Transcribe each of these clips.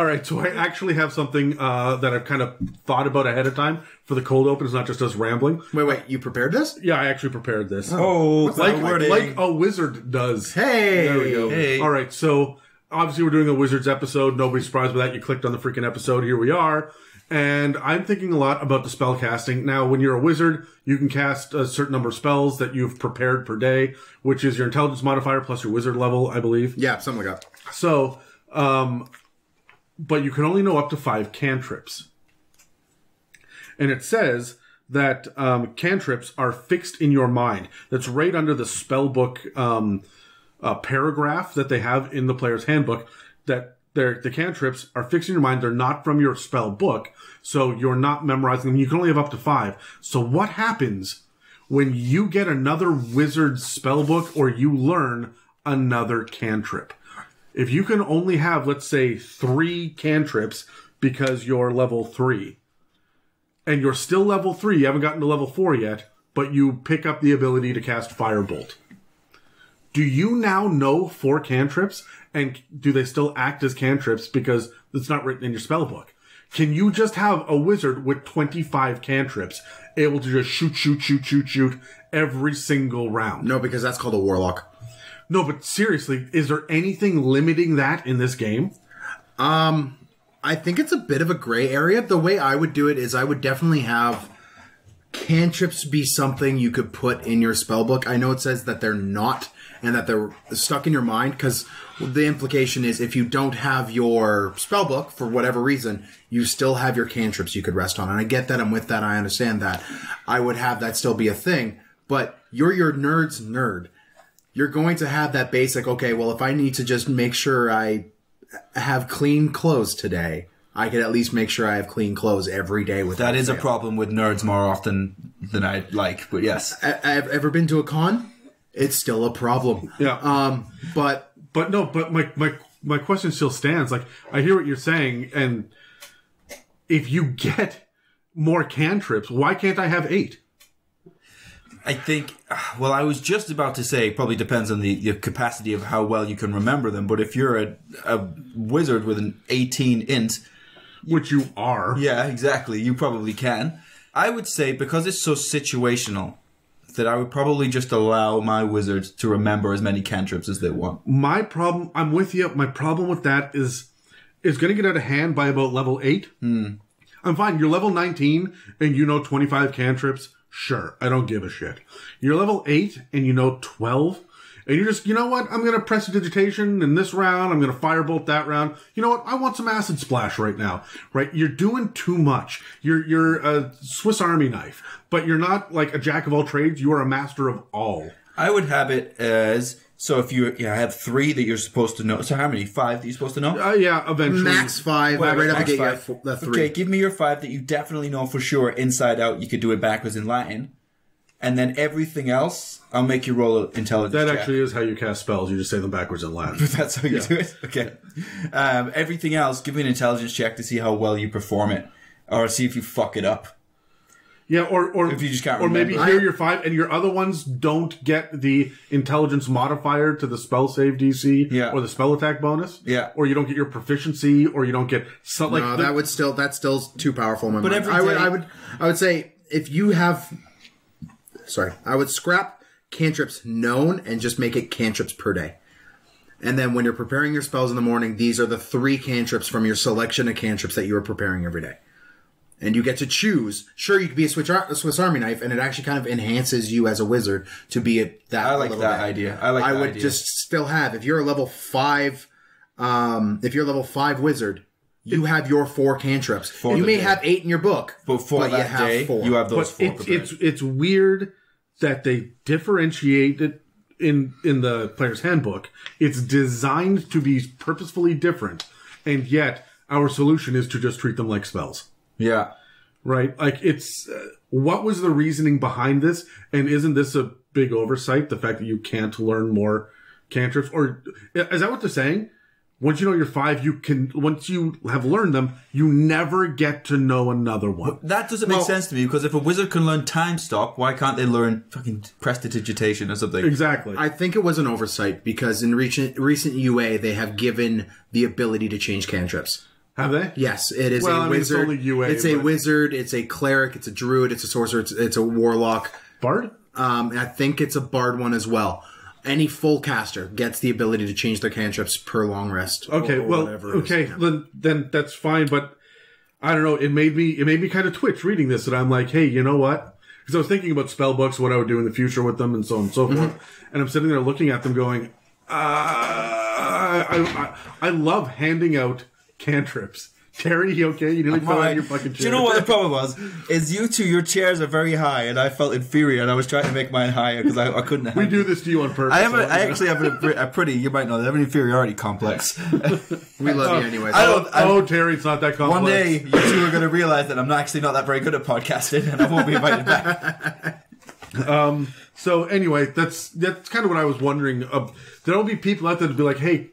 All right, so I actually have something that I've kind of thought about ahead of time for the cold open. It's not just us rambling. Wait, you prepared this? Yeah, I actually prepared this. Oh, like a wizard does. Hey! There we go. Hey. All right, so obviously we're doing a Wizards episode. Nobody's surprised by that. You clicked on the freaking episode. Here we are. And I'm thinking a lot about the spell casting. Now, when you're a wizard, you can cast a certain number of spells that you've prepared per day, which is your intelligence modifier plus your wizard level, I believe. Yeah, something like that. So, but you can only know up to 5 cantrips. And it says that cantrips are fixed in your mind. That's right under the spellbook paragraph that they have in the player's handbook, that the cantrips are fixed in your mind. They're not from your spell book, so you're not memorizing them. You can only have up to 5. So what happens when you get another wizard spell book or you learn another cantrip? If you can only have, let's say, 3 cantrips because you're level 3, and you're still level 3, you haven't gotten to level 4 yet, but you pick up the ability to cast Firebolt. Do you now know 4 cantrips, and do they still act as cantrips because it's not written in your spell book? Can you just have a wizard with 25 cantrips able to just shoot every single round? No, because that's called a warlock. No, but seriously, is there anything limiting that in this game? I think it's a bit of a gray area. The way I would do it is I would definitely have cantrips be something you could put in your spellbook. I know it says that they're not, and that they're stuck in your mind, because the implication is if you don't have your spellbook, for whatever reason, you still have your cantrips you could rest on. And I get that. I'm with that. I understand that. I would have that still be a thing, but you're your nerd's nerd. You're going to have that basic, okay, well, if I need to just make sure I have clean clothes today, I could at least make sure I have clean clothes every day. That is a problem with nerds more often than I'd like, but yes. I've ever been to a con? It's still a problem. Yeah. But my question still stands. Like, I hear what you're saying, and if you get more cantrips, why can't I have 8? I think, well, I was just about to say, probably depends on the capacity of how well you can remember them. But if you're a wizard with an 18 int, which you are. Yeah, exactly. You probably can. I would say, because it's so situational, that I would probably just allow my wizards to remember as many cantrips as they want. My problem, I'm with you. My problem with that is it's going to get out of hand by about level 8. Mm. I'm fine. You're level 19 and you know 25 cantrips. Sure, I don't give a shit. You're level 8 and you know 12, and you're just, you know what? I'm going to prestidigitation in this round. I'm going to firebolt that round. You know what? I want some acid splash right now, right? You're doing too much. You're a Swiss Army knife, but you're not like a jack of all trades. You are a master of all. I would have it as, so if you have 3 that you're supposed to know. So how many? 5 that you're supposed to know? Yeah, eventually. Max 5. Well, right up to get the 3. Okay, give me your 5 that you definitely know for sure inside out. You could do it backwards in Latin. And then everything else, I'll make you roll an intelligence check. That actually is how you cast spells. You just say them backwards in Latin. That's how you do it? Okay. Everything else, give me an intelligence check to see how well you perform it. Or see if you fuck it up. Yeah, or if you just can't remember. Or maybe hear your 5, and your other ones don't get the intelligence modifier to the spell save DC, yeah, or the spell attack bonus, yeah, or you don't get your proficiency, or you don't get something. No, like that would still, that's still too powerful in my mind. I would say if you have, sorry, I would scrap cantrips known and just make it cantrips per day. And then when you're preparing your spells in the morning, these are the 3 cantrips from your selection of cantrips that you were preparing every day. And you get to choose. Sure, you could be a Swiss Army knife, and it actually kind of enhances you as a wizard to be that. I like that idea. I would just still have, if you're a level 5, if you're a level 5 wizard, you have your 4 cantrips. And you may have 8 in your book, but you have those 4. It's weird that they differentiate it in the player's handbook. It's designed to be purposefully different, and yet our solution is to just treat them like spells. Yeah. Right? Like, it's... what was the reasoning behind this? And isn't this a big oversight? The fact that you can't learn more cantrips? Or is that what they're saying? Once you know your 5, you can... once you have learned them, you never get to know another one. That doesn't make sense to me, because if a wizard can learn time stop, why can't they learn fucking prestidigitation or something? Exactly. I think it was an oversight, because in recent UA, they have given the ability to change cantrips. Have they? Yes, it is a wizard. It's only UA, it's a wizard, it's a cleric, it's a druid, it's a sorcerer, it's a warlock. Bard? I think it's a bard one as well. Any full caster gets the ability to change their cantrips per long rest. Okay, or well, okay, then that's fine, but I don't know, it made me kind of twitch reading this, and I'm like, hey, you know what? Because I was thinking about spell books, what I would do in the future with them, and so on and so forth, and I'm sitting there looking at them going, I love handing out cantrips. Terry, you okay? You nearly fell out of your fucking chair. Do you know what the problem was? Is you two, your chairs are very high, and I felt inferior, and I was trying to make mine higher because I couldn't handle it. We do this to you on purpose. I actually have a pretty, you might know, I have an inferiority complex. We love you anyway. Oh, Terry, it's not that complex. One day, you two are going to realize that I'm actually not that very good at podcasting, and I won't be invited back. So anyway, that's kind of what I was wondering. There'll be people out there to be like, hey,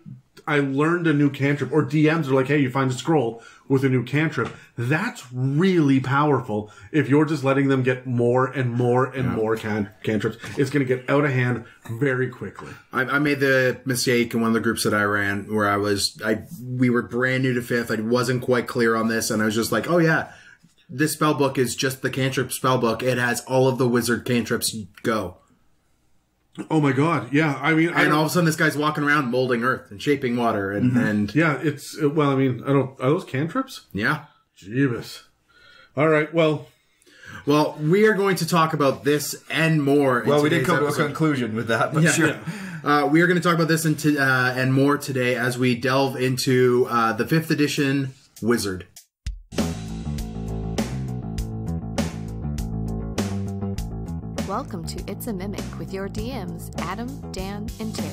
I learned a new cantrip, or DMs are like, hey, you find a scroll with a new cantrip. That's really powerful. If you're just letting them get more and more and more cantrips, it's going to get out of hand very quickly. I made the mistake in one of the groups that I ran where we were brand new to 5th. I wasn't quite clear on this, and I was just like, oh yeah, this spell book is just the cantrip spell book. It has all of the wizard cantrips. Go. Oh my god, yeah, I mean... And all of a sudden this guy's walking around molding earth and shaping water and... yeah, it's... Well, I mean, I don't... Are those cantrips? Yeah. Jeebus. All right, well... Well, we are going to talk about this and more in... Well, we didn't come to a conclusion with that, but yeah, sure. Yeah. We are going to talk about this and more today as we delve into the 5th edition Wizard. Welcome to It's a Mimic with your DMs, Adam, Dan, and Terry.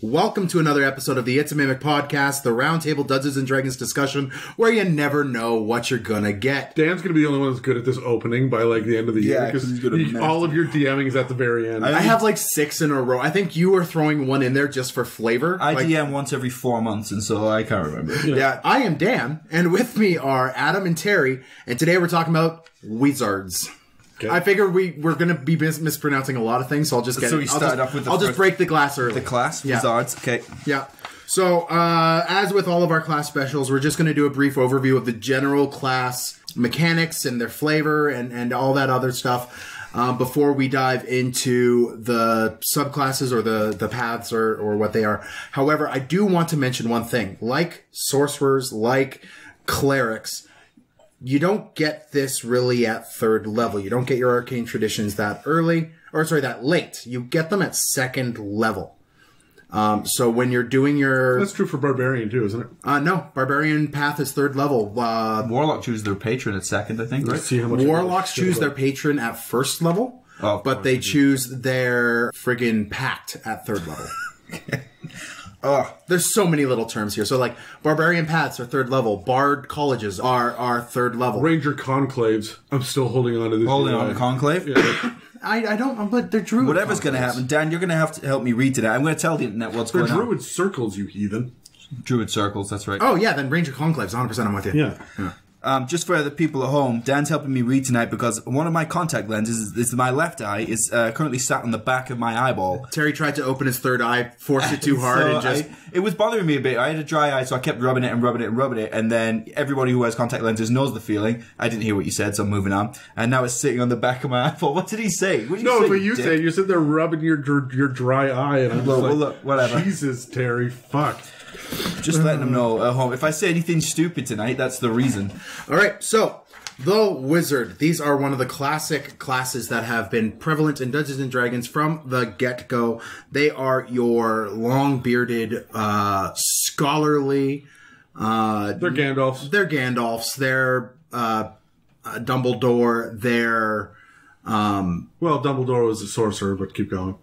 Welcome to another episode of the It's a Mimic podcast, the roundtable Dungeons and Dragons discussion where you never know what you're going to get. Dan's going to be the only one that's good at this opening by like the end of the year because all of your DMing is at the very end. I have like 6 in a row. I think you were throwing one in there just for flavor. I like, DM once every 4 months, and so I can't remember. Yeah, I am Dan, and with me are Adam and Terry, and today we're talking about wizards. Okay. I figure we're going to be mispronouncing a lot of things, so I'll just get... So we start off with the... I'll just break the glass early. The class? Yeah. Wizards. Okay. Yeah. So, as with all of our class specials, we're just going to do a brief overview of the general class mechanics and their flavor and all that other stuff before we dive into the subclasses or the paths or what they are. However, I do want to mention one thing. Like sorcerers, like clerics... You don't get this really at 3rd level. You don't get your arcane traditions that early, or sorry, that late. You get them at 2nd level. So when you're doing your... That's true for Barbarian too, isn't it? No. Barbarian path is 3rd level. Warlock chooses their patron at 2nd, I think, right? See how much Warlocks choose their patron at 1st level, but they choose their friggin' pact at 3rd level. Oh, there's so many little terms here. So, like, Barbarian Paths are 3rd level. Bard Colleges are 3rd level. Ranger Conclaves. I'm still holding on to this. Holding on to Conclave? Yeah. I don't, but they're Druid. Whatever's going to happen. Dan, you're going to have to help me read today. I'm going to tell the internet what's going on. They're Druid Circles, you heathen. Druid Circles, that's right. Oh, yeah, then Ranger Conclaves. 100% I'm with you. Yeah. Just for the people at home, Dan's helping me read tonight because one of my contact lenses, my left eye, is currently sat on the back of my eyeball. Terry tried to open his 3rd eye, forced it too hard, so and just... It was bothering me a bit. I had a dry eye, so I kept rubbing it and rubbing it and rubbing it, and then everybody who wears contact lenses knows the feeling. I didn't hear what you said, so I'm moving on. And now it's sitting on the back of my eyeball. What did he say? What did you say, but you said, you're sitting there rubbing your dry eye, and I'm like, look, whatever. Jesus, Terry, fuck. Just letting them know at home. If I say anything stupid tonight, that's the reason. All right, so the Wizard. These are one of the classic classes that have been prevalent in Dungeons and Dragons from the get-go. They are your long-bearded, scholarly... they're Gandalfs. They're Gandalfs. They're Dumbledore. They're... well, Dumbledore was a sorcerer, but keep going.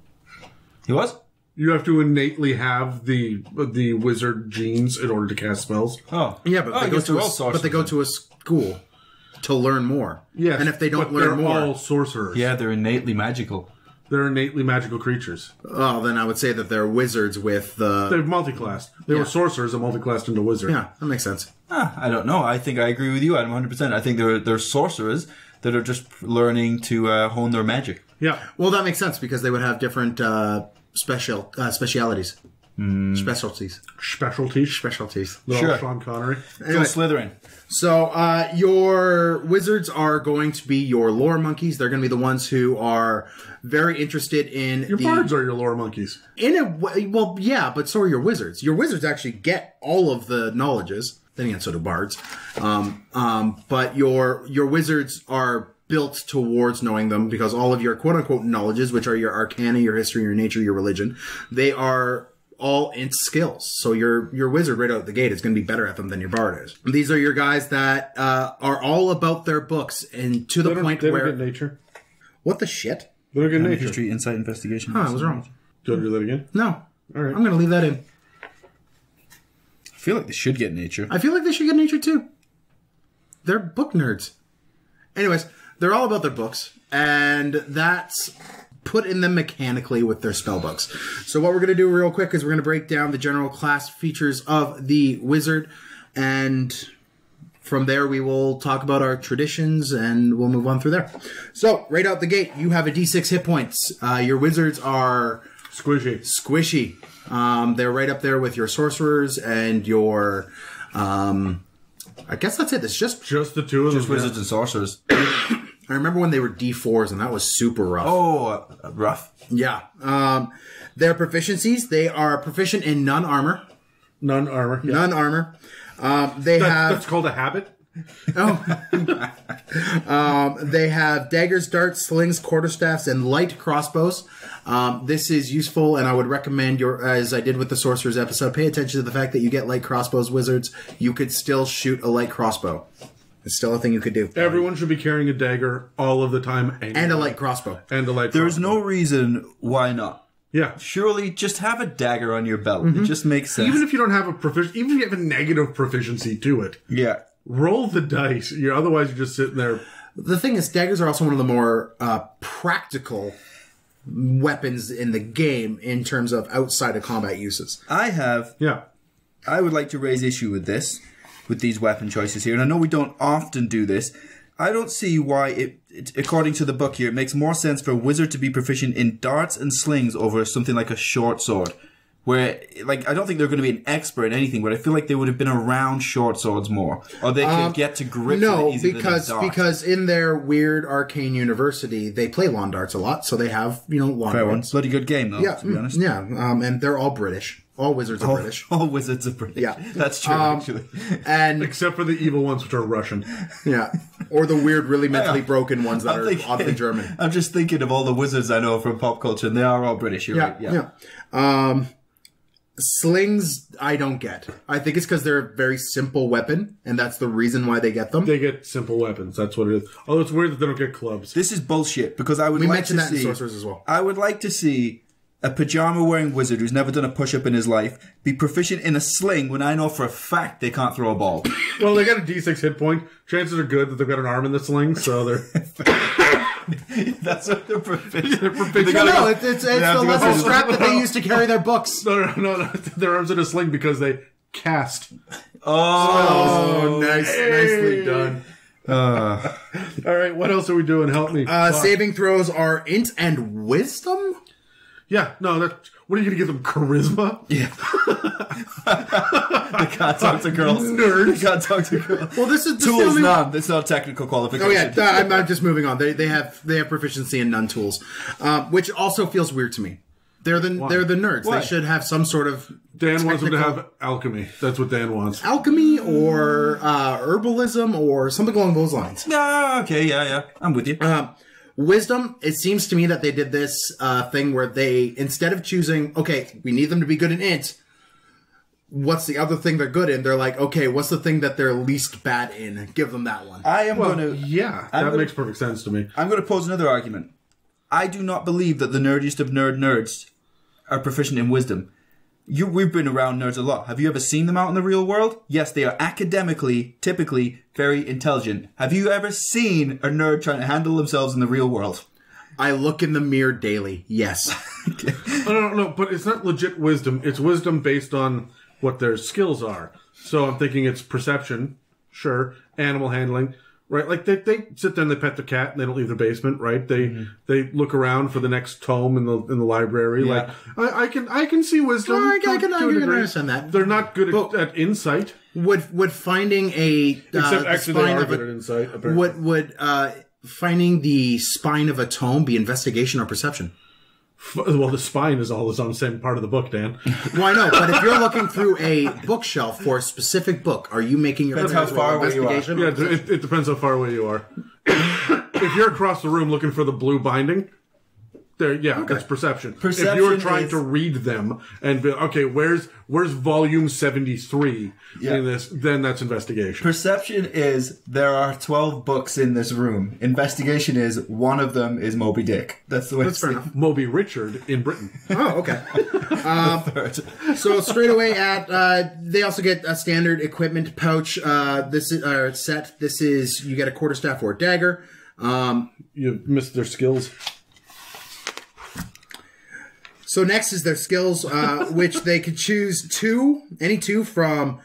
He was? You have to innately have the wizard genes in order to cast spells. Oh, yeah, but they go to a school to learn more. Yes, and if they don't learn more, they're all sorcerers. Yeah, they're innately magical. They're innately magical creatures. Oh, then I would say that they're wizards with the... They're multiclassed. They were sorcerers and multiclassed into wizard. Yeah, that makes sense. I don't know. I think I agree with you, Adam, 100%. I think they're sorcerers that are just learning to hone their magic. Yeah, well, that makes sense because they would have different specialities. Specialties. Little Sean Connery. Anyway, Slytherin. So your wizards are going to be your lore monkeys. They're going to be the ones who are very interested in your bards are your lore monkeys. In a way, well, yeah, but so are your wizards. Your wizards actually get all of the knowledges. Then again, so do bards. But your wizards are built towards knowing them because all of your quote-unquote knowledges, which are your arcana, your history, your nature, your religion, they are all in skills. So your wizard right out the gate is going to be better at them than your bard is. These are your guys that are all about their books and to the point where... They're good nature. What the shit? They're good nature. History, insight, investigation. Huh, I was wrong. Do you want to do that again? No. All right. I'm going to leave that in. I feel like they should get nature. I feel like they should get nature too. They're book nerds. Anyways, they're all about their books, and that's... put in them mechanically with their spell books. So what we're going to do real quick is we're going to break down the general class features of the wizard, and from there we will talk about our traditions and we'll move on through there. So right out the gate, you have a D6 hit points. Your wizards are squishy. They're right up there with your sorcerers and your... I guess that's it. It's just the two of them. Just wizards and sorcerers. I remember when they were D4s, and that was super rough. Oh, rough. Yeah. Their proficiencies, they are proficient in non-armor. Non-armor. Yeah. Non-armor. That's called a habit? Oh. They have daggers, darts, slings, quarterstaffs, and light crossbows. This is useful, and I would recommend, as I did with the Sorcerer's episode, pay attention to the fact that you get light crossbows, wizards. You could still shoot a light crossbow. It's still a thing you could do. Everyone should be carrying a dagger all of the time. And a light crossbow. And a light There's crossbow. No reason why not. Yeah. Surely just have a dagger on your belt. Mm-hmm. It just makes sense. Even if you don't have a proficiency, even if you have a negative proficiency to it. Yeah. Roll the dice. Otherwise, you're just sitting there. The thing is, daggers are also one of the more practical weapons in the game in terms of outside of combat uses. I would like to raise issue with this. With these weapon choices here, and I know we don't often do this, I don't see why it according to the book here, it makes more sense for a wizard to be proficient in darts and slings over something like a short sword, where, like, I don't think they're going to be an expert in anything, but I feel like they would have been around short swords more, or they could get to grips with it easier than a dart. Because in their weird arcane university, they play lawn darts a lot, so they have, lawn darts. Bloody good game, though, to be honest. Yeah, and they're all British. All wizards are British. All wizards are British. Yeah. That's true, actually. And except for the evil ones, which are Russian. Yeah. Or the weird, really mentally broken ones that are oddly German. I'm just thinking of all the wizards I know from pop culture, and they are all British. You're right. Slings, I don't get. I think it's because they're a very simple weapon, and that's the reason why they get them. They get simple weapons. That's what it is. Although it's weird that they don't get clubs. This is bullshit, because I would like to see... We mentioned that in Sorcerers as well. I would like to see... a pajama-wearing wizard who's never done a push-up in his life be proficient in a sling when I know for a fact they can't throw a ball. Well, they got a D6 hit point. Chances are good that they've got an arm in the sling, so they're... That's what they're proficient. It's the lesser strap that they use to carry their books. No. Their arm's in a sling because they cast. Oh, nicely done. All right, what else are we doing? Help me. Saving throws are int and wisdom? Yeah, no, what are you going to give them? Charisma? Yeah. They can't talk to girls. Nerds. They can't talk to girls. Well, this is... Tools, none. It's not technical qualification. Oh, yeah. I'm just moving on. They have proficiency in none tools, which also feels weird to me. They're the nerds. Why? They should have some sort of... Dan wants them to have alchemy. That's what Dan wants. Alchemy or herbalism or something along those lines. No, okay, yeah. I'm with you. Wisdom, it seems to me that they did this thing where they, instead of choosing, okay, we need them to be good in int, what's the other thing they're good in? They're like, okay, what's the thing that they're least bad in? Give them that one. That makes perfect sense to me. I'm going to pose another argument. I do not believe that the nerdiest of nerds are proficient in wisdom. We've been around nerds a lot. Have you ever seen them out in the real world? Yes, they are academically, typically, very intelligent. Have you ever seen a nerd trying to handle themselves in the real world? I look in the mirror daily, yes. No, but it's not legit wisdom. It's wisdom based on what their skills are. So I'm thinking it's perception, sure, animal handling, Right, like they sit there and they pet the cat and they don't leave the basement, right? They look around for the next tome in the library. Yeah. Like I can see wisdom. I can understand that. They're not good at insight. Would finding a except actually they are good at insight. Apparently. Would finding the spine of a tome be investigation or perception? Well, the spine is always on the same part of the book, Dan. Well, I know, but if you're looking through a bookshelf for a specific book, are you making your investigation? Yeah, it depends how far away you are. If you're across the room looking for the blue binding, there, yeah, okay. That's perception. Perception. If you're trying to read them and be, okay, where's volume 73 in this, then that's investigation. Perception is there are 12 books in this room. Investigation is one of them is Moby Dick. That's the way. That's fair enough. Moby Richard in Britain. Oh, okay. So straight away at they also get a standard equipment pouch. This is you get a quarterstaff or a dagger. You missed their skills. So next is their skills, which they could choose any two from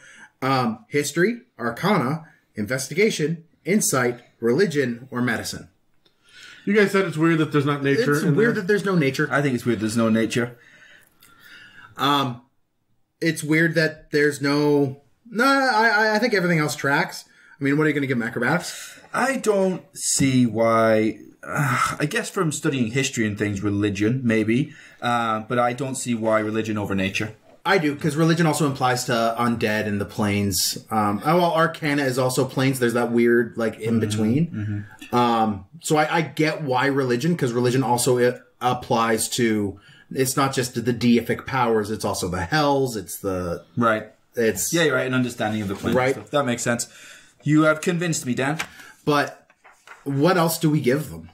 history, arcana, investigation, insight, religion, or medicine. You guys said it's weird that there's not nature. It's weird that there's no nature. I think it's weird there's no nature. It's weird that there's no. No, I think everything else tracks. I mean, what are you going to give them, acrobatics? I don't see why. I guess from studying history and things, religion, maybe. But I don't see why religion over nature. I do, because religion also implies to undead and the planes. Well, arcana is also planes. There's that weird, like, in-between. Mm-hmm. So I get why religion, because religion also applies to... It's not just the deific powers. It's also the hells. It's the... Right. It's... Yeah, you're right. An understanding of the planes. Right. Stuff. That makes sense. You have convinced me, Dan. But... What else do we give them?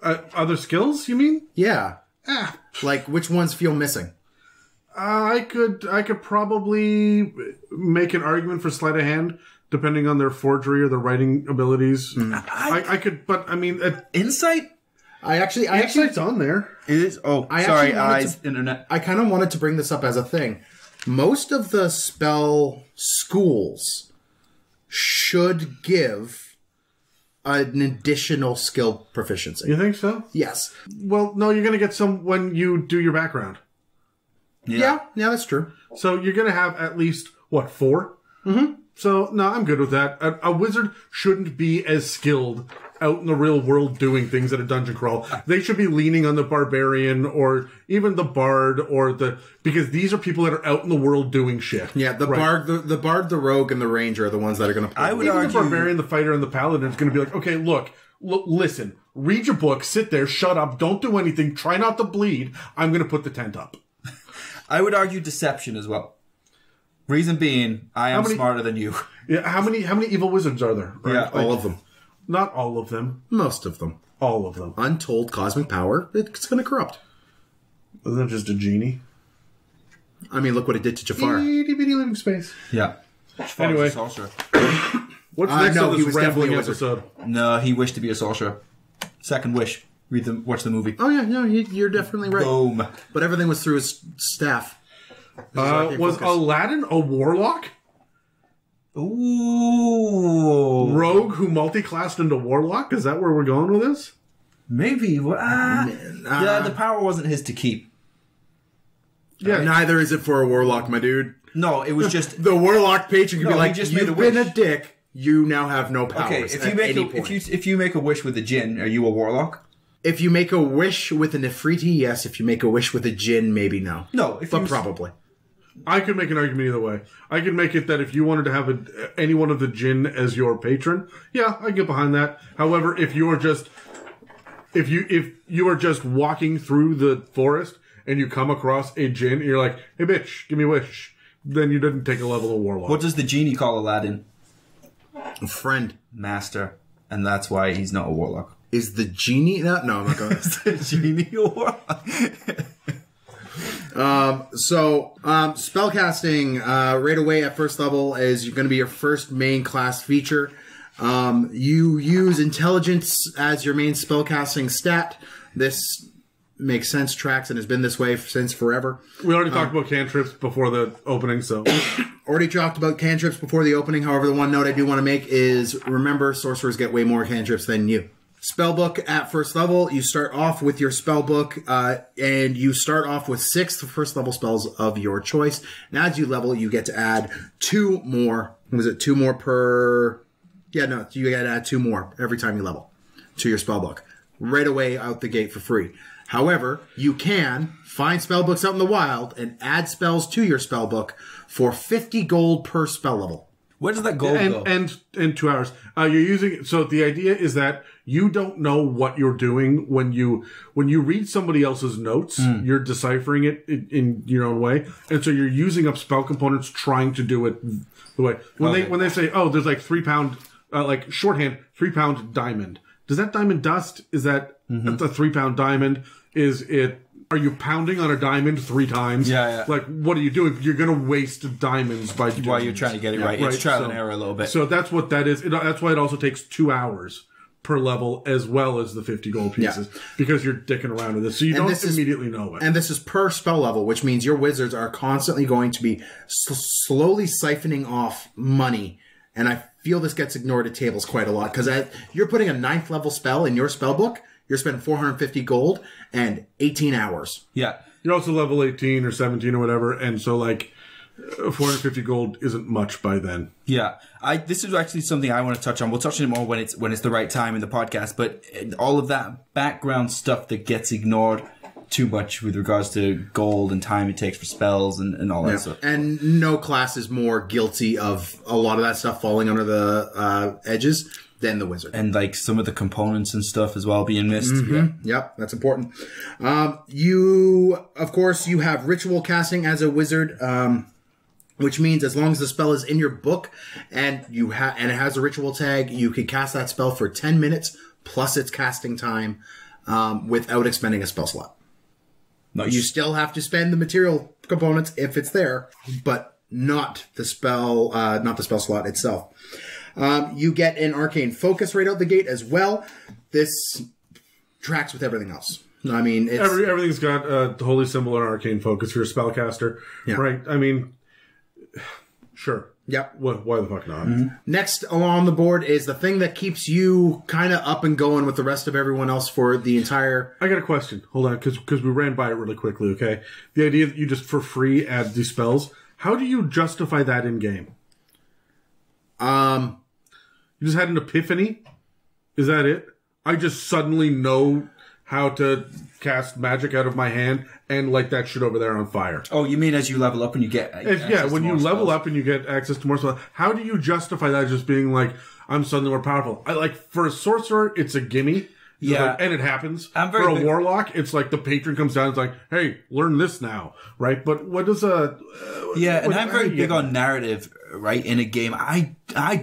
Other skills, you mean? Yeah. Like, which ones feel missing? I could probably make an argument for sleight of hand, depending on their forgery or their writing abilities. Insight? I actually it's on there. It is? Oh, sorry, internet. I kind of wanted to bring this up as a thing. Most of the spell schools should give... an additional skill proficiency. You think so? Yes. Well, no, you're going to get some when you do your background. Yeah, that's true. So you're going to have at least, what, 4? Mm-hmm. So, no, I'm good with that. A wizard shouldn't be as skilled out in the real world doing things at a dungeon crawl. They should be leaning on the barbarian or even the bard or the... Because these are people that are out in the world doing shit. Yeah, the bard, the rogue, and the ranger are the ones that are going to play. I would argue... The barbarian, the fighter, and the paladin is going to be like, okay, listen, read your book, sit there, shut up, don't do anything, try not to bleed, I'm going to put the tent up. I would argue deception as well. Reason being, I am smarter than you. Yeah, how many evil wizards are there? Right? Yeah, like, all of them. Not all of them. Most of them. All of them. Untold cosmic power, it's going to corrupt. Isn't that just a genie? I mean, look what it did to Jafar. Itty bitty living space. Yeah. Jafar's anyway. A sorcerer. What's next on this rambling episode? No, he wished to be a sorcerer. Second wish. Watch the movie. Oh, yeah, no, you're definitely right. Boom. But everything was through his staff. Was Aladdin a warlock? Ooh. Rogue who multi-classed into warlock? Is that where we're going with this? Maybe. Yeah, the power wasn't his to keep. Yeah, neither is it for a warlock, my dude. No, it was just... The warlock patron could be like, you've been a dick, you now have no powers. Okay, if you make a wish with a djinn, are you a warlock? If you make a wish with an Ifriti, yes. If you make a wish with a djinn, maybe no. No, but probably. I could make an argument either way. I could make it that if you wanted to have any one of the djinn as your patron, yeah, I get behind that. However, if you are just walking through the forest and you come across a djinn and you're like, hey bitch, give me a wish, then you didn't take a level of warlock. What does the genie call Aladdin? A friend. Master. And that's why he's not a warlock. Is the genie... No, I'm not going to... Is the genie a warlock? Spellcasting right away at first level is going to be your first main class feature. You use intelligence as your main spellcasting stat. This makes sense tracks and has been this way since forever. We already talked about cantrips before the opening, so... already talked about cantrips before the opening. However, the one note I do want to make is, remember, sorcerers get way more cantrips than you. Spellbook at first level. You start off with your spellbook, and you start off with 6 first level spells of your choice. Now, as you level, you get to add 2 more. Was it 2 more per... Yeah, no, you got to add 2 more every time you level to your spellbook. Right away out the gate for free. However, you can find spellbooks out in the wild and add spells to your spellbook for 50 gold per spell level. Where does that gold go? And 2 hours. You're using. So the idea is that you don't know what you're doing when you read somebody else's notes. You're deciphering it in your own way, and so you're using up spell components trying to do it the way when they say, oh, there's like 3 pound like shorthand 3 pound diamond. Does that diamond dust? Is that that's a 3 pound diamond? Is it? Are you pounding on a diamond 3 times? Yeah, yeah. Like, what are you doing? You're going to waste diamonds by doing while you're trying to get it right. It's trial and error a little bit. So that's what that is. That's why it also takes 2 hours per level as well as the 50 gold pieces. Yeah. Because you're dicking around with this. So you don't immediately know it. And this is per spell level, which means your wizards are constantly going to be slowly siphoning off money. And I feel this gets ignored at tables quite a lot. Because you're putting a 9th level spell in your spell book. You're spending 450 gold and 18 hours. Yeah. You're also level 18 or 17 or whatever. And so, like, 450 gold isn't much by then. Yeah. This is actually something I want to touch on. We'll touch on it more when it's the right time in the podcast. But all of that background stuff that gets ignored too much with regards to gold and time it takes for spells and all that stuff. And no class is more guilty of a lot of that stuff falling under the edges than the wizard. And like some of the components and stuff as well being missed. Yep, that's important. Of course, you have ritual casting as a wizard, which means as long as the spell is in your book and it has a ritual tag, you can cast that spell for 10 minutes plus its casting time without expending a spell slot. Nice. You still have to spend the material components if it's there, but not the spell slot itself. You get an arcane focus right out the gate as well. This tracks with everything else. I mean, it's... Everything's got the holy symbol and arcane focus for your spellcaster, right? I mean, sure. Yep. Why the fuck not? Next along the board is the thing that keeps you kind of up and going with the rest of everyone else for the entire... I got a question. Hold on, because we ran by it really quickly, okay? The idea that you just for free add these spells. How do you justify that in game? You just had an epiphany? Is that it? I just suddenly know how to cast magic out of my hand and light that shit over there on fire. Oh, you mean as you level up and you get access to more spells? Yeah, when you level up and you get access to more spells. How do you justify that just being like, I'm suddenly more powerful? Like, for a sorcerer, it's a gimme. Yeah. Like, and it happens. For a warlock, it's like the patron comes down and it's like, hey, learn this now, right? But what does a... and I'm very big on narrative, right, in a game. I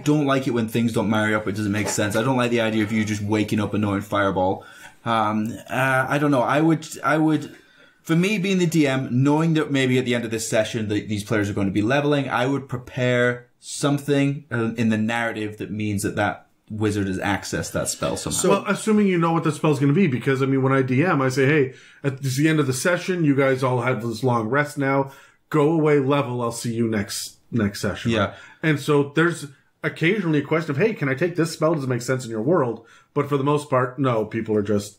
don't like it when things don't marry up. It doesn't make sense. I don't like the idea of you just waking up and knowing fireball. I don't know. I would... For me, being the DM, knowing that maybe at the end of this session that these players are going to be leveling, I would prepare something in the narrative that means that wizard has accessed that spell somehow. So, well, assuming you know what the spell's going to be, because, I mean, when I DM, I say, hey, at the end of the session, you guys all have this long rest now. Go away, level. I'll see you next session. Yeah. Right? And so there's occasionally a question of, hey, can I take this spell? Does it make sense in your world? But for the most part, no. People are just...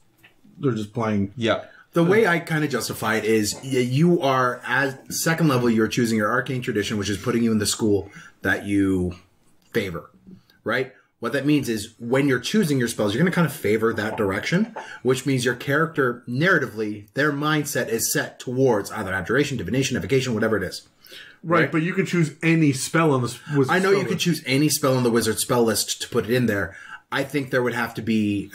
They're just playing... Yeah. The way I kind of justify it is you are, as second level, you're choosing your Arcane Tradition, which is putting you in the school that you favor, right? What that means is when you're choosing your spells, you're going to kind of favor that direction, which means your character, narratively, their mindset is set towards either Abjuration, Divination, Evocation, whatever it is. Right, but you can choose any spell on the wizard spell list. I know you can choose any spell on the wizard spell list to put it in there. I think there would have to be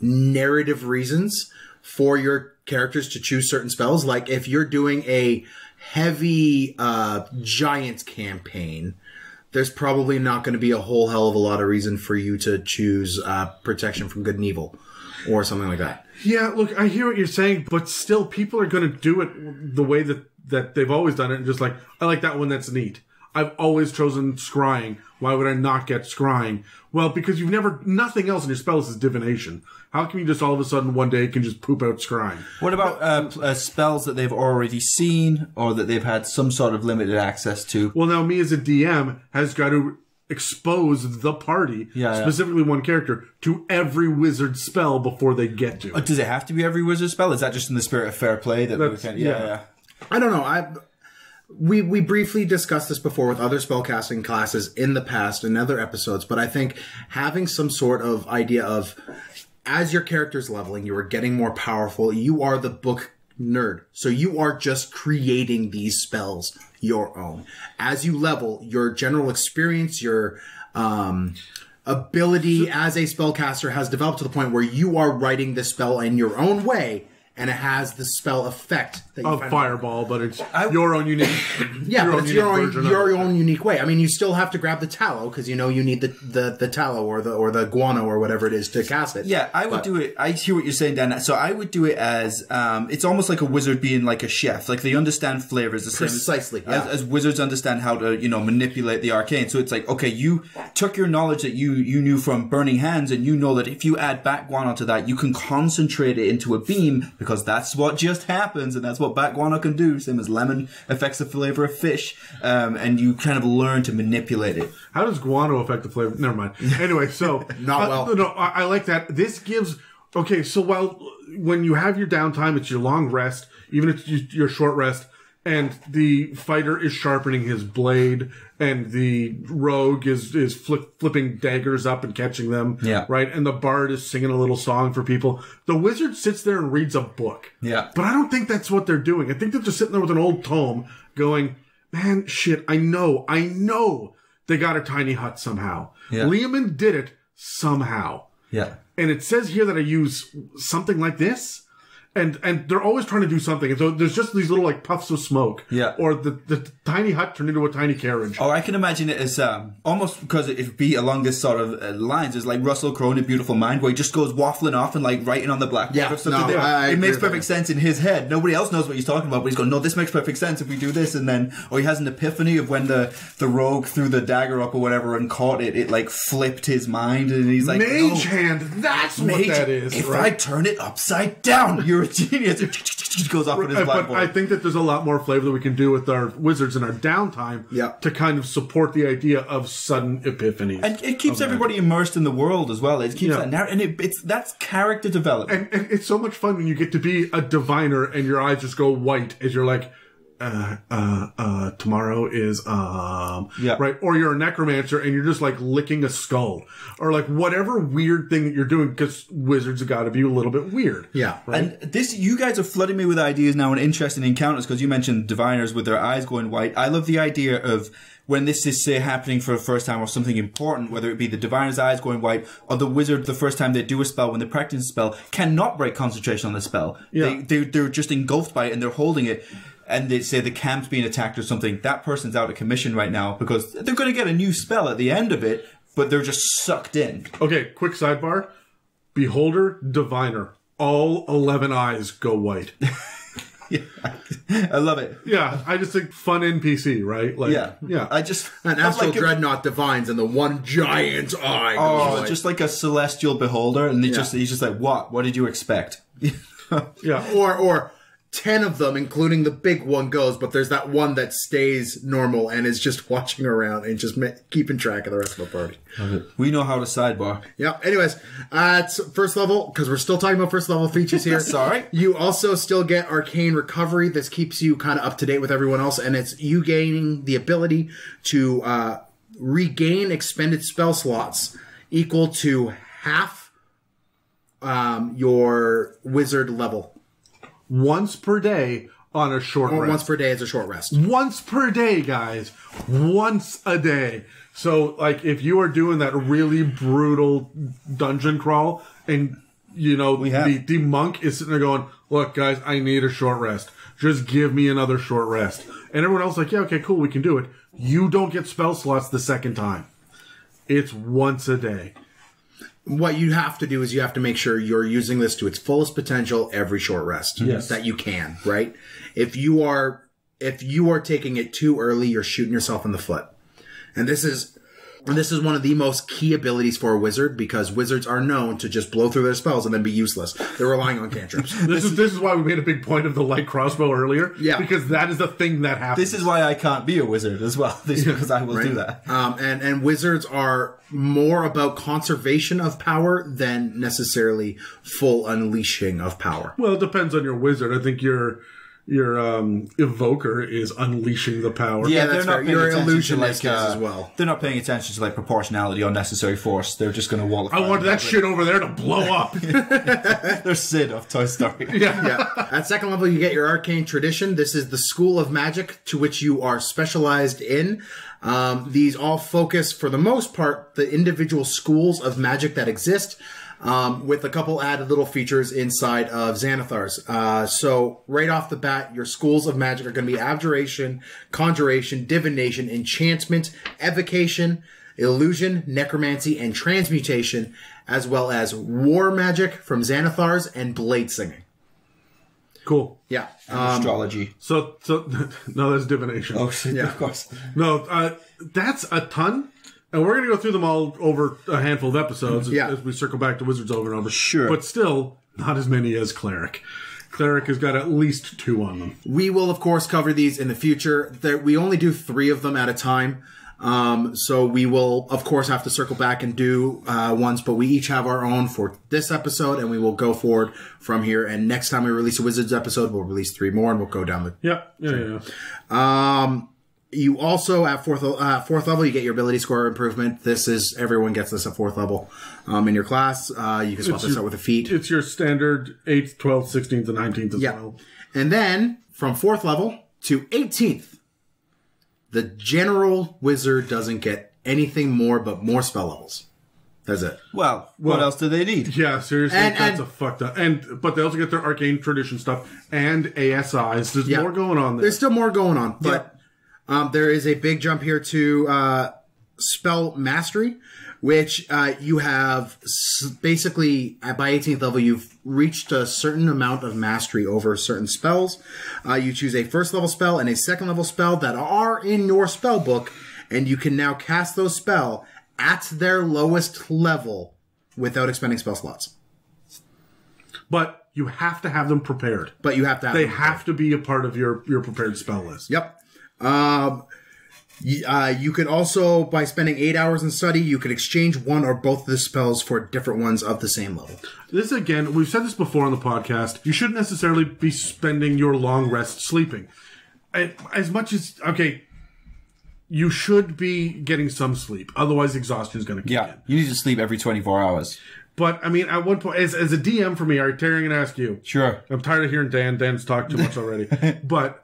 narrative reasons for your characters to choose certain spells. Like if you're doing a heavy giant campaign... There's probably not going to be a whole hell of a lot of reason for you to choose protection from good and evil or something like that. Yeah, look, I hear what you're saying, but still people are going to do it the way that they've always done it and just like, I like that one, that's neat. I've always chosen scrying. Why would I not get scrying? Well, because you've never, nothing else in your spells is divination. How can you just all of a sudden one day can just poop out scrying? What about spells that they've already seen or that they've had some sort of limited access to? Well, now me as a DM has got to expose the party, specifically one character, to every wizard spell before they get to it. Does it have to be every wizard spell? Is that just in the spirit of fair play? That we can, I don't know. We briefly discussed this before with other spellcasting classes in the past in other episodes, but I think having some sort of idea of, as your character's leveling, you are getting more powerful, you are the book nerd, so you are just creating these spells your own. As you level, your general experience, your ability as a spellcaster has developed to the point where you are writing the spell in your own way. And it has the spell effect that you find fireball, out. But it's your own unique. Your own unique way. I mean, you still have to grab the tallow because you know you need the tallow or the guano or whatever it is to cast it. Yeah, I would do it. I hear what you're saying, Dan. So I would do it as it's almost like a wizard being like a chef. Like they understand flavors the same as wizards understand how to manipulate the arcane. So it's like, okay, you took your knowledge that you knew from Burning Hands, and you know that if you add back guano to that, you can concentrate it into a beam. Because that's what just happens, and that's what back guano can do, same as lemon affects the flavor of fish, and you kind of learn to manipulate it. How does guano affect the flavor? Never mind. Anyway, so... I like that. This gives... Okay, so when you have your downtime, it's your long rest, even if it's your short rest, and the fighter is sharpening his blade, and the rogue is flipping daggers up and catching them. Yeah. Right? And the bard is singing a little song for people. The wizard sits there and reads a book. Yeah. But I don't think that's what they're doing. I think they're just sitting there with an old tome going, man, shit, I know they got a tiny hut somehow. Yeah. Leomund did it somehow. Yeah. And it says here that I use something like this. And they're always trying to do something. And so there's just these little, like, puffs of smoke. Yeah. Or the tiny hut turned into a tiny carriage. Oh, I can imagine it as almost because it'd be along this sort of lines. It's like Russell Crowe in Beautiful Mind where he just goes waffling off and, like, writing on the blackboard. Yeah. It makes perfect sense in his head. Nobody else knows what he's talking about, but he's going, no, this makes perfect sense if we do this. And then, or he has an epiphany of when the rogue threw the dagger up or whatever and caught it. It, like, flipped his mind. And he's like, Mage Hand. That's what that is. If I turn it upside down, you're genius. It goes off with his blackboard. I think that there's a lot more flavor that we can do with our wizards in our downtime to kind of support the idea of sudden epiphanies. And it keeps everybody immersed in the world as well. It keeps that narrative. And that's character development. And it's so much fun when you get to be a diviner and your eyes just go white as you're like, tomorrow is, right? Or you're a necromancer and you're just like licking a skull or like whatever weird thing that you're doing because wizards have got to be a little bit weird. Yeah. Right? And you guys are flooding me with ideas now and interesting encounters because you mentioned diviners with their eyes going white. I love the idea of when this is, say, happening for the first time or something important, whether it be the diviner's eyes going white or the wizard the first time they do a spell, when they practice a spell, cannot break concentration on the spell. Yeah. They're just engulfed by it and they're holding it. And they say the camp's being attacked or something, that person's out of commission right now because they're going to get a new spell at the end of it, but they're just sucked in. Okay, quick sidebar. Beholder, diviner. All 11 eyes go white. Yeah, I love it. Yeah, I just think fun NPC, right? Like, yeah. I just an astral dreadnought divines and the one giant eye. Oh, just like a celestial beholder, and he's just like, what? What did you expect? Yeah, or 10 of them, including the big one, goes, but there's that one that stays normal and is just watching around and just keeping track of the rest of the party. We know how to sidebar. Yeah. Anyways, it's first level, because we're still talking about first level features here. Sorry. You also still get Arcane Recovery. This keeps you kind of up to date with everyone else, and it's you gaining the ability to regain expended spell slots equal to half your wizard level. Once per day on a short rest. Once per day is a short rest. Once per day, guys. Once a day. So, like, if you are doing that really brutal dungeon crawl and, the monk is sitting there going, look, guys, I need a short rest. Just give me another short rest. And everyone else is like, yeah, okay, cool, we can do it. You don't get spell slots the second time. It's once a day. What you have to do is you have to make sure you're using this to its fullest potential every short rest that you can, right? If you are taking it too early, you're shooting yourself in the foot. And this is And this is one of the most key abilities for a wizard, because wizards are known to just blow through their spells and then be useless. They're relying on cantrips. this is why we made a big point of the light crossbow earlier. Yeah. Because that is the thing that happens. This is why I can't be a wizard as well. This is because I will do that. And wizards are more about conservation of power than necessarily full unleashing of power. Well, it depends on your wizard. I think your evoker is unleashing the power. Yeah, that's fair. Your illusionist as well. They're not paying attention to like proportionality or necessary force. They're just going to wallify. I want that shit over there to blow up. They're Sid of Toy Story. Yeah. At second level, you get your Arcane Tradition. This is the school of magic to which you are specialized in. These all focus, for the most part, the individual schools of magic that exist. With a couple added little features inside of Xanathar's. So right off the bat, your schools of magic are going to be Abjuration, Conjuration, Divination, Enchantment, Evocation, Illusion, Necromancy, and Transmutation, as well as War Magic from Xanathar's and Blade Singing. Cool. Yeah. Astrology. No, that's Divination. Oh, yeah, of course. No, that's a ton. And we're going to go through them all over a handful of episodes as we circle back to Wizards over and over. Sure. But still, not as many as Cleric. Cleric has got at least 2 on them. We will, of course, cover these in the future. We only do 3 of them at a time. So we will, of course, have to circle back and do ones, but we each have our own for this episode, and we will go forward from here. And next time we release a Wizards episode, we'll release 3 more, and we'll go down the... Yeah. You also, at fourth level, you get your ability score improvement. This is, everyone gets this at 4th level in your class. You can swap this out with a feat. It's your standard 8th, 12th, 16th, and 19th as well. And then, from 4th level to 18th, the general wizard doesn't get anything more but more spell levels. That's it. Well, what else do they need? Yeah, seriously, that's a fucked up. But they also get their Arcane Tradition stuff and ASIs. There's more going on there. There's still more going on, but... Yeah. There is a big jump here to Spell Mastery, which you have basically, by 18th level, you've reached a certain amount of mastery over certain spells. You choose a 1st level spell and a 2nd level spell that are in your spell book, and you can now cast those spells at their lowest level without expending spell slots. But... you have to have them prepared. But you have to have them prepared. They have to be a part of your prepared spell list. Yep. You could also, by spending 8 hours in study, you could exchange one or both of the spells for different ones of the same level. This, again, we've said this before on the podcast, you shouldn't necessarily be spending your long rest sleeping. As much as, okay, you should be getting some sleep. Otherwise, exhaustion is going to kick in. You need to sleep every 24 hours. But, I mean, at one point, as a DM for me, I'm going to ask you. Sure. I'm tired of hearing Dan. Dan's talked too much already. But...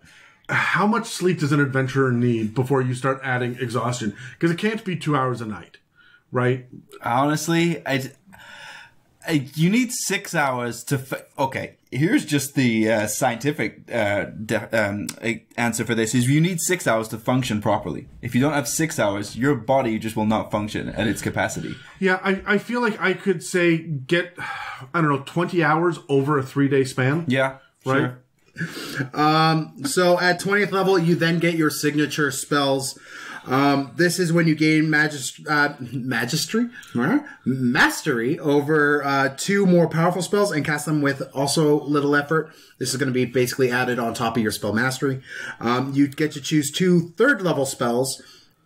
how much sleep does an adventurer need before you start adding exhaustion? Because it can't be 2 hours a night, right? Honestly, you need 6 hours to... Okay, here's just the scientific answer for this, is you need 6 hours to function properly. If you don't have 6 hours, your body just will not function at its capacity. Yeah, I feel like I could say get, 20 hours over a 3-day span. Yeah, right? Sure. So at 20th level, you then get your signature spells. This is when you gain mastery over 2 more powerful spells and cast them with also little effort. This is going to be basically added on top of your spell mastery. You get to choose 2 3rd-level spells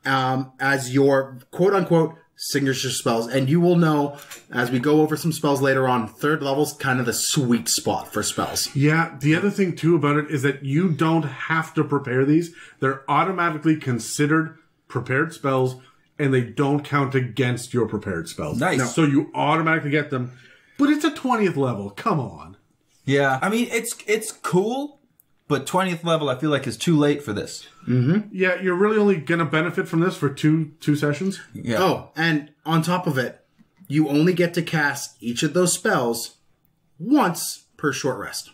as your quote-unquote signature spells, and you will know as we go over some spells later on, 3rd level's kind of the sweet spot for spells. Yeah, the other thing too about it is that you don't have to prepare these. They're automatically considered prepared spells, and they don't count against your prepared spells. Nice. No. So you automatically get them, but it's a 20th level. Come on. Yeah. I mean, it's cool, but 20th level I feel like is too late for this. Mm-hmm. Yeah, you're really only going to benefit from this for two sessions. Yeah. Oh, and on top of it, you only get to cast each of those spells once per short rest.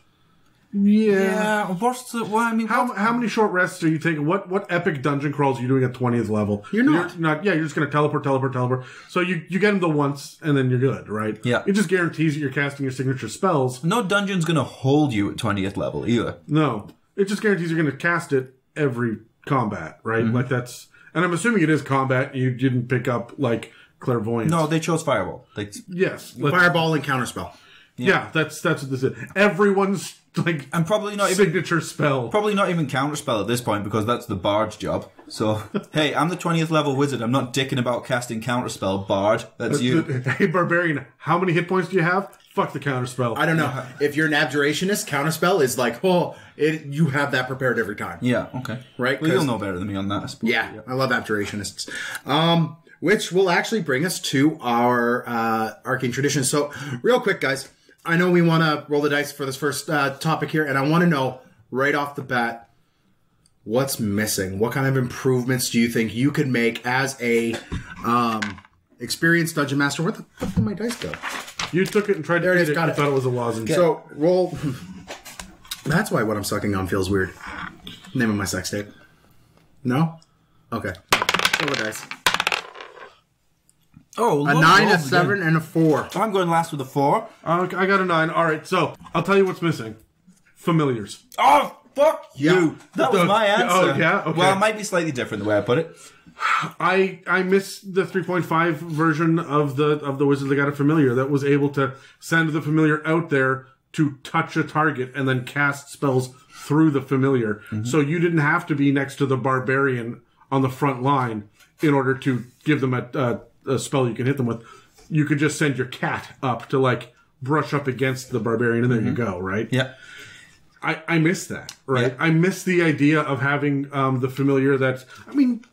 Yeah. How many short rests are you taking? What epic dungeon crawls are you doing at 20th level? You're just going to teleport. So you get them to once, and then you're good, right? Yeah. It just guarantees that you're casting your signature spells. No dungeon's going to hold you at 20th level either. No. It just guarantees you're going to cast it every combat, right? Mm-hmm. Like that's... And I'm assuming it is combat. You didn't pick up, like, clairvoyance. No, they chose fireball. Yes. Fireball and counterspell. Yeah. that's what this is. Everyone's, like, and probably not signature even, spell. Probably not even counterspell at this point, because that's the bard's job. So, hey, I'm the 20th level wizard. I'm not dicking about casting counterspell, bard. That's you. Hey, barbarian, how many hit points do you have? Fuck the counterspell. I don't know. Yeah. If you're an abjurationist, counterspell is like, oh, you have that prepared every time. Yeah, okay. Right? Well, you'll know better than me on that. I suppose. Yeah, I love abjurationists. Which will actually bring us to our Arcane Tradition. So, real quick, guys. I know we want to roll the dice for this first topic here, and I want to know, right off the bat, what's missing? What kind of improvements do you think you could make as a experienced Dungeon Master? Where the fuck did my dice go? You took it and tried to eat it. I thought it was a lozenge. So, roll. That's why what I'm sucking on feels weird. Name of my sex tape. No? Okay. Roll the dice. Oh, a 9, a 7, and a 4. Oh, I'm going last with a 4. I got a 9. All right, so I'll tell you what's missing. Familiars. Oh, fuck you. That was my answer. Oh, yeah? Okay. Well, it might be slightly different the way I put it. I miss the 3.5 version of the wizard that got a familiar that was able to send the familiar out there to touch a target and then cast spells through the familiar. Mm-hmm. So you didn't have to be next to the barbarian on the front line in order to give them a spell you can hit them with. You could just send your cat up to, like, brush up against the barbarian, and there you go, right? Yeah. I miss that, right? Yeah. I miss the idea of having the familiar that... I mean,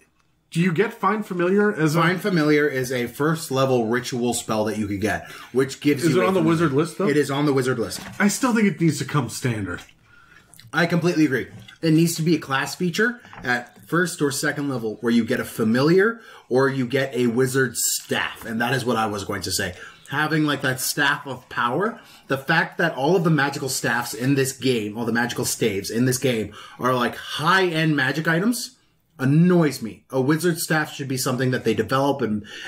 do you get Find Familiar as a... Find Familiar is a first-level ritual spell that you could get, which gives you... Is it on the wizard list, though? It is on the wizard list. I still think it needs to come standard. I completely agree. It needs to be a class feature at... first or second level, where you get a familiar or you get a wizard staff. And that is what I was going to say. Having, like, that staff of power, the fact that all of the magical staffs in this game, all the magical staves in this game, are, like, high-end magic items, annoys me. A wizard staff should be something that they develop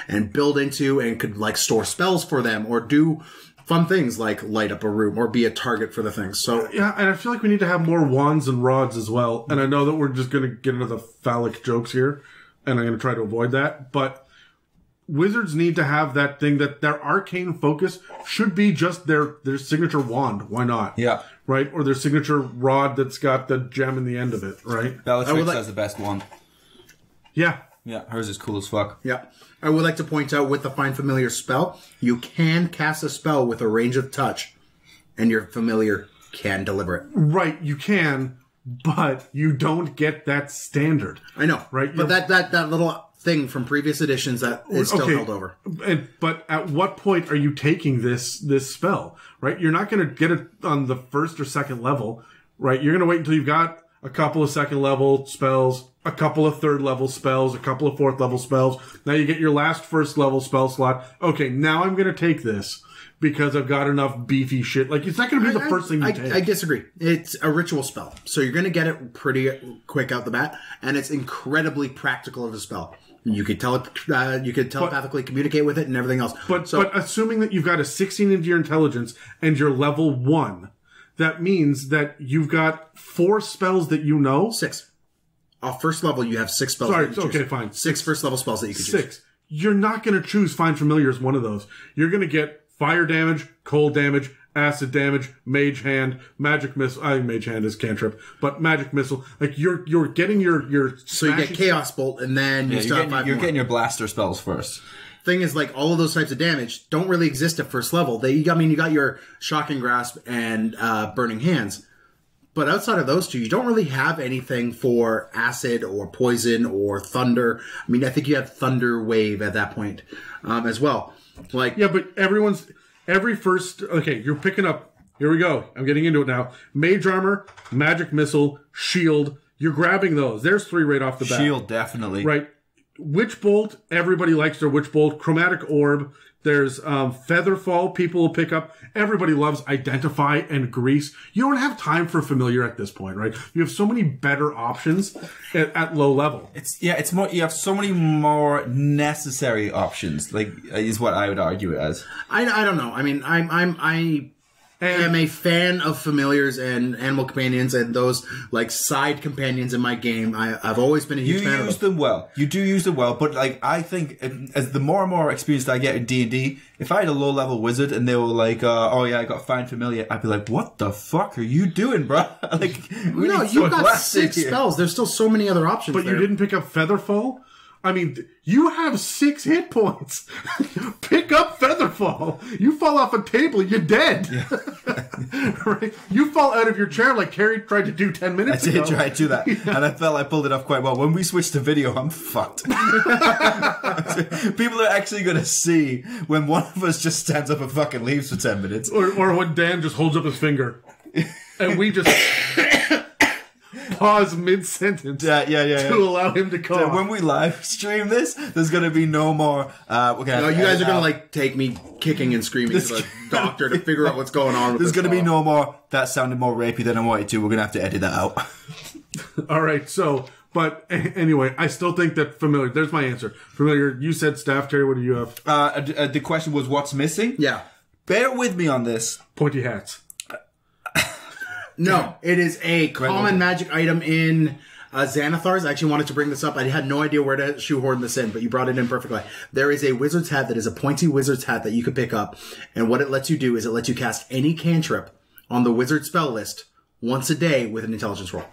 and build into and could, like, store spells for them or do... fun things like light up a room or be a target for the things. So yeah, and I feel like we need to have more wands and rods as well. And I know that we're just going to get into the phallic jokes here, and I'm going to try to avoid that. But wizards need to have that thing that their arcane focus should be just their signature wand. Why not? Yeah. Right? Or their signature rod that's got the gem in the end of it, right? Bellatrix has the best wand. Yeah. Yeah, hers is cool as fuck. Yeah. I would like to point out, with the Find Familiar spell, you can cast a spell with a range of touch, and your familiar can deliver it. Right, you can, but you don't get that standard. I know. Right? But that little thing from previous editions that is still held over. But at what point are you taking this spell? Right? You're not going to get it on the first or second level. Right? You're going to wait until you've got a couple of second-level spells, a couple of third-level spells, a couple of fourth-level spells. Now you get your last first-level spell slot. Okay, now I'm going to take this because I've got enough beefy shit. Like, it's not going to be the first thing you take. I disagree. It's a ritual spell, so you're going to get it pretty quick out the bat, and it's incredibly practical of a spell. You could telepathically communicate with it and everything else. But assuming that you've got a 16 into your intelligence and you're level 1... that means that you've got 4 spells that you know. 6. Off first level, you have 6 spells. Sorry, okay, fine. 6 first level spells that you can choose. 6. You're not going to choose Find Familiar as one of those. You're going to get fire damage, cold damage, acid damage, mage hand, magic missile. I think mage hand is cantrip, but magic missile. Like, you're getting your so you get chaos bolt, and then you start five. You're getting your blaster spells first. Thing is, like, all of those types of damage don't really exist at first level. I mean, you got your Shocking Grasp and Burning Hands. But outside of those two, you don't really have anything for acid or poison or thunder. I mean, I think you have Thunder Wave at that point as well. Like, yeah, but every first... Okay, you're picking up... Here we go. I'm getting into it now. Mage Armor, Magic Missile, Shield. You're grabbing those. There's 3 right off the bat. Shield, definitely. Right. Witch Bolt, everybody likes their Witch Bolt. Chromatic Orb, there's Featherfall, people will pick up. Everybody loves Identify and Grease. You don't have time for Familiar at this point, right? You have so many better options at low level. It's more. You have so many more necessary options, like, is what I would argue it as. I don't know. I mean, I And I'm a fan of familiars and animal companions and those like side companions in my game. I've always been a huge fan of them. You use them well. You do use them well, but like I think as the more and more experience that I get in D&D, if I had a low level wizard and they were like, "Oh yeah, I got Find Familiar," I'd be like, "What the fuck are you doing, bro?" Like, no, you got 6 spells. There's still so many other options. But you didn't pick up Featherfall. I mean, you have 6 hit points. Pick up Featherfall. You fall off a table, you're dead. Yeah. Right? You fall out of your chair like Carrie tried to do 10 minutes ago. I did try to do that, yeah. And I felt I pulled it off quite well. When we switch to video, I'm fucked. People are actually going to see when one of us just stands up and fucking leaves for 10 minutes. Or when Dan just holds up his finger. And we just... pause mid-sentence to allow him to cough. So when we live stream this, there's going to be no more... No, you guys are going to like take me kicking and screaming to the doctor to figure out what's going on with this. There's going to be no more... That sounded more rapey than I wanted to. We're going to have to edit that out. All right, so... But anyway, I still think that familiar... There's my answer. Familiar, you said staff. Terry, what do you have? The question was what's missing? Yeah. Bear with me on this. Pointy hats. No, it is a common magic item in Xanathar's. I actually wanted to bring this up. I had no idea where to shoehorn this in, but you brought it in perfectly. There is a wizard's hat that is a pointy wizard's hat that you can pick up. And what it lets you do is it lets you cast any cantrip on the wizard spell list once a day with an intelligence roll.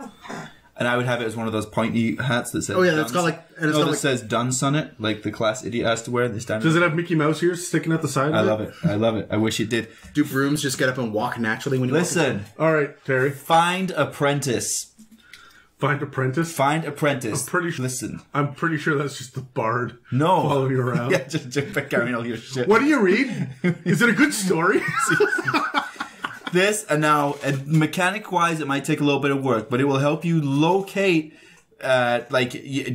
And I would have it as one of those pointy hats that says... Oh, yeah, that's got like... And it's got that like, says Dunce on it, like the class idiot has to wear this time. Does it have Mickey Mouse ears sticking out the side of it? I love it. I love it. I wish it did. Do brooms just get up and walk naturally when you listen? All right, Terry. Find Apprentice. Find Apprentice? Find Apprentice. I'm pretty sure... Listen. I'm pretty sure that's just the bard. No. Follow you around. Yeah, just carrying all your shit. What do you read? Is it a good story? This, and now, mechanic-wise, it might take a little bit of work, but it will help you locate, like,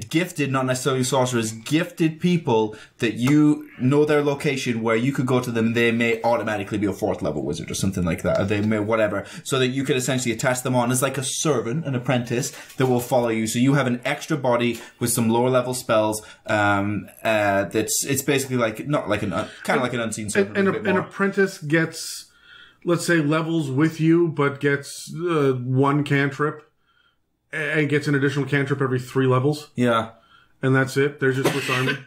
gifted, not necessarily sorcerers, gifted people that you know their location where you could go to them. They may automatically be a 4th-level wizard or something like that, or they may whatever, so that you could essentially attach them on as, like, a servant, an apprentice, that will follow you. So you have an extra body with some lower-level spells that's, it's basically like, not like an, kind of like an unseen servant. An apprentice gets... Let's say levels with you, but gets 1 cantrip and gets an additional cantrip every 3 levels. Yeah. And that's it. They're just Swiss Army.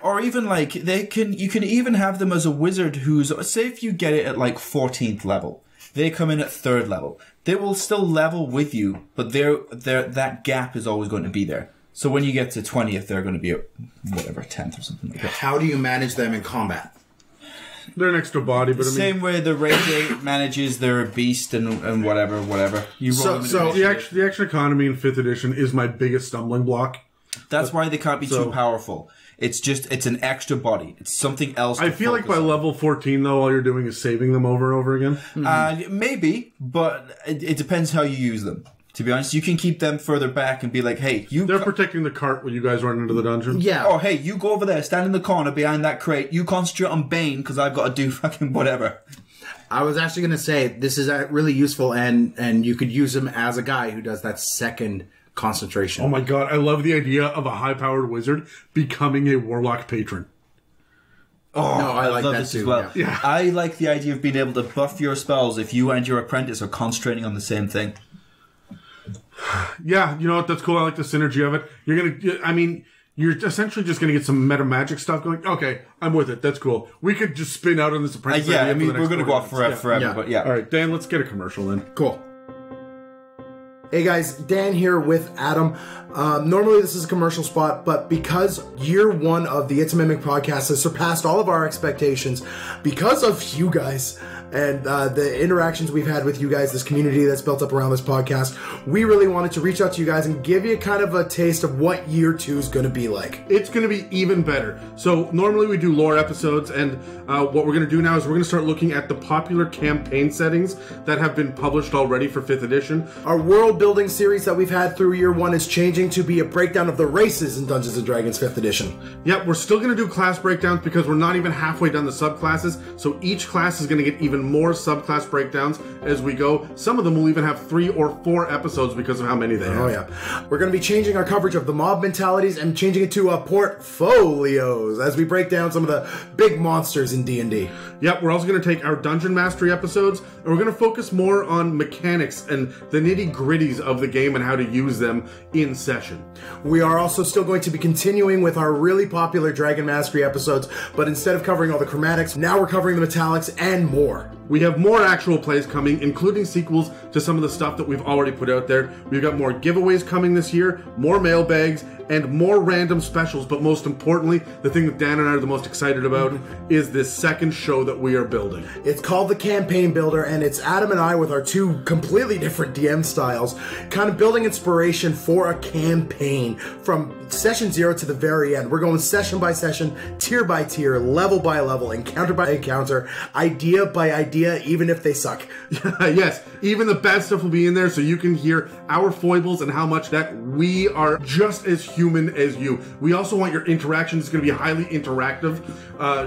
Or even like, they can, you can even have them as a wizard who's, say if you get it at like 14th level, they come in at 3rd level. They will still level with you, but that gap is always going to be there. So when you get to 20th, they're going to be at whatever, 10th or something like that. How do you manage them in combat? They're an extra body, but I mean... Same way the Ranger manages their beast and whatever. You roll the extra economy in 5th edition is my biggest stumbling block. That's why they can't be too powerful. It's just, it's an extra body. It's something else. I feel like by level 14, though, all you're doing is saving them over and over again. Mm-hmm. Maybe, but it depends how you use them. To be honest, you can keep them further back and be like, hey, you... They're protecting the cart when you guys run into the dungeon. Yeah. Oh, hey, you go over there, stand in the corner behind that crate. You concentrate on Bane because I've got to do fucking whatever. I was actually going to say, this is really useful and you could use him as a guy who does that second concentration. Oh my god, I love the idea of a high-powered wizard becoming a warlock patron. Oh, no, I like that too. As well. Yeah. I like the idea of being able to buff your spells if you and your apprentice are concentrating on the same thing. Yeah, you know what? That's cool. I like the synergy of it. You're essentially just going to get some meta magic stuff going. Okay, I'm with it. That's cool. We could just spin out on this apprentice. Yeah, I mean, we're going to go off forever, but yeah. All right, Dan, let's get a commercial in. Cool. Hey guys, Dan here with Adam. Normally this is a commercial spot, but because year 1 of the It's a Mimic podcast has surpassed all of our expectations because of you guys and the interactions we've had with you guys, this community that's built up around this podcast, we really wanted to reach out to you guys and give you kind of a taste of what year 2 is going to be like. It's going to be even better. So normally we do lore episodes, and what we're going to do now is we're going to start looking at the popular campaign settings that have been published already for 5th edition. Our world building series that we've had through year 1 is changing to be a breakdown of the races in Dungeons and Dragons 5th edition. Yep, we're still going to do class breakdowns because we're not even halfway down the subclasses, so each class is going to get even more subclass breakdowns as we go. Some of them will even have 3 or 4 episodes because of how many they have. Oh yeah. We're going to be changing our coverage of the mob mentalities and changing it to portfolios as we break down some of the big monsters in D&D. Yep, we're also going to take our Dungeon Mastery episodes and we're going to focus more on mechanics and the nitty-gritties of the game and how to use them in session. We are also still going to be continuing with our really popular Dragon Mastery episodes, but instead of covering all the chromatics, now we're covering the metallics and more. We have more actual plays coming, including sequels to some of the stuff that we've already put out there. We've got more giveaways coming this year, more mailbags, and more random specials, but most importantly, the thing that Dan and I are the most excited about is this second show that we are building. It's called The Campaign Builder, and it's Adam and I with our 2 completely different DM styles, kind of building inspiration for a campaign from session 0 to the very end. We're going session by session, tier by tier, level by level, encounter by encounter, idea by idea, even if they suck. Yes, even the bad stuff will be in there, so you can hear our foibles and how much that we are just as human as you. We also want your interaction. It's going to be a highly interactive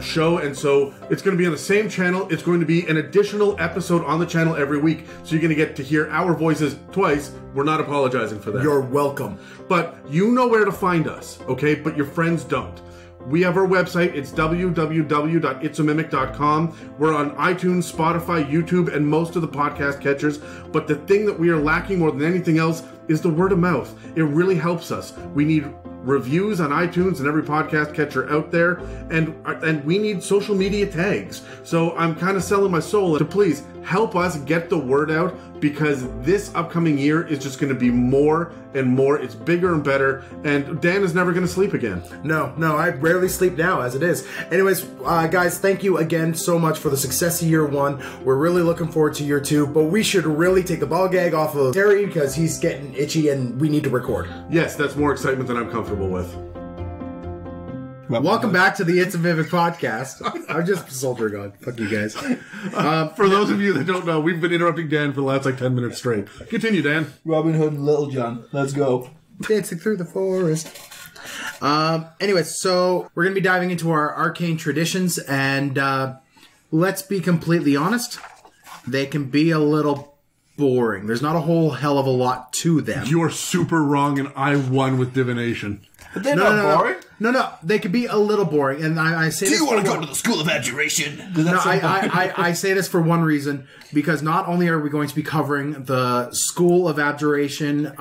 show, and so it's going to be on the same channel. It's going to be an additional episode on the channel every week, so you're going to get to hear our voices twice. We're not apologizing for that. You're welcome. But you know where to find us, okay? But your friends don't. We have our website. It's www.itsamimic.com. We're on iTunes, Spotify, YouTube, and most of the podcast catchers. But the thing that we are lacking more than anything else is the word of mouth. It really helps us. We need reviews on iTunes and every podcast catcher out there, and we need social media tags. So I'm kind of selling my soul to please help us get the word out, because this upcoming year is just going to be more and more. It's bigger and better, and Dan is never going to sleep again. No, I rarely sleep now as it is. Anyways, guys, thank you again so much for the success of year 1. We're really looking forward to year 2, but we should really take the ball gag off of Terry because he's getting itchy and we need to record. Yes, that's more excitement than I'm comfortable with. Welcome back to the It's a Mimic podcast. I'm just soldiering on. Fuck you guys. For those of you that don't know, we've been interrupting Dan for the last 10 minutes straight. Continue, Dan. Robin Hood and Little John. Let's go. Dancing through the forest. Anyway, so we're going to be diving into our arcane traditions, and let's be completely honest, they can be a little boring. There's not a whole hell of a lot to them. You're super wrong, and I won with divination. But they're not boring. No, they could be a little boring, and I say. Do you want to go to the school of abjuration? No, I say this for one reason, because not only are we going to be covering the school of abjuration,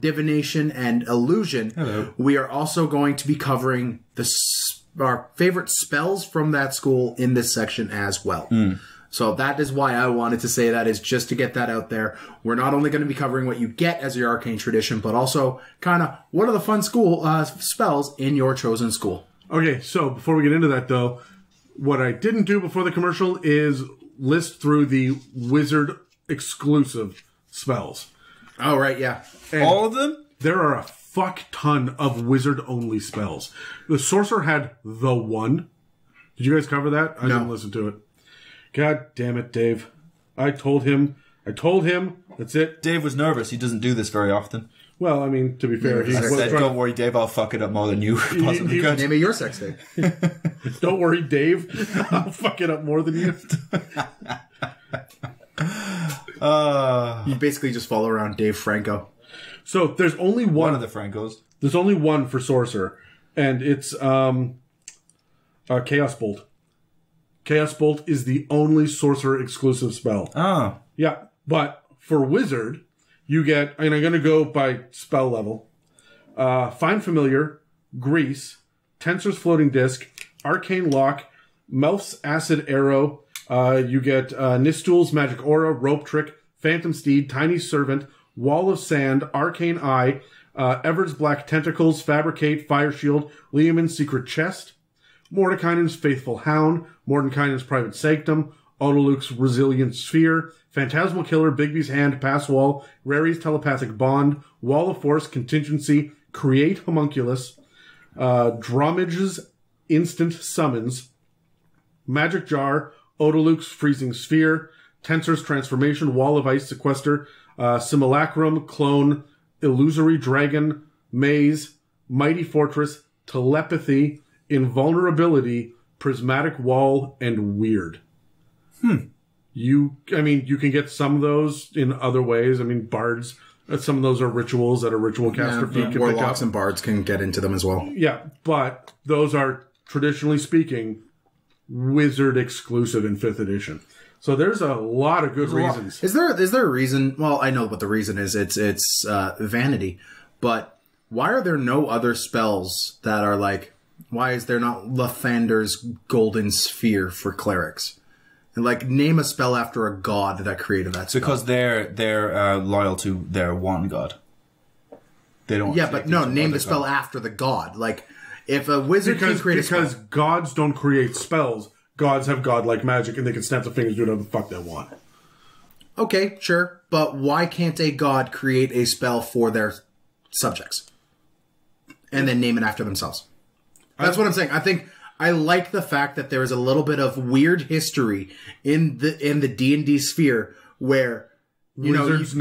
divination, and illusion, we are also going to be covering our favorite spells from that school in this section as well. Mm. So that is why I wanted to say that, is just to get that out there. We're not only going to be covering what you get as your arcane tradition, but also kind of what are the fun school spells in your chosen school. Okay, so before we get into that, though, what I didn't do before the commercial is list through the wizard-exclusive spells. Oh, right, yeah. And all of them? There are a fuck ton of wizard-only spells. The sorcerer had the one. Did you guys cover that? I didn't listen to it. God damn it, Dave. I told him. That's it. Dave was nervous. He doesn't do this very often. Well, I mean, to be fair, he said, don't worry, Dave, I'll fuck it up more than you possibly could. Name it your sex tape. Don't worry, Dave, I'll fuck it up more than you. You basically just follow around Dave Franco. So there's only one of the Francos. There's only one for sorcerer, and it's Chaos Bolt. Chaos Bolt is the only sorcerer-exclusive spell. Oh. Yeah. But for wizard, you get, and I'm going to go by spell level, Find Familiar, Grease, Tenser's Floating Disk, Arcane Lock, Melf's Acid Arrow, you get Nistul's Magic Aura, Rope Trick, Phantom Steed, Tiny Servant, Wall of Sand, Arcane Eye, Everard's Black Tentacles, Fabricate, Fire Shield, Leomund's Secret Chest, Mordenkainen's Faithful Hound, Mordenkainen's Private Sanctum, Autoluke's Resilient Sphere, Phantasmal Killer, Bigby's Hand, Passwall, Rary's Telepathic Bond, Wall of Force, Contingency, Create Homunculus, Dromage's Instant Summons, Magic Jar, Autoluke's Freezing Sphere, Tenser's Transformation, Wall of Ice Sequester, Simulacrum, Clone, Illusory Dragon, Maze, Mighty Fortress, Telepathy, Invulnerability, Prismatic Wall, and Weird. you can get some of those in other ways. I mean, bards, some of those are rituals that a ritual caster feat can pick up. And bards can get into them as well. Yeah, but those are, traditionally speaking, wizard exclusive in 5th edition. So there's a lot of good reasons. Is there a reason? Well, I know what the reason is. It's vanity. But why are there no other spells that are like, why is there not Lathander's Golden Sphere for clerics? And like, name a spell after a god that created that spell. Because they're loyal to their one god. They don't. Yeah, but no, name the spell after the god. Like, if a wizard can create a spell, because gods don't create spells. Gods have godlike magic, and they can snap their fingers and do whatever the fuck they want. Okay, sure. But why can't a god create a spell for their subjects? And then name it after themselves? That's what I'm saying. I think I like the fact that there is a little bit of weird history in the D&D sphere where, you know, wizards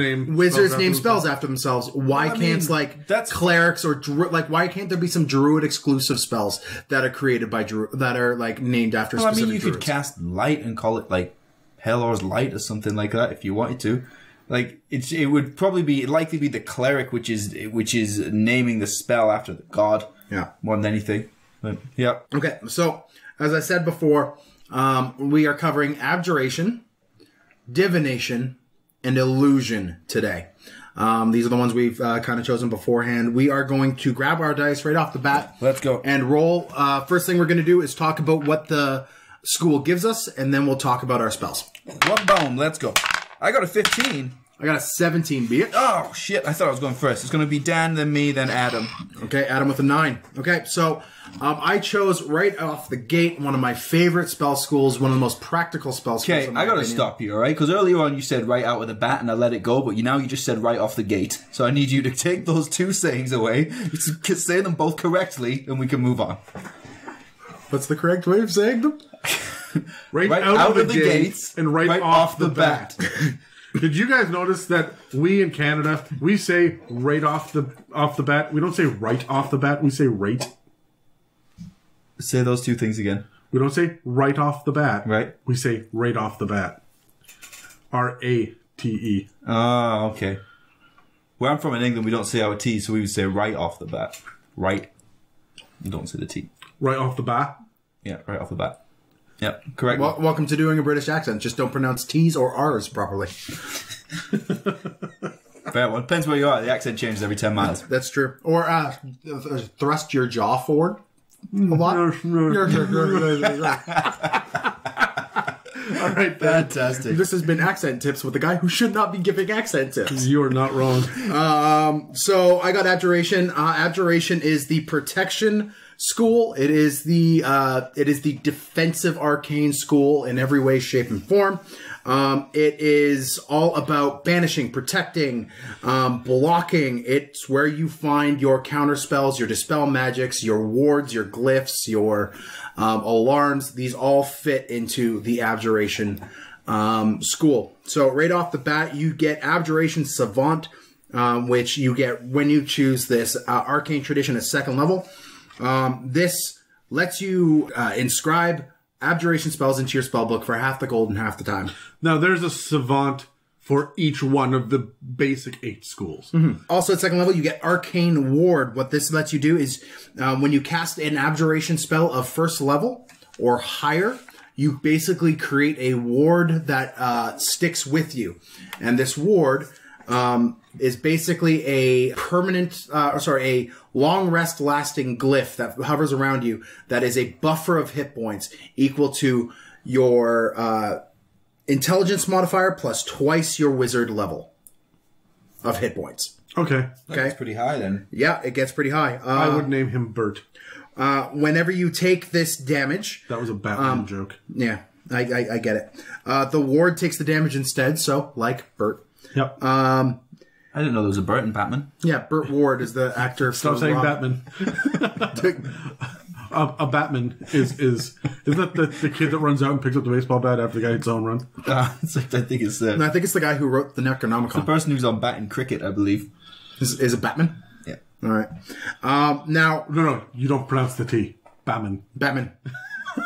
name spells after themselves. Why can't, like, clerics or like, why can't there be some druid exclusive spells that are created by that are named after specific druids? I mean, you could cast light and call it like Helor's Light or something like that if you wanted to. Like, it would probably be likely be the cleric which is naming the spell after the god. Yeah, more than anything. But, yeah. Okay, so as I said before, we are covering Abjuration, Divination, and Illusion today. These are the ones we've kind of chosen beforehand. We are going to grab our dice right off the bat. Let's go. And roll. First thing we're going to do is talk about what the school gives us, and then we'll talk about our spells. Well, boom, let's go. I got a 15. I got a 17, bitch. Oh, shit. I thought I was going first. It's going to be Dan, then me, then Adam. Okay, Adam with a 9. Okay, so I chose right off the gate one of my favorite spell schools, one of the most practical spell schools. Okay, I got to stop you, all right? Because earlier on you said right out of the bat and I let it go, but now you just said right off the gate. So I need you to take those two sayings away, say them both correctly, and we can move on. What's the correct way of saying them? right out of the gates and right off the bat. Did you guys notice that we in Canada, we say right off the bat? We don't say right off the bat. We say right. Say those two things again. We don't say right off the bat. Right. We say right off the bat. R-A-T-E. Oh, okay. Where I'm from in England, we don't say our T, so we would say right off the bat. Right. We don't say the T. Right off the bat? Yeah, right off the bat. Yep, correct. Well, welcome to doing a British accent. Just don't pronounce T's or R's properly. Fair one. Depends where you are. The accent changes every 10 miles. That's true. Or thrust your jaw forward a lot. All right, fantastic. This has been Accent Tips with the guy who should not be giving accent tips. You are not wrong. So I got Abjuration. Abjuration is the protection school. It is the defensive arcane school in every way, shape, and form. It is all about banishing, protecting, blocking. It's where you find your counter spells, your dispel magics, your wards, your glyphs, your alarms. These all fit into the Abjuration school. So right off the bat, you get Abjuration Savant, which you get when you choose this Arcane Tradition at 2nd level. This lets you inscribe Abjuration spells into your spellbook for half the gold and half the time. Now, there's a Savant for each one of the basic 8 schools. Mm-hmm. Also, at 2nd level, you get Arcane Ward. What this lets you do is when you cast an Abjuration spell of 1st level or higher, you basically create a ward that sticks with you. And this ward is basically a permanent, a long rest lasting glyph that hovers around you that is a buffer of hit points equal to your intelligence modifier plus twice your wizard level of hit points. Okay. That's pretty high then. Yeah, it gets pretty high. I would name him Bert. Whenever you take this damage... That was a Batman joke. Yeah, I get it. The ward takes the damage instead, so like Bert. Yep. I didn't know there was a Bert in Batman. Yeah, Bert Ward is the actor. Stop saying Robin. Batman. a Batman isn't that the kid that runs out and picks up the baseball bat after the guy hits home run? I think it's the guy who wrote the Necronomicon. The person who's on Bat in Cricket, I believe, is a Batman. Yeah. All right. Now, no, you don't pronounce the T. Batman. Batman.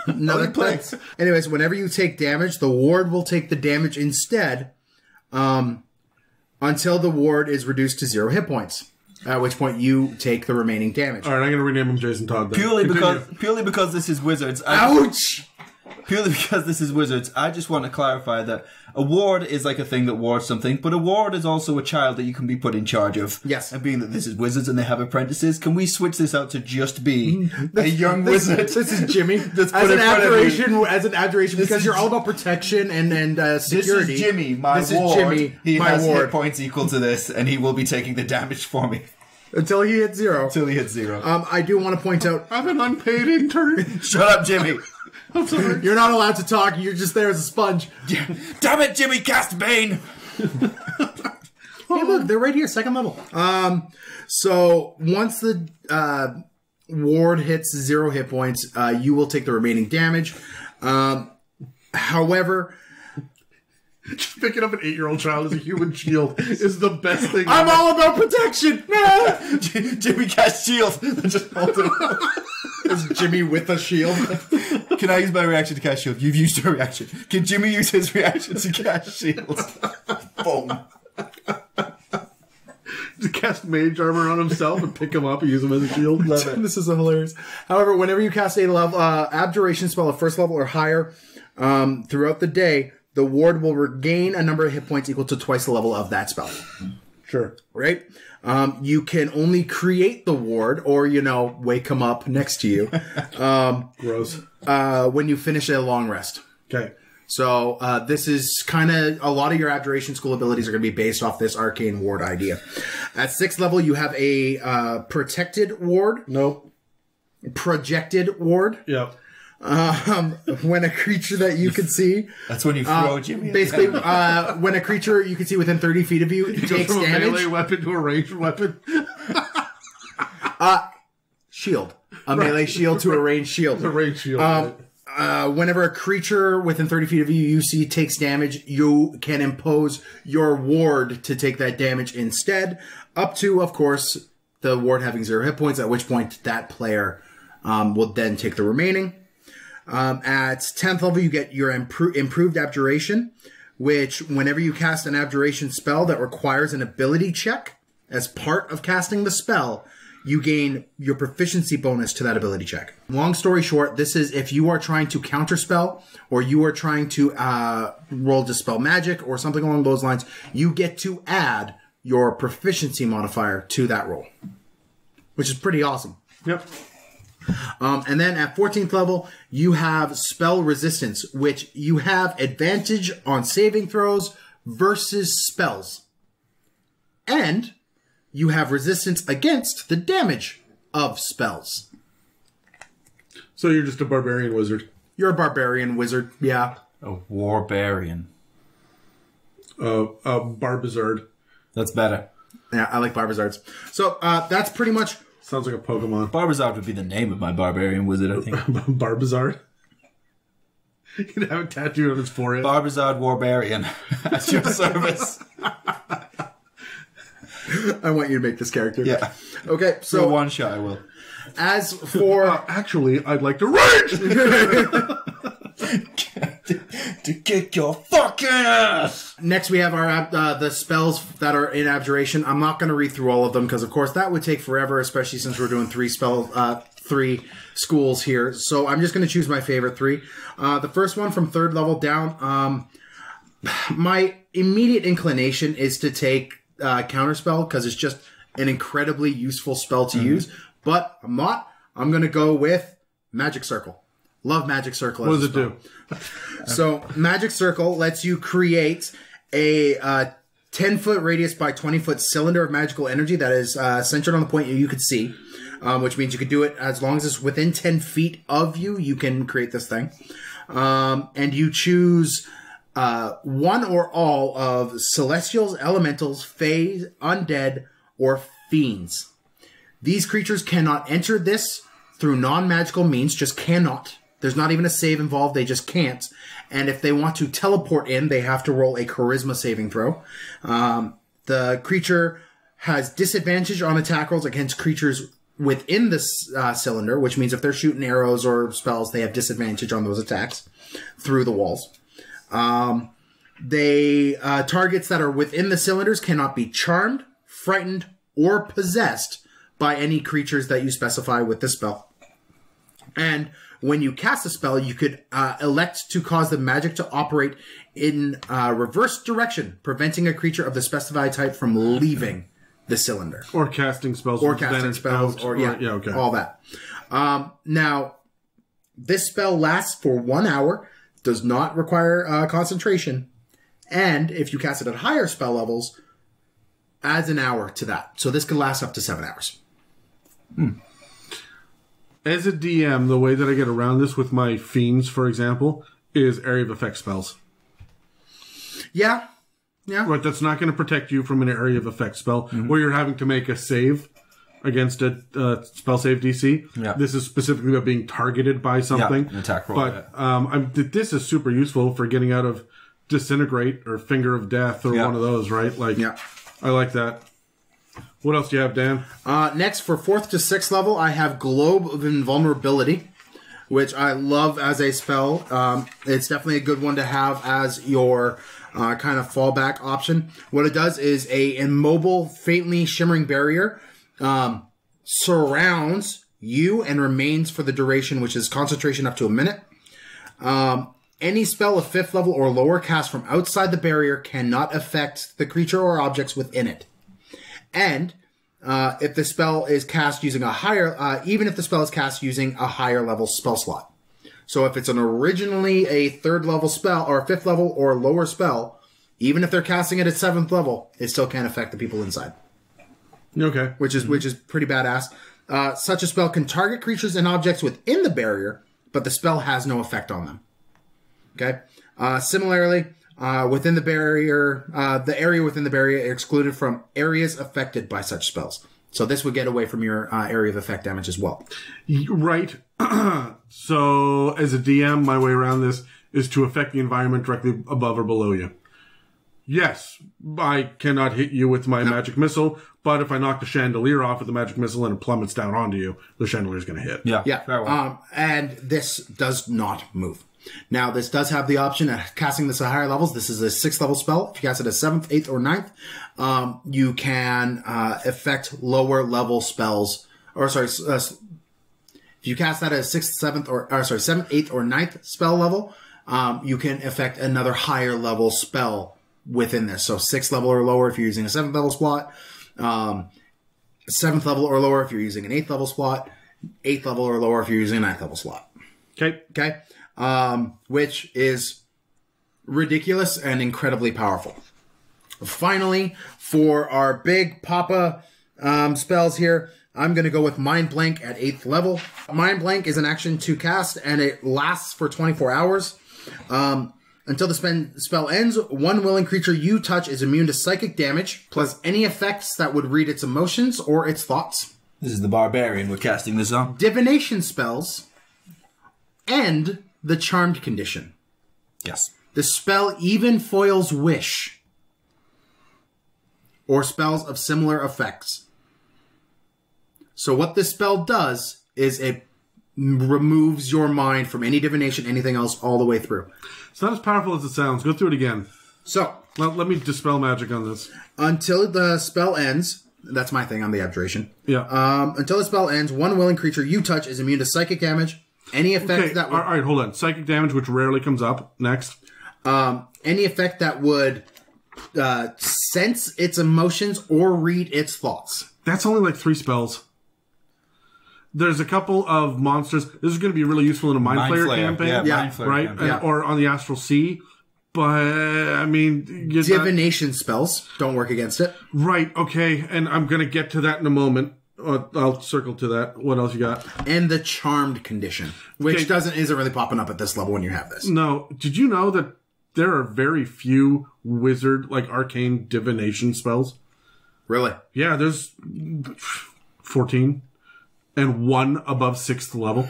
Another click. Anyways, whenever you take damage, the ward will take the damage instead, until the ward is reduced to 0 hit points. At which point you take the remaining damage. All right, I'm going to rename him Jason Todd. Then. Purely because this is Wizards. Ouch! Purely because this is Wizards, I just want to clarify that a ward is like a thing that wards something, but a ward is also a child that you can be put in charge of. Yes. And being that this is Wizards and they have apprentices, can we switch this out to just be a young wizard? This is Jimmy. That's as an abjuration, because you're all about protection and security. This is Jimmy, my ward. He has hit points equal to this, and he will be taking the damage for me. Until he hits 0. Until he hits 0. I do want to point out... I'm an unpaid intern. Shut up, Jimmy. I'm sorry. You're not allowed to talk. You're just there as a sponge. Damn it, Jimmy, cast Bane. Hey, look, they're right here, second level. So once the ward hits 0 hit points, you will take the remaining damage. However... Just picking up an 8-year-old child as a human shield is the best thing. I'm ever. All about protection. No, Jimmy cast shield. Just hold him. Is Jimmy with a shield? Can I use my reaction to cast shield? You've used your reaction. Can Jimmy use his reaction to cast shield? Boom. To cast mage armor on himself and pick him up and use him as a shield. Love it. This is hilarious. However, whenever you cast a level abjuration spell of 1st level or higher throughout the day, the ward will regain a number of hit points equal to 2x the level of that spell. Sure. Right? You can only create the ward or, you know, wake him up next to you. Gross. When you finish a long rest. Okay. So this is kind of... A lot of your abjuration school abilities are going to be based off this arcane ward idea. At 6th level, you have a protected ward. No. Projected ward. Yep. When a creature that you can see... That's when you throw Jimmy. Basically, when a creature you can see within 30 feet of you takes from damage... From a melee weapon to a ranged weapon. Shield. A melee shield to a ranged shield. A ranged shield. Whenever a creature within 30 feet of you see takes damage, you can impose your ward to take that damage instead. Up to, of course, the ward having 0 hit points, at which point that player will then take the remaining... at 10th level, you get your improved abjuration, which whenever you cast an abjuration spell that requires an ability check as part of casting the spell, you gain your proficiency bonus to that ability check. Long story short, this is if you are trying to counterspell or you are trying to roll dispel magic or something along those lines, you get to add your proficiency modifier to that roll, which is pretty awesome. Yep. And then at 14th level, you have spell resistance, which you have advantage on saving throws versus spells. And you have resistance against the damage of spells. So you're just a barbarian wizard. You're a barbarian wizard, yeah. A warbarian. A barbazard. That's better. Yeah, I like barbazards. So that's pretty much... Sounds like a Pokemon. Barbazard would be the name of my barbarian wizard, I think. Barbazard? You'd have a tattoo on his forehead. Barbazard Warbarian. At your service. I want you to make this character. Yeah. Okay, so... For one shot, I will. As for... actually, I'd like to rage! To kick your fucking ass! Next we have our the spells that are in Abjuration. I'm not going to read through all of them because, of course, that would take forever, especially since we're doing three schools here. So I'm just going to choose my favorite three. The first one from 3rd level down. My immediate inclination is to take Counterspell because it's just an incredibly useful spell to use. But I'm not. I'm going to go with Magic Circle. Love Magic Circle. What does it do? So Magic Circle lets you create a 10-foot radius by 20-foot cylinder of magical energy that is centered on the point you could see, which means you could do it as long as it's within 10 feet of you, you can create this thing. And you choose one or all of Celestials, Elementals, Fae, Undead, or Fiends. These creatures cannot enter this through non-magical means, just cannot. There's not even a save involved, they just can't. And if they want to teleport in, they have to roll a charisma saving throw. The creature has disadvantage on attack rolls against creatures within this cylinder, which means if they're shooting arrows or spells, they have disadvantage on those attacks through the walls. Targets that are within the cylinders cannot be charmed, frightened, or possessed by any creatures that you specify with the spell. And when you cast a spell, you could elect to cause the magic to operate in reverse direction, preventing a creature of the specified type from leaving the cylinder. Or casting spells. Or casting spells. Out, or, yeah, okay. All that. Now, this spell lasts for 1 hour, does not require concentration, and if you cast it at higher spell levels, adds an hour to that. So this could last up to 7 hours. Hmm. As a DM, the way that I get around this with my fiends, for example, is area of effect spells. Yeah. Yeah. Right, that's not going to protect you from an area of effect spell where you're having to make a save against a spell save DC. Yeah. This is specifically about being targeted by something. Yeah, an attack roll. But this is super useful for getting out of Disintegrate or Finger of Death or one of those, right? Like, I like that. What else do you have, Dan? Next, for 4th to 6th level, I have Globe of Invulnerability, which I love as a spell. It's definitely a good one to have as your kind of fallback option. What it does is a immobile, faintly shimmering barrier surrounds you and remains for the duration, which is concentration up to a minute. Any spell of 5th level or lower cast from outside the barrier cannot affect the creature or objects within it. And if the spell is cast using a higher, even if the spell is cast using a higher level spell slot. So if it's an originally a 3rd level spell or a 5th level or lower spell, even if they're casting it at 7th level, it still can't affect the people inside. Okay. Which is pretty badass. Such a spell can target creatures and objects within the barrier, but the spell has no effect on them. Okay. Similarly, within the barrier, the area within the barrier are excluded from areas affected by such spells. So this would get away from your area of effect damage as well. Right. So as a DM, my way around this is to affect the environment directly above or below you. Yes, I cannot hit you with my magic missile, but if I knock the chandelier off with the magic missile and it plummets down onto you, the chandelier is going to hit. Yeah. Yeah. And this does not move. Now, this does have the option of casting this at higher levels. This is a 6th level spell. If you cast it at 7th, 8th, or 9th, you can affect lower level spells. Or, sorry, if you cast that at a 6th, 7th, or sorry, 7th, 8th, or 9th spell level, you can affect another higher level spell within this. So 6th level or lower if you're using a 7th level slot. 7th level or lower if you're using an 8th level slot. 8th level or lower if you're using a 9th level slot. Okay. Okay. Which is ridiculous and incredibly powerful. Finally, for our big papa spells here, I'm going to go with Mind Blank at 8th level. Mind Blank is an action to cast, and it lasts for 24 hours. Until the spell ends, one willing creature you touch is immune to psychic damage, plus any effects that would read its emotions or its thoughts. This is the Barbarian we're casting this on. Divination spells and the Charmed condition. Yes. The spell even foils Wish or spells of similar effects. So what this spell does is it removes your mind from any divination, anything else, all the way through. It's not as powerful as it sounds. Go through it again. So let me dispel magic on this. Until the spell ends... That's my thing on the abjuration. Yeah. Until the spell ends, one willing creature you touch is immune to psychic damage. Any effect that would... All right, hold on. Psychic damage, which rarely comes up. Next. Any effect that would sense its emotions or read its thoughts. That's only like 3 spells. There's a couple of monsters. This is going to be really useful in a Mind Flayer campaign. Yeah, Mind Flayer campaign. Yeah. Or on the Astral Sea. But, I mean... Divination spells don't work against it. Right, okay. And I'm going to get to that in a moment. I'll circle to that. What else you got? And the Charmed condition, which isn't really popping up at this level when you have this. No. Did you know that there are very few wizard, like, arcane divination spells? Really? Yeah, there's 14. And 1 above 6th level.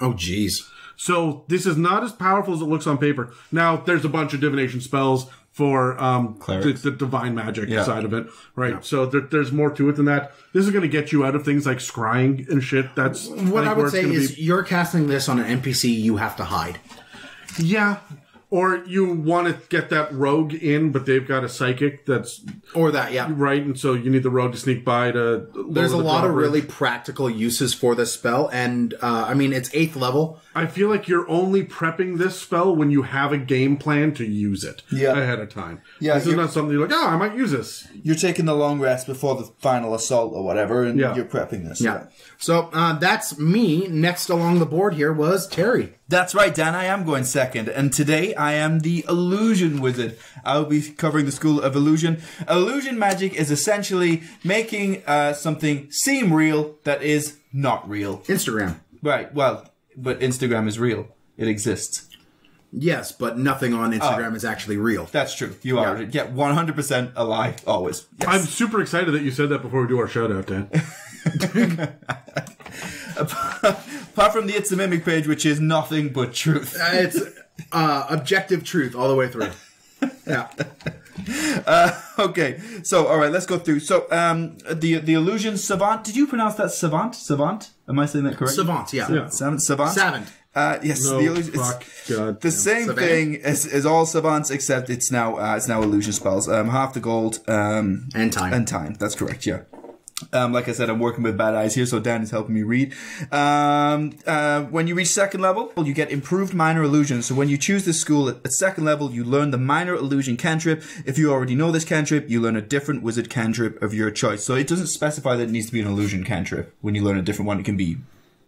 Oh, jeez. So this is not as powerful as it looks on paper. Now, there's a bunch of divination spells for the divine magic side of it, right? Yeah. So there's more to it than that. This is going to get you out of things like scrying and shit. That's what I would say is you're casting this on an NPC you have to hide. Yeah. Or you want to get that rogue in, but they've got a psychic that's... Or that, yeah. Right, and so you need the rogue to sneak by to... There's a lot of really practical uses for this spell, and, I mean, it's 8th level. I feel like you're only prepping this spell when you have a game plan to use it ahead of time. Yeah, this is not something you're like, oh, I might use this. You're taking the long rest before the final assault or whatever, and you're prepping this. Yeah. So, that's me. Next along the board here was Terry. That's right, Dan. I am going second, and today I am the Illusion Wizard. I'll be covering the School of Illusion. Illusion magic is essentially making something seem real that is not real. Instagram. Right, well, but Instagram is real. It exists. Yes, but nothing on Instagram is actually real. That's true. You are 100% alive, always. Yes. I'm super excited that you said that before we do our shout-out, Dan. Apart from the It's a Mimic page, which is nothing but truth. It's objective truth all the way through. Yeah. Okay. So, all right, let's go through. So, the Illusion Savant. Did you pronounce that Savant? Savant? Am I saying that correctly? Savant, yeah. Savant? Savant. Savant. Yes, no, the illusion, the same Savant. Thing as all savants, except it's now illusion spells. Half the gold. And time. And time. That's correct, yeah. Like I said, I'm working with bad eyes here, so Dan is helping me read. When you reach second level, you get improved minor illusion. So when you choose this school at second level, you learn the minor illusion cantrip. If you already know this cantrip, you learn a different wizard cantrip of your choice. So it doesn't specify that it needs to be an illusion cantrip. When you learn a different one, it can be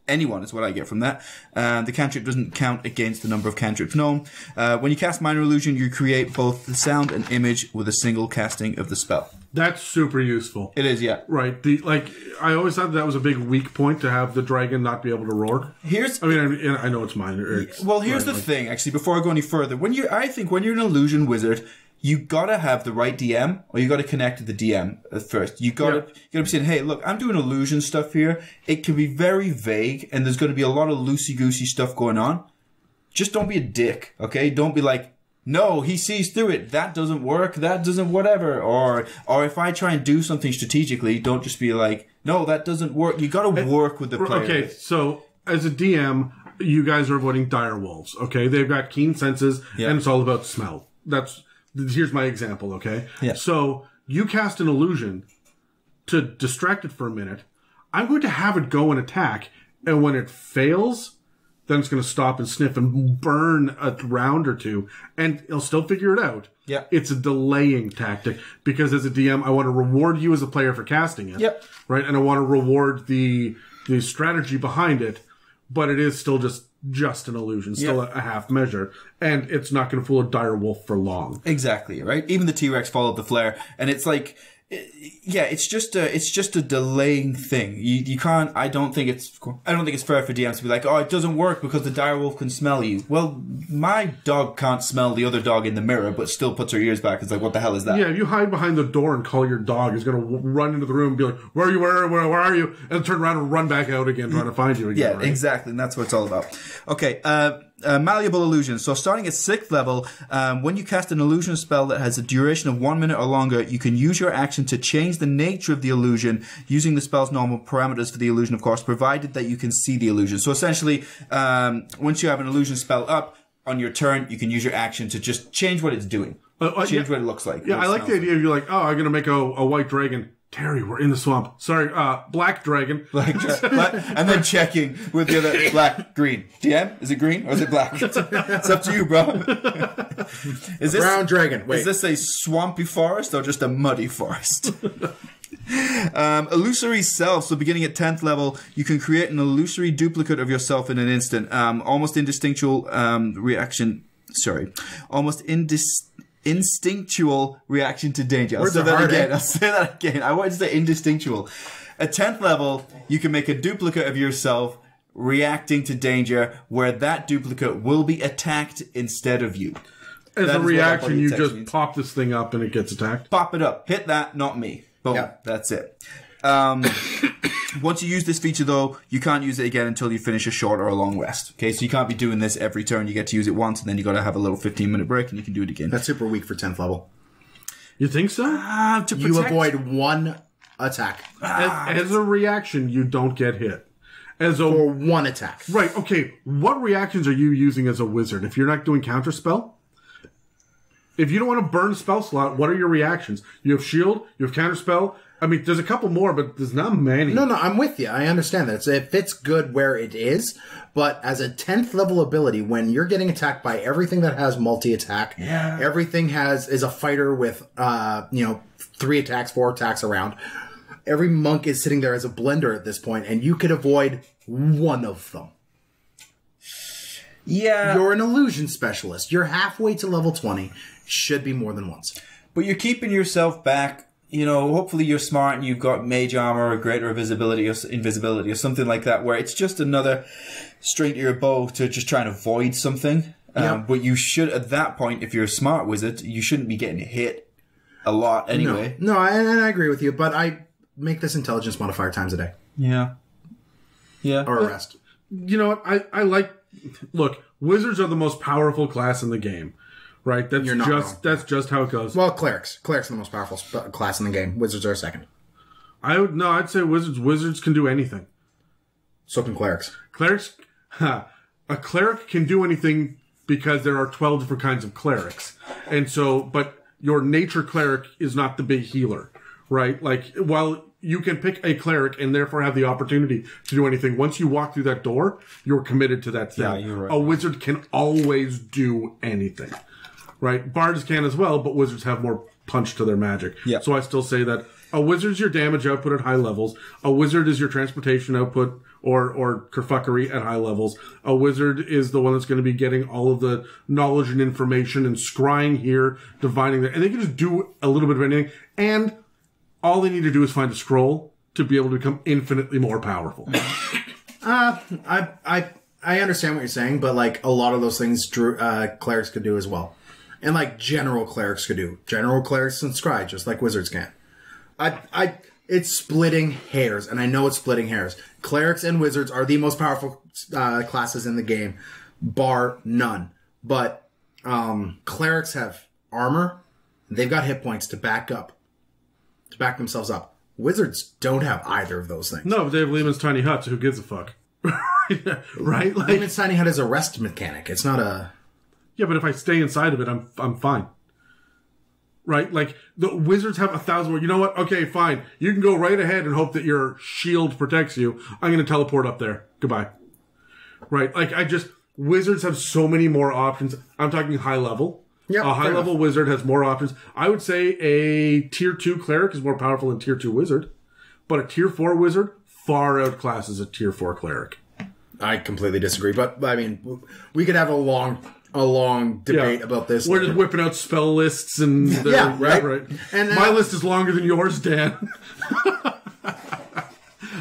anyone is what I get from that. The cantrip doesn't count against the number of cantrips known. When you cast Minor Illusion, you create both the sound and image with a single casting of the spell. That's super useful. It is, yeah. Right. The, like, I always thought that was a big weak point to have the dragon not be able to roar. Here's, I mean, I know it's minor. It's, well, here's the thing, actually, before I go any further. When you're, I think when you're an illusion wizard, you gotta have the right DM, or you gotta connect to the DM at first. You gotta be saying, hey, look, I'm doing illusion stuff here. It can be very vague, and there's gonna be a lot of loosey-goosey stuff going on. Just don't be a dick, okay? Don't be like, no, he sees through it. That doesn't work. That doesn't whatever. Or if I try and do something strategically, don't just be like, no, that doesn't work. You gotta work with the player. Okay, so as a DM, you guys are avoiding direwolves, okay? They've got keen senses, and it's all about smell. That's... Here's my example, okay? Yeah. So you cast an illusion to distract it for a minute. I'm going to have it go and attack, and when it fails, then it's going to stop and sniff and burn a round or two, and it'll still figure it out. Yeah. It's a delaying tactic because as a DM, I want to reward you as a player for casting it. Yep. Right? And I want to reward the strategy behind it, but it is still just an illusion, still a half measure, and it's not going to fool a direwolf for long. Exactly, right? Even the T-Rex followed the flare, and it's like, it's just a delaying thing. You can't. I don't think it's fair for DMs to be like, oh, it doesn't work because the direwolf can smell you. Well, my dog can't smell the other dog in the mirror, but still puts her ears back. It's like, what the hell is that? Yeah, if you hide behind the door and call your dog, he's gonna run into the room and be like, where are you? Where are you? And turn around and run back out again, trying to find you again. Yeah, right? Exactly, and that's what it's all about. Okay. Malleable illusion. So starting at 6th level, when you cast an illusion spell that has a duration of 1 minute or longer, you can use your action to change the nature of the illusion using the spell's normal parameters for the illusion, of course, provided that you can see the illusion. So essentially, once you have an illusion spell up, on your turn, you can use your action to just change what it's doing. Change what it looks like. Yeah, I like the idea of you like, oh, I'm going to make a white dragon. Terry, we're in the swamp. Sorry, black dragon. And then checking with the other black, green. DM, is it green or is it black? It's up to you, bro. Is this brown dragon? Wait, is this a swampy forest or just a muddy forest? Illusory self. So beginning at 10th level, you can create an illusory duplicate of yourself in an instant. Almost instinctual reaction. Sorry, almost indistinct. Instinctual reaction to danger. I'll say that again. I wanted to say instinctual. At 10th level, you can make a duplicate of yourself reacting to danger where that duplicate will be attacked instead of you. As a reaction, you just pop this thing up and it gets attacked. Pop it up. Hit that, not me. Boom. Yeah. That's it. Once you use this feature, though, you can't use it again until you finish a short or a long rest. Okay, so you can't be doing this every turn. You get to use it once, and then you got to have a little 15-minute break, and you can do it again. That's super weak for 10th level. You think so? To protect... You avoid one attack. As a reaction, you don't get hit. For one attack. Right, okay. What reactions are you using as a wizard? If you're not doing counterspell? If you don't want to burn a spell slot, what are your reactions? You have shield, you have counterspell. I mean, there's a couple more, but there's not many. No, no, I'm with you. I understand that. It fits good where it is, but as a 10th level ability, when you're getting attacked by everything that has multi-attack, yeah. Everything is a fighter with, you know, 3 attacks, 4 attacks around. Every monk is sitting there as a blender at this point, and you could avoid one of them. Yeah. You're an illusion specialist. You're halfway to level 20. Should be more than once. But you're keeping yourself back. You know, hopefully you're smart and you've got mage armor or greater invisibility or something like that, where it's just another string to your bow to just try and avoid something. Yep. But you should, at that point, if you're a smart wizard, you shouldn't be getting hit a lot anyway. No, I agree with you, but I make this intelligence modifier times a day. Yeah. Yeah. Or a rest. You know what? I like... Look, wizards are the most powerful class in the game, right? That's just how it goes. Well, clerics are the most powerful class in the game. Wizards are second. I'd say wizards. Wizards can do anything. So can clerics. A cleric can do anything because there are 12 different kinds of clerics, and so. But your nature cleric is not the big healer, right? Like while. You can pick a cleric and therefore have the opportunity to do anything. Once you walk through that door, you're committed to that thing. Yeah, you're right. A wizard can always do anything, right? Bards can as well, but wizards have more punch to their magic. Yeah. So I still say that a wizard's your damage output at high levels. A wizard is your transportation output or kerfuckery at high levels. A wizard is the one that's going to be getting all of the knowledge and information and scrying here, divining there. And they can just do a little bit of anything. And... all they need to do is find a scroll to be able to become infinitely more powerful. I understand what you're saying, but like a lot of those things, clerics could do as well, and like general clerics could do. General clerics and scry, just like wizards can. It's splitting hairs, and I know it's splitting hairs. Clerics and wizards are the most powerful classes in the game, bar none. But clerics have armor; they've got hit points to back up. To back themselves up. Wizards don't have either of those things. No, but they have Leomund's Tiny Hut, so who gives a fuck? Right? Like, Leomund's Tiny Hut is a rest mechanic. It's not a... Yeah, but if I stay inside of it, I'm fine. Right? Like, the wizards have 1,000... You know what? Okay, fine. You can go right ahead and hope that your shield protects you. I'm going to teleport up there. Goodbye. Right? Like, I just... Wizards have so many more options. I'm talking high level. Yep, a high-level wizard has more options. I would say a Tier 2 cleric is more powerful than Tier 2 wizard. But a Tier 4 wizard far outclasses a Tier 4 cleric. I completely disagree. But, I mean, we could have a long debate about this. We're just whipping out spell lists and... yeah, right. And, my list is longer than yours, Dan.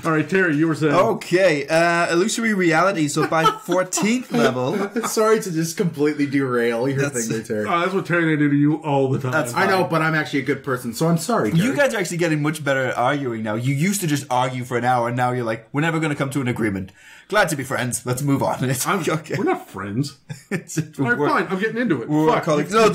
All right, Terry, you were saying. Okay, illusory reality. So by 14th level... Sorry to just completely derail your thing there, Terry. Oh, that's what Terry and I do to you all the time. I know, but I'm actually a good person, so I'm sorry, Terry. You guys are actually getting much better at arguing now. You used to just argue for an hour, and now you're like, we're never going to come to an agreement. Glad to be friends. Let's move on. Okay. We're not friends. All right, fine. I'm getting into it. Fuck. No.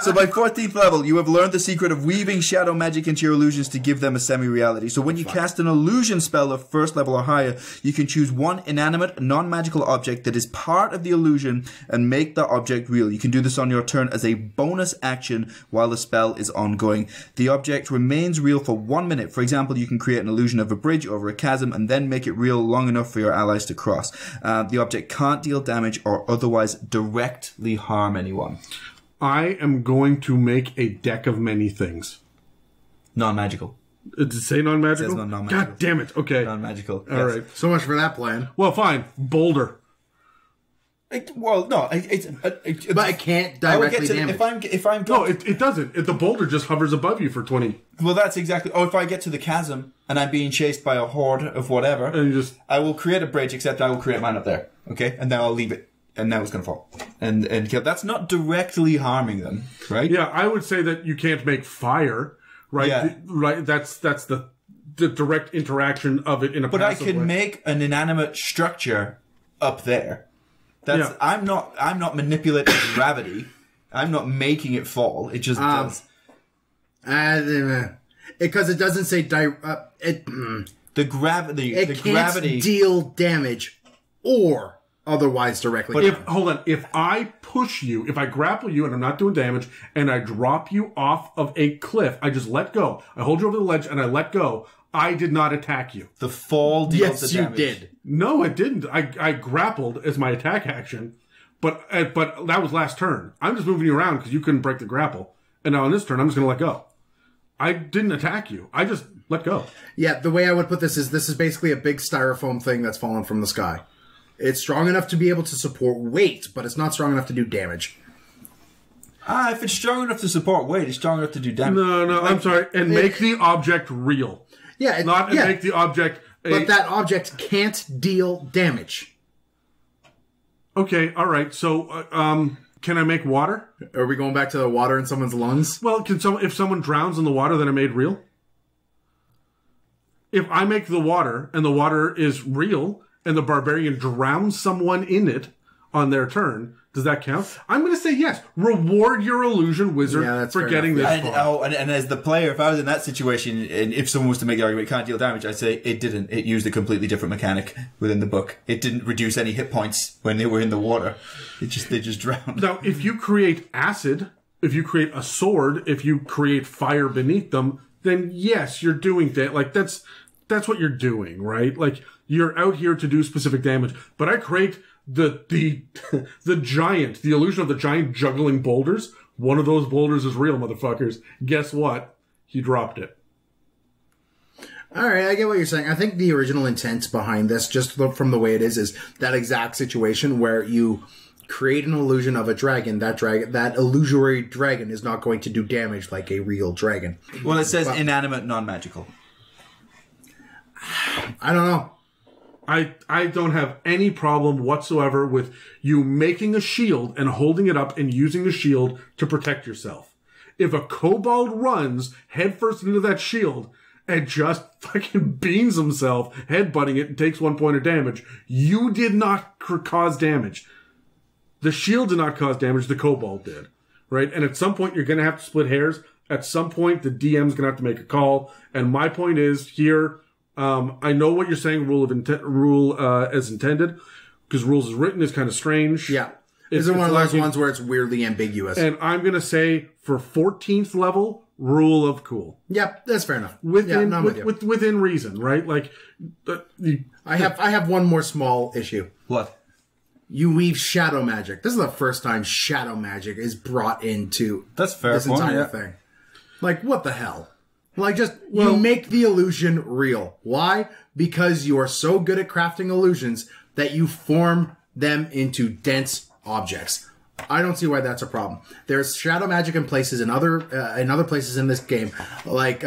So by 14th level, you have learned the secret of weaving shadow magic into your illusions to give them a semi-reality. So when you cast an illusion spell of 1st level or higher, you can choose one inanimate, non-magical object that is part of the illusion and make that object real. You can do this on your turn as a bonus action while the spell is ongoing. The object remains real for 1 minute. For example, you can create an illusion of a bridge over a chasm and then make it real long enough for your allies to cross. The object can't deal damage or otherwise directly harm anyone. I am going to make a deck of many things. Non-magical. Did it say non-magical? It says non-magical. God damn it. Okay. Non-magical. Yes. All right. So much for that plan. Well, fine. Boulder. But it can't directly damage. If I'm no, it doesn't. The boulder just hovers above you for 20. Well, that's exactly... Oh, if I get to the chasm and I'm being chased by a horde of whatever, and you just... I will create a bridge, except I will create mine up there. Okay? And then I'll leave it. And now it's going to fall. And kill. That's not directly harming them, right? Yeah, I would say that you can't make fire... Right, yeah. Right. That's the the direct interaction of it in a passive way. But I can make an inanimate structure up there. That's yeah. I'm not manipulating gravity. I'm not making it fall. It just does. Because it doesn't say the gravity can't deal damage or otherwise directly. But hold on, if I push you, if I grapple you and I'm not doing damage and I drop you off of a cliff, I just let go. I hold you over the ledge and I let go. I did not attack you. The fall deals the damage. Yes, you did. No, it didn't. I grappled as my attack action, but that was last turn. I'm just moving you around because you couldn't break the grapple. And now on this turn, I'm just going to let go. I didn't attack you. I just let go. Yeah, the way I would put this is basically a big styrofoam thing that's fallen from the sky. It's strong enough to be able to support weight, but it's not strong enough to do damage. Ah, if it's strong enough to support weight, it's strong enough to do damage. No, no, I'm sorry. And make the object real. Yeah, make the object. But that object can't deal damage. Okay, all right. So, can I make water? Are we going back to the water in someone's lungs? Well, if someone drowns in the water, then I made real. If I make the water and the water is real and the barbarian drowns someone in it on their turn, does that count? I'm going to say yes. Reward your illusion wizard for getting this far. And as the player, if I was in that situation, and if someone was to make the argument, it can't deal damage, I'd say it didn't. It used a completely different mechanic within the book. It didn't reduce any hit points when they were in the water. They just drowned. Now, if you create acid, if you create a sword, if you create fire beneath them, then yes, you're doing that. Like, that's what you're doing, right? Like, you're out here to do specific damage. But I create... The giant, the illusion of the giant juggling boulders. One of those boulders is real, motherfuckers. Guess what? He dropped it. All right, I get what you're saying. I think the original intent behind this, just from the way it is that exact situation where you create an illusion of a dragon. That illusory dragon is not going to do damage like a real dragon. Well, it says inanimate, non-magical. I don't know. I don't have any problem whatsoever with you making a shield and holding it up and using the shield to protect yourself. If a kobold runs headfirst into that shield and just fucking beans himself, headbutting it, and takes 1 point of damage, you did not cause damage. The shield did not cause damage. The kobold did, right? And at some point, you're going to have to split hairs. At some point, the DM's going to have to make a call. And my point is here... I know what you're saying. Rule as intended, because rules as written is kind of strange. Yeah, it's one of those ones where it's weirdly ambiguous. And I'm gonna say for 14th level, rule of cool. Yep, yeah, that's fair enough. Within reason, right? Like, I have one more small issue. What? You weave shadow magic. This is the first time shadow magic is brought into this entire thing. Like, what the hell? Like, you make the illusion real. Why? Because you are so good at crafting illusions that you form them into dense objects. I don't see why that's a problem. There's shadow magic in places in other places in this game, like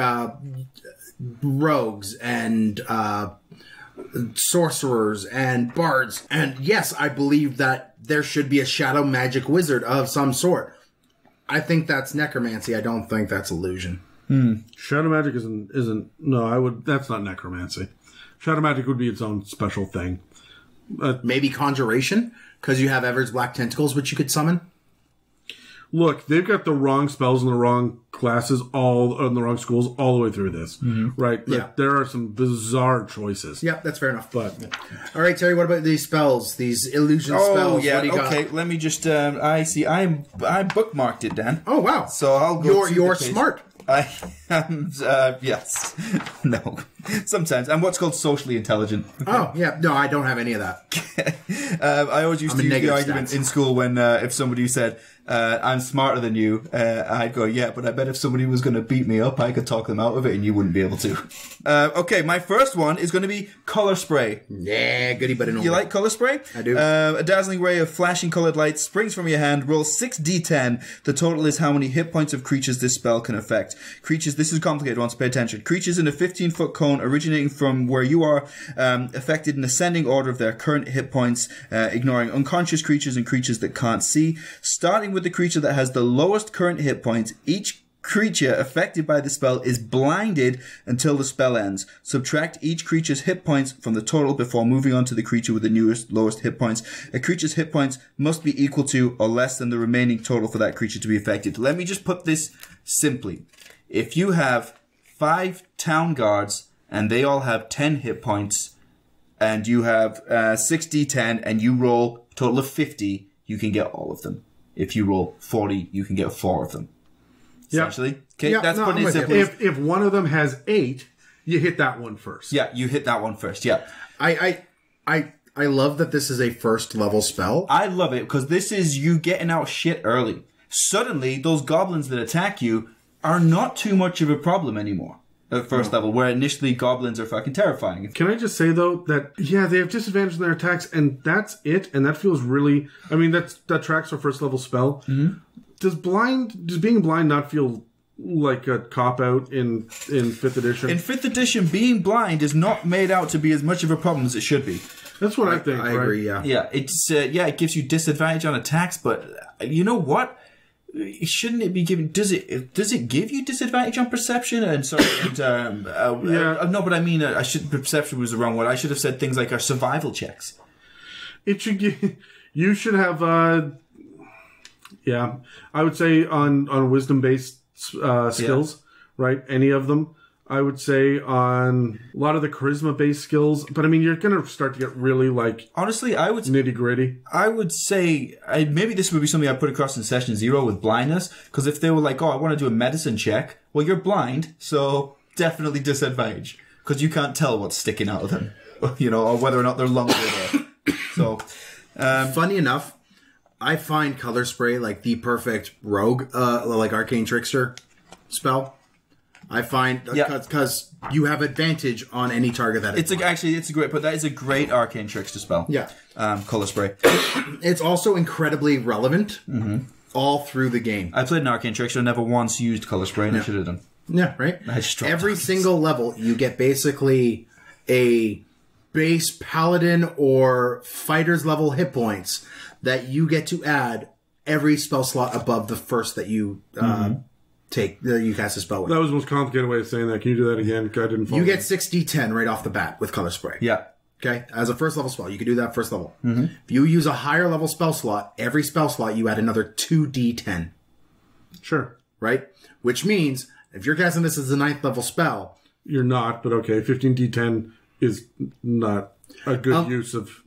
rogues and sorcerers and bards. And yes, I believe that there should be a shadow magic wizard of some sort. I think that's necromancy. I don't think that's illusion. Shadow magic isn't no, I would, that's not necromancy. Shadow magic would be its own special thing. Maybe conjuration, because you have Everard's Black Tentacles, which you could summon. Look, they've got the wrong spells and the wrong classes, all in the wrong schools, all the way through this, right? Yeah, there are some bizarre choices. Yeah, that's fair enough. But all right, Terry, what about these spells? These illusion spells? Oh yeah, okay. Let me just. I see. I bookmarked it, Dan. Oh wow. So I'll go. You're smart. I am, yes. No. Sometimes. I'm what's called socially intelligent. Okay. Oh, yeah. No, I don't have any of that. I always used to use the argument in school when if somebody said, I'm smarter than you, I'd go, yeah, but I bet if somebody was going to beat me up, I could talk them out of it and you wouldn't be able to. Okay, my first one is going to be Color Spray. Yeah, goody but in order. You like Color Spray? I do. A dazzling ray of flashing colored light springs from your hand. Roll 6d10. The total is how many hit points of creatures this spell can affect. Creatures, this is a complicated one, so pay attention. Creatures in a 15-foot cone originating from where you are affected in ascending order of their current hit points, ignoring unconscious creatures and creatures that can't see. Starting with the creature that has the lowest current hit points, each creature affected by the spell is blinded until the spell ends. Subtract each creature's hit points from the total before moving on to the creature with the lowest hit points. A creature's hit points must be equal to or less than the remaining total for that creature to be affected. Let me just put this simply. If you have 5 town guards and they all have 10 hit points and you have 6d10 and you roll a total of 50, you can get all of them. If you roll 40, you can get 4 of them. Essentially. Okay, yeah, that's putting it simply. If one of them has 8, you hit that one first. Yeah, you hit that one first. Yeah. I love that this is a first level spell. I love it because this is you getting out shit early. Suddenly, those goblins that attack you are not too much of a problem anymore at first level, where initially goblins are fucking terrifying. Can I just say, though, that, yeah, they have disadvantage in their attacks, and that's it, and that feels really... I mean, that tracks our first level spell. Mm-hmm. Does being blind not feel like a cop-out in 5th edition? In 5th edition, being blind is not made out to be as much of a problem as it should be. That's what I think, I agree, yeah. Yeah, it's, yeah, it gives you disadvantage on attacks, but you know what? Shouldn't it be giving... Does it give you disadvantage on perception? And sorry, and, yeah. No, but I mean, perception was the wrong word. I should have said things like our survival checks. It should give... You should have... Yeah, I would say on wisdom-based skills, right? Any of them. I would say on a lot of the charisma-based skills. But, I mean, you're going to start to get really, like, honestly, I would nitty-gritty. I would say maybe this would be something I put across in Session 0 with blindness. Because if they were like, oh, I want to do a medicine check, well, you're blind, so definitely disadvantage. Because you can't tell what's sticking out of them, you know, or whether or not they're longer there. So, funny enough, I find Color Spray like the perfect rogue, like Arcane Trickster spell. I find because you have advantage on any target that it's actually it's a great, but that is a great Arcane Trickster spell. Yeah, Color Spray. It's also incredibly relevant all through the game. I played an Arcane Trickster, never once used Color Spray, and I should have done. Yeah, right. Every single level, you get basically a base paladin or fighter's level hit points that you get to add every spell slot above the first that you you cast a spell with. That was the most complicated way of saying that. Can you do that again? I didn't follow. You get 6d10 right off the bat with Color Spray. Yeah. Okay? As a first level spell. You can do that first level. If you use a higher level spell slot, every spell slot you add another 2d10. Sure. Right? Which means if you're casting this as a 9th level spell... You're not, but okay. 15d10 is not a good use of...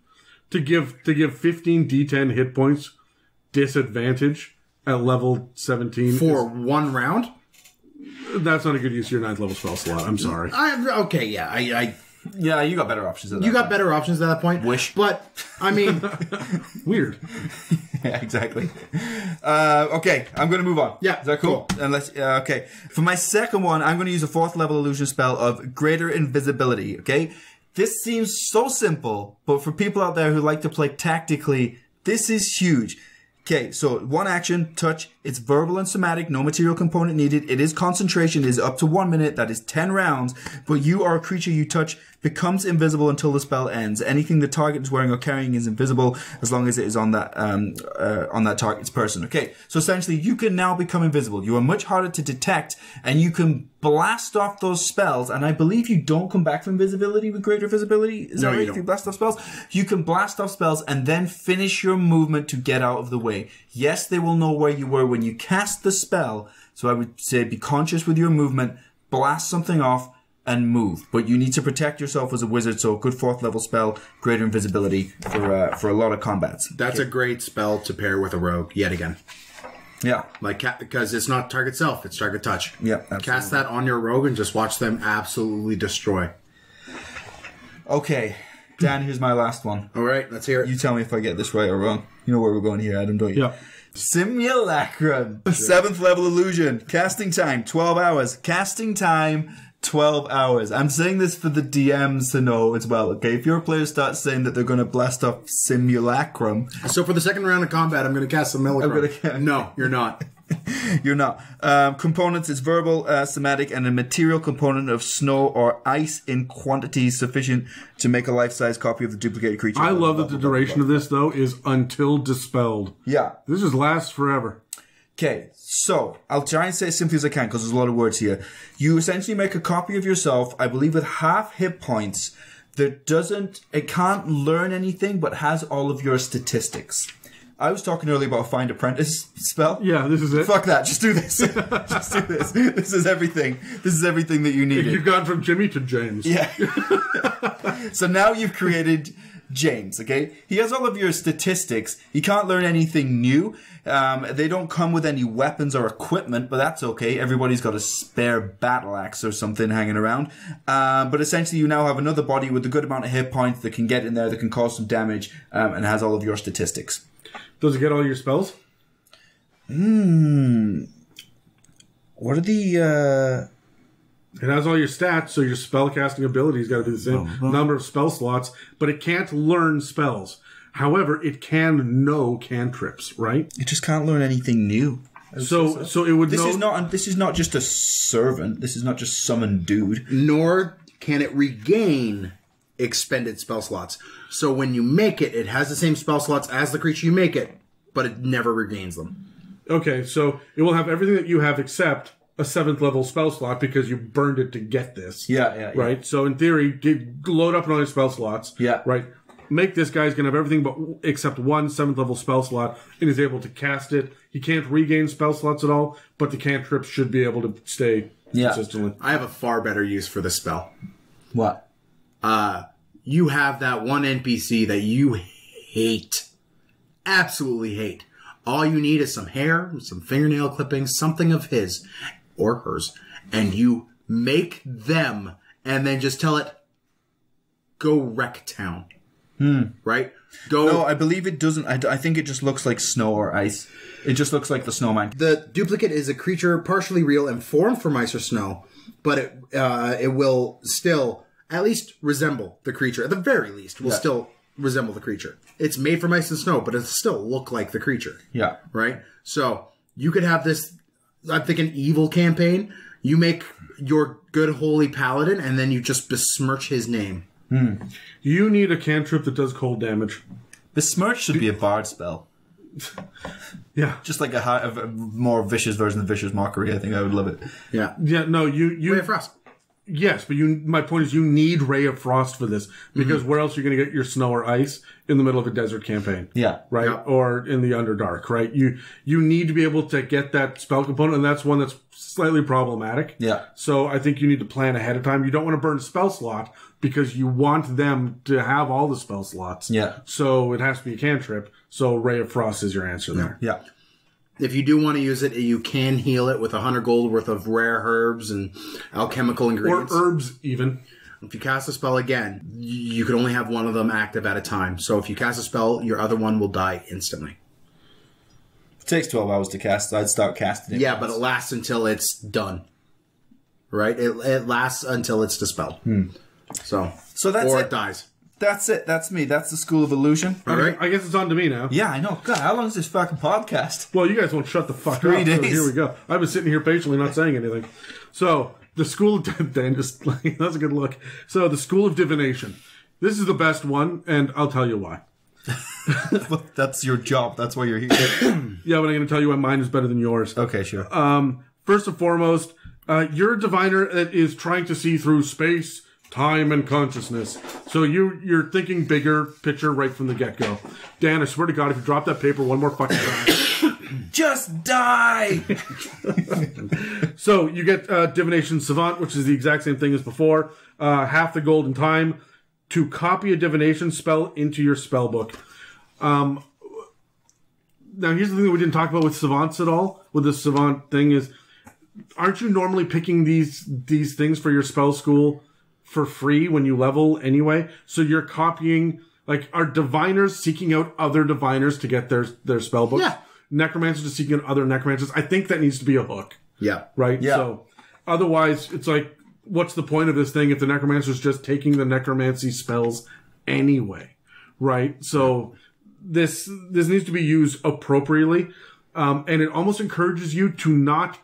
To give 15 d10 hit points disadvantage at level 17 for one round. That's not a good use of your 9th level spell slot. I'm sorry. Yeah, you got better options. At that point. Better options at that point. Wish, but I mean, weird. Yeah, exactly. Okay, I'm going to move on. Yeah, is that cool? Unless okay, for my second one, I'm going to use a 4th level illusion spell of Greater Invisibility. Okay. This seems so simple, but for people out there who like to play tactically, this is huge. Okay, so one action, touch, it's verbal and somatic, no material component needed, it is concentration, it is up to 1 minute, that is 10 rounds, but you or a creature you touch becomes invisible until the spell ends. Anything the target is wearing or carrying is invisible as long as it is on that target's person. Okay, so essentially you can now become invisible. You are much harder to detect, and you can blast off those spells, and I believe you don't come back from invisibility with Greater Visibility. Is that right? You don't. If you blast off spells, you can blast off spells and then finish your movement to get out of the way. Yes, they will know where you were when you cast the spell, so I would say be conscious with your movement, blast something off, and move. But you need to protect yourself as a wizard, so a good 4th level spell, Greater Invisibility, for a lot of combats. That's a great spell to pair with a rogue, yet again. Yeah. Like, because it's not target self, it's target touch. Yeah, absolutely. Cast that on your rogue and just watch them absolutely destroy. Okay. Dan, here's my last one. All right, let's hear it. You tell me if I get this right or wrong. You know where we're going here, Adam, don't you? Yeah. Simulacrum. 7th level illusion. Casting time, 12 hours. Casting time, 12 hours. I'm saying this for the DMs to know as well, okay? If your player starts saying that they're going to blast off Simulacrum. So for the second round of combat, I'm going to cast Simulacrum. No, you're not. You're not. Components is verbal, somatic, and a material component of snow or ice in quantities sufficient to make a life-size copy of the duplicated creature. I love that the duration of this, though, is until dispelled. Yeah. This just lasts forever. Okay, so I'll try and say as simply as I can because there's a lot of words here. You essentially make a copy of yourself, I believe, with half hit points that doesn't, it can't learn anything but has all of your statistics. I was talking earlier about a Find Apprentice spell. Yeah, this is it. Fuck that. Just do this. Just do this. This is everything. This is everything that you needed. You've gone from Jimmy to James. Yeah. So now you've created James, okay? He has all of your statistics. He can't learn anything new. They don't come with any weapons or equipment, but that's okay. Everybody's got a spare battle axe or something hanging around. But essentially, you now have another body with a good amount of hit points that can get in there, that can cause some damage, and has all of your statistics. Does it get all your spells? What are the... It has all your stats, so your spellcasting ability's got to be the same number of spell slots, but it can't learn spells. However, it can know cantrips, right? It just can't learn anything new. So it would. This is not just a servant. This is not just summon dude. Nor can it regain expended spell slots. So when you make it, it has the same spell slots as the creature you make it, but it never regains them. Okay, so it will have everything that you have except a 7th level spell slot because you burned it to get this. Yeah. Right? So in theory, load up another spell slots. Yeah. Right? Make this guy's going to have everything but except one 7th level spell slot and is able to cast it. He can't regain spell slots at all, but the cantrips should be able to stay consistently. I have a far better use for this spell. What? You have that one NPC that you hate. Absolutely hate. All you need is some hair, some fingernail clippings, something of his or hers, and you make them and then just tell it, go wreck town. Right? Go. No, I believe it doesn't. I think it just looks like snow or ice. It just looks like the snowman. The duplicate is a creature partially real and formed from ice or snow, but it will still at least resemble the creature. At the very least, will still resemble the creature. It's made from ice and snow, but it'll still look like the creature. Yeah. Right? So you could have this... I'm thinking evil campaign. You make your good holy paladin, and then you just besmirch his name. You need a cantrip that does cold damage. Besmirch should be a bard spell. Yeah, just like a more vicious version of Vicious Mockery. I think I would love it. Yeah, yeah. No, you Ray of Frost. Yes, but my point is you need Ray of Frost for this because where else are you going to get your snow or ice in the middle of a desert campaign? Yeah. Right? Yeah. Or in the Underdark, right? You need to be able to get that spell component, and that's one that's slightly problematic. Yeah. So I think you need to plan ahead of time. You don't want to burn a spell slot because you want them to have all the spell slots. Yeah. So it has to be a cantrip. So Ray of Frost is your answer there. Yeah. If you do want to use it, you can heal it with 100 gold worth of rare herbs and alchemical ingredients. Or herbs, even. If you cast a spell again, you can only have one of them active at a time. So if you cast a spell, your other one will die instantly. It takes 12 hours to cast, so I'd start casting it. Yeah, but it lasts until it's done. Right? It lasts until it's dispelled. So that's it. Or it dies. That's it. That's me. That's the School of Illusion. All right. I guess it's on to me now. Yeah, I know. God, how long is this fucking podcast? Well, you guys won't shut the fuck up. 3 days. So here we go. I've been sitting here patiently not saying anything. So, the School of... That's a good look. So, the School of Divination. This is the best one, and I'll tell you why. That's your job. That's why you're here. Yeah, but I'm going to tell you why mine is better than yours. Okay, sure. First and foremost, you're a diviner that is trying to see through space, time, and consciousness. So you're thinking bigger picture right from the get-go. Dan, I swear to God, if you drop that paper one more fucking time... Just die! So you get Divination Savant, which is the exact same thing as before. Half the gold in time to copy a divination spell into your spell book. Now, here's the thing that we didn't talk about with Savants at all, with this Savant thing is, aren't you normally picking these things for your spell school for free when you level anyway? So you're copying, like, are diviners seeking out other diviners to get their spell books? Yeah. Necromancers are seeking out other necromancers. I think that needs to be a hook. Yeah. Right? Yeah. So otherwise, it's like, what's the point of this thing if the necromancer's just taking the necromancy spells anyway? Right? So this needs to be used appropriately. And it almost encourages you to not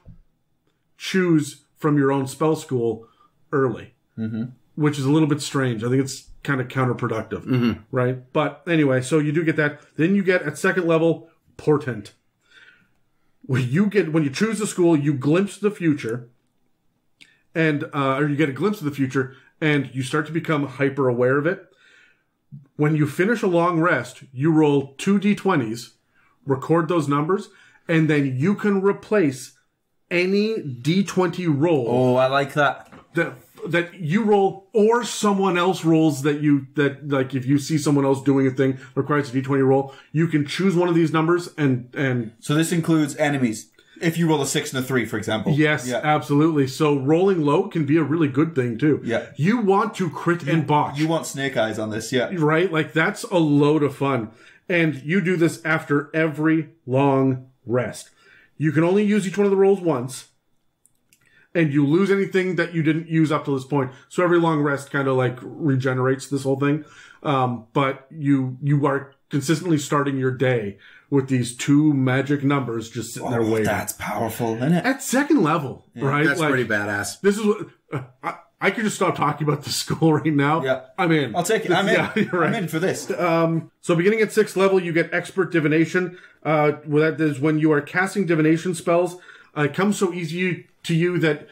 choose from your own spell school early. Which is a little bit strange. I think it's kind of counterproductive, right? But anyway, so you do get that. Then you get, at 2nd level, Portent. When you choose a school, you glimpse the future, and or you get a glimpse of the future, and you start to become hyper aware of it. When you finish a long rest, you roll 2d20s, record those numbers, and then you can replace any d20 roll. Oh, I like that. That you roll or someone else rolls that if you see someone else doing a thing requires a d20 roll, you can choose one of these numbers and so this includes enemies. If you roll a 6 and a 3, for example. Yes, yeah. Absolutely. So rolling low can be a really good thing too. Yeah. You want to crit and botch. You want snake eyes on this, yeah. Right? Like that's a load of fun. And you do this after every long rest. You can only use each one of the rolls once. And you lose anything that you didn't use up to this point. So every long rest kind of like regenerates this whole thing. But you are consistently starting your day with these two magic numbers just sitting there waiting. That's powerful, isn't it? At second level, yeah, right? That's like, pretty badass. This is what... I could just stop talking about the school right now. Yeah. I'm in. I'll take it. I'm in. Yeah, you're right. I'm in for this. So beginning at 6th level, you get Expert Divination. That is when you are casting divination spells. It comes so easy to you that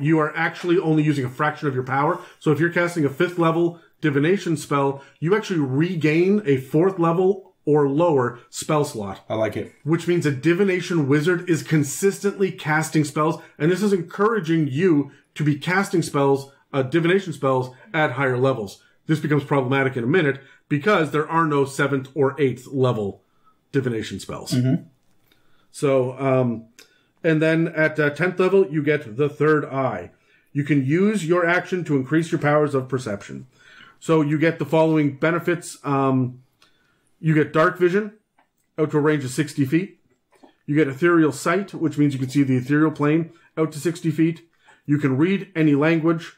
you are actually only using a fraction of your power. So if you're casting a 5th level divination spell, you actually regain a 4th level or lower spell slot. I like it. Which means a divination wizard is consistently casting spells, and this is encouraging you to be casting spells, divination spells, at higher levels. This becomes problematic in a minute because there are no 7th or 8th level divination spells. Mm-hmm. So... and then at 10th level, you get the Third Eye. You can use your action to increase your powers of perception. So you get the following benefits. You get dark vision, out to a range of 60 feet. You get ethereal sight, which means you can see the ethereal plane, out to 60 feet. You can read any language,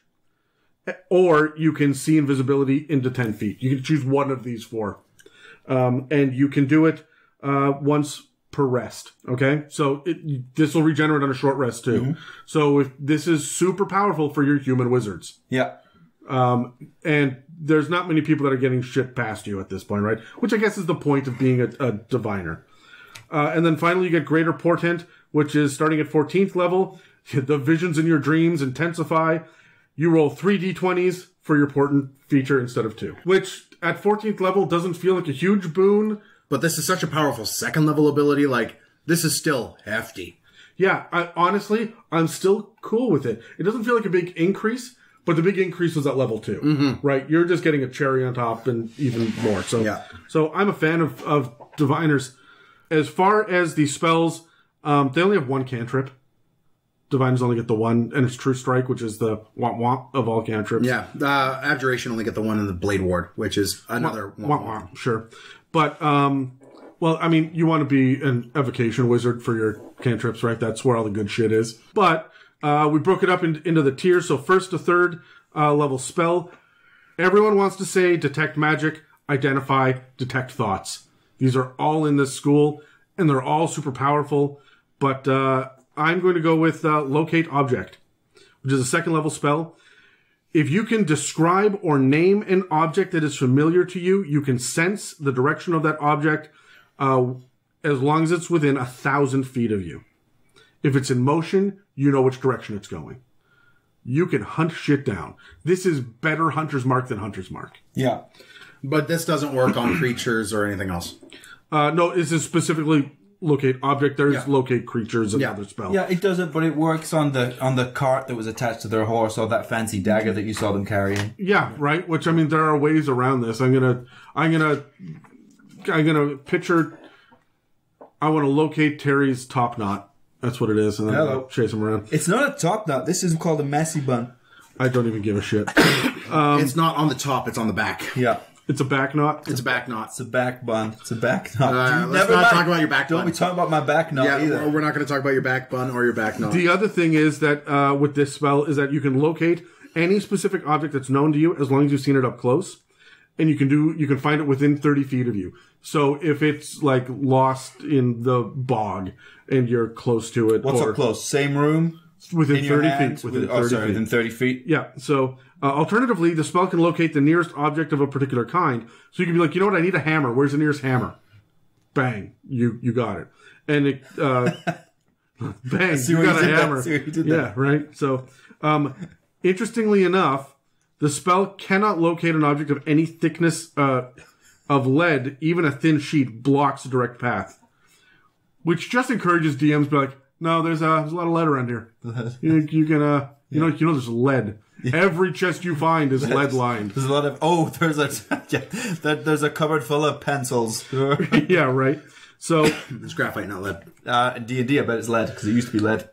or you can see invisibility into 10 feet. You can choose one of these four. And you can do it once per rest, okay? So this will regenerate on a short rest too. Mm-hmm. So if this is super powerful for your human wizards. Yeah. And there's not many people that are getting shit past you at this point, right? Which I guess is the point of being a diviner. And then finally you get Greater Portent, which is starting at 14th level. The visions in your dreams intensify. You roll 3d20s for your portent feature instead of 2. Which at 14th level doesn't feel like a huge boon. But this is such a powerful second-level ability. Like, this is still hefty. Yeah, honestly, I'm still cool with it. It doesn't feel like a big increase, but the big increase was at level 2, mm-hmm. right? You're just getting a cherry on top and even more. So, yeah. So I'm a fan of diviners. As far as the spells, they only have one cantrip. Diviners only get the one, and it's True Strike, which is the womp-womp of all cantrips. Yeah, Abjuration only get the one in the Blade Ward, which is another womp-womp. Sure. But, well, I mean, you want to be an evocation wizard for your cantrips, right? That's where all the good shit is. But we broke it up into the tiers. So 1st to 3rd level spell. Everyone wants to say detect magic, identify, detect thoughts. These are all in this school, and they're all super powerful. But I'm going to go with locate object, which is a 2nd level spell. If you can describe or name an object that is familiar to you, you can sense the direction of that object as long as it's within 1,000 feet of you. If it's in motion, you know which direction it's going. You can hunt shit down. This is better Hunter's Mark than Hunter's Mark. Yeah. But this doesn't work on creatures or anything else. No, this is specifically locate object. There's locate creatures and other spells. Yeah, it doesn't, but it works on the cart that was attached to their horse or that fancy dagger that you saw them carrying. Yeah, right. Which I mean, there are ways around this. I'm gonna picture. I want to locate Terry's top knot. That's what it is, and then I'll chase him around. It's not a top knot. This is called a messy bun. I don't even give a shit. It's not on the top. It's on the back. Yeah. It's a back knot. It's a back knot. It's a back bun. It's a back knot. Let's not talk about your back bun. Don't be talking about my back knot either. We're not going to talk about your back bun or your back knot. The other thing is that with this spell is that you can locate any specific object that's known to you as long as you've seen it up close, and you can find it within 30 feet of you. So if it's like lost in the bog and you're close to it, what's up close? Same room. Within 30 feet. Within 30 feet. Yeah. So alternatively, the spell can locate the nearest object of a particular kind. So you can be like, you know what? I need a hammer. Where's the nearest hammer? bang, you got it. And it, bang, you got a hammer. Yeah, right? So, interestingly enough, the spell cannot locate an object of any thickness of lead. Even a thin sheet blocks a direct path. Which just encourages DMs to be like, no, there's a lot of lead around here. You can, you know, there's lead. Yeah. Every chest you find is lead lined. There's a lot of there's a cupboard full of pencils. Yeah, right. So it's graphite, not lead. D&D, I bet it's lead because it used to be lead.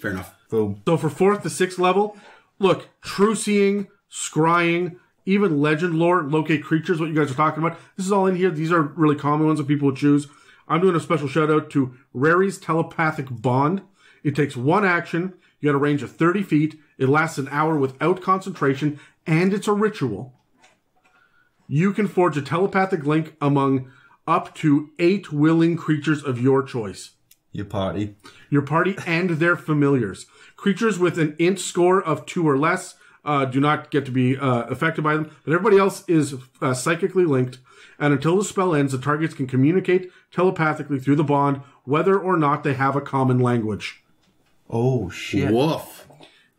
Fair enough. Boom. So for 4th to 6th level, look, true seeing, scrying, even legend lore, locate creatures. What you guys are talking about, this is all in here. These are really common ones that people would choose. I'm doing a special shout out to Rary's Telepathic Bond. It takes one action. You got a range of 30 feet. It lasts an hour without concentration, and it's a ritual. You can forge a telepathic link among up to 8 willing creatures of your choice. Your party. Your party and their familiars. Creatures with an int score of 2 or less do not get to be affected by them, but everybody else is psychically linked. And until the spell ends, the targets can communicate telepathically through the bond, whether or not they have a common language. Oh, shit. Woof.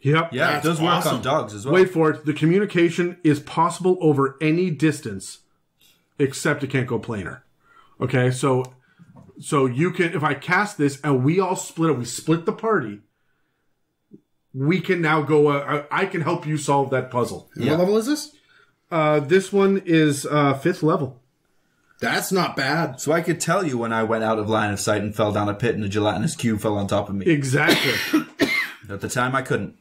Yep. Yeah, it does work on dogs as well. Wait for it. The communication is possible over any distance, except it can't go planar. Okay, so you can, if I cast this and we all split it, we split the party, we can now go, I can help you solve that puzzle. Yeah. What level is this? This one is 5th level. That's not bad. So I could tell you when I went out of line of sight and fell down a pit and a gelatinous cube fell on top of me. Exactly. At the time, I couldn't.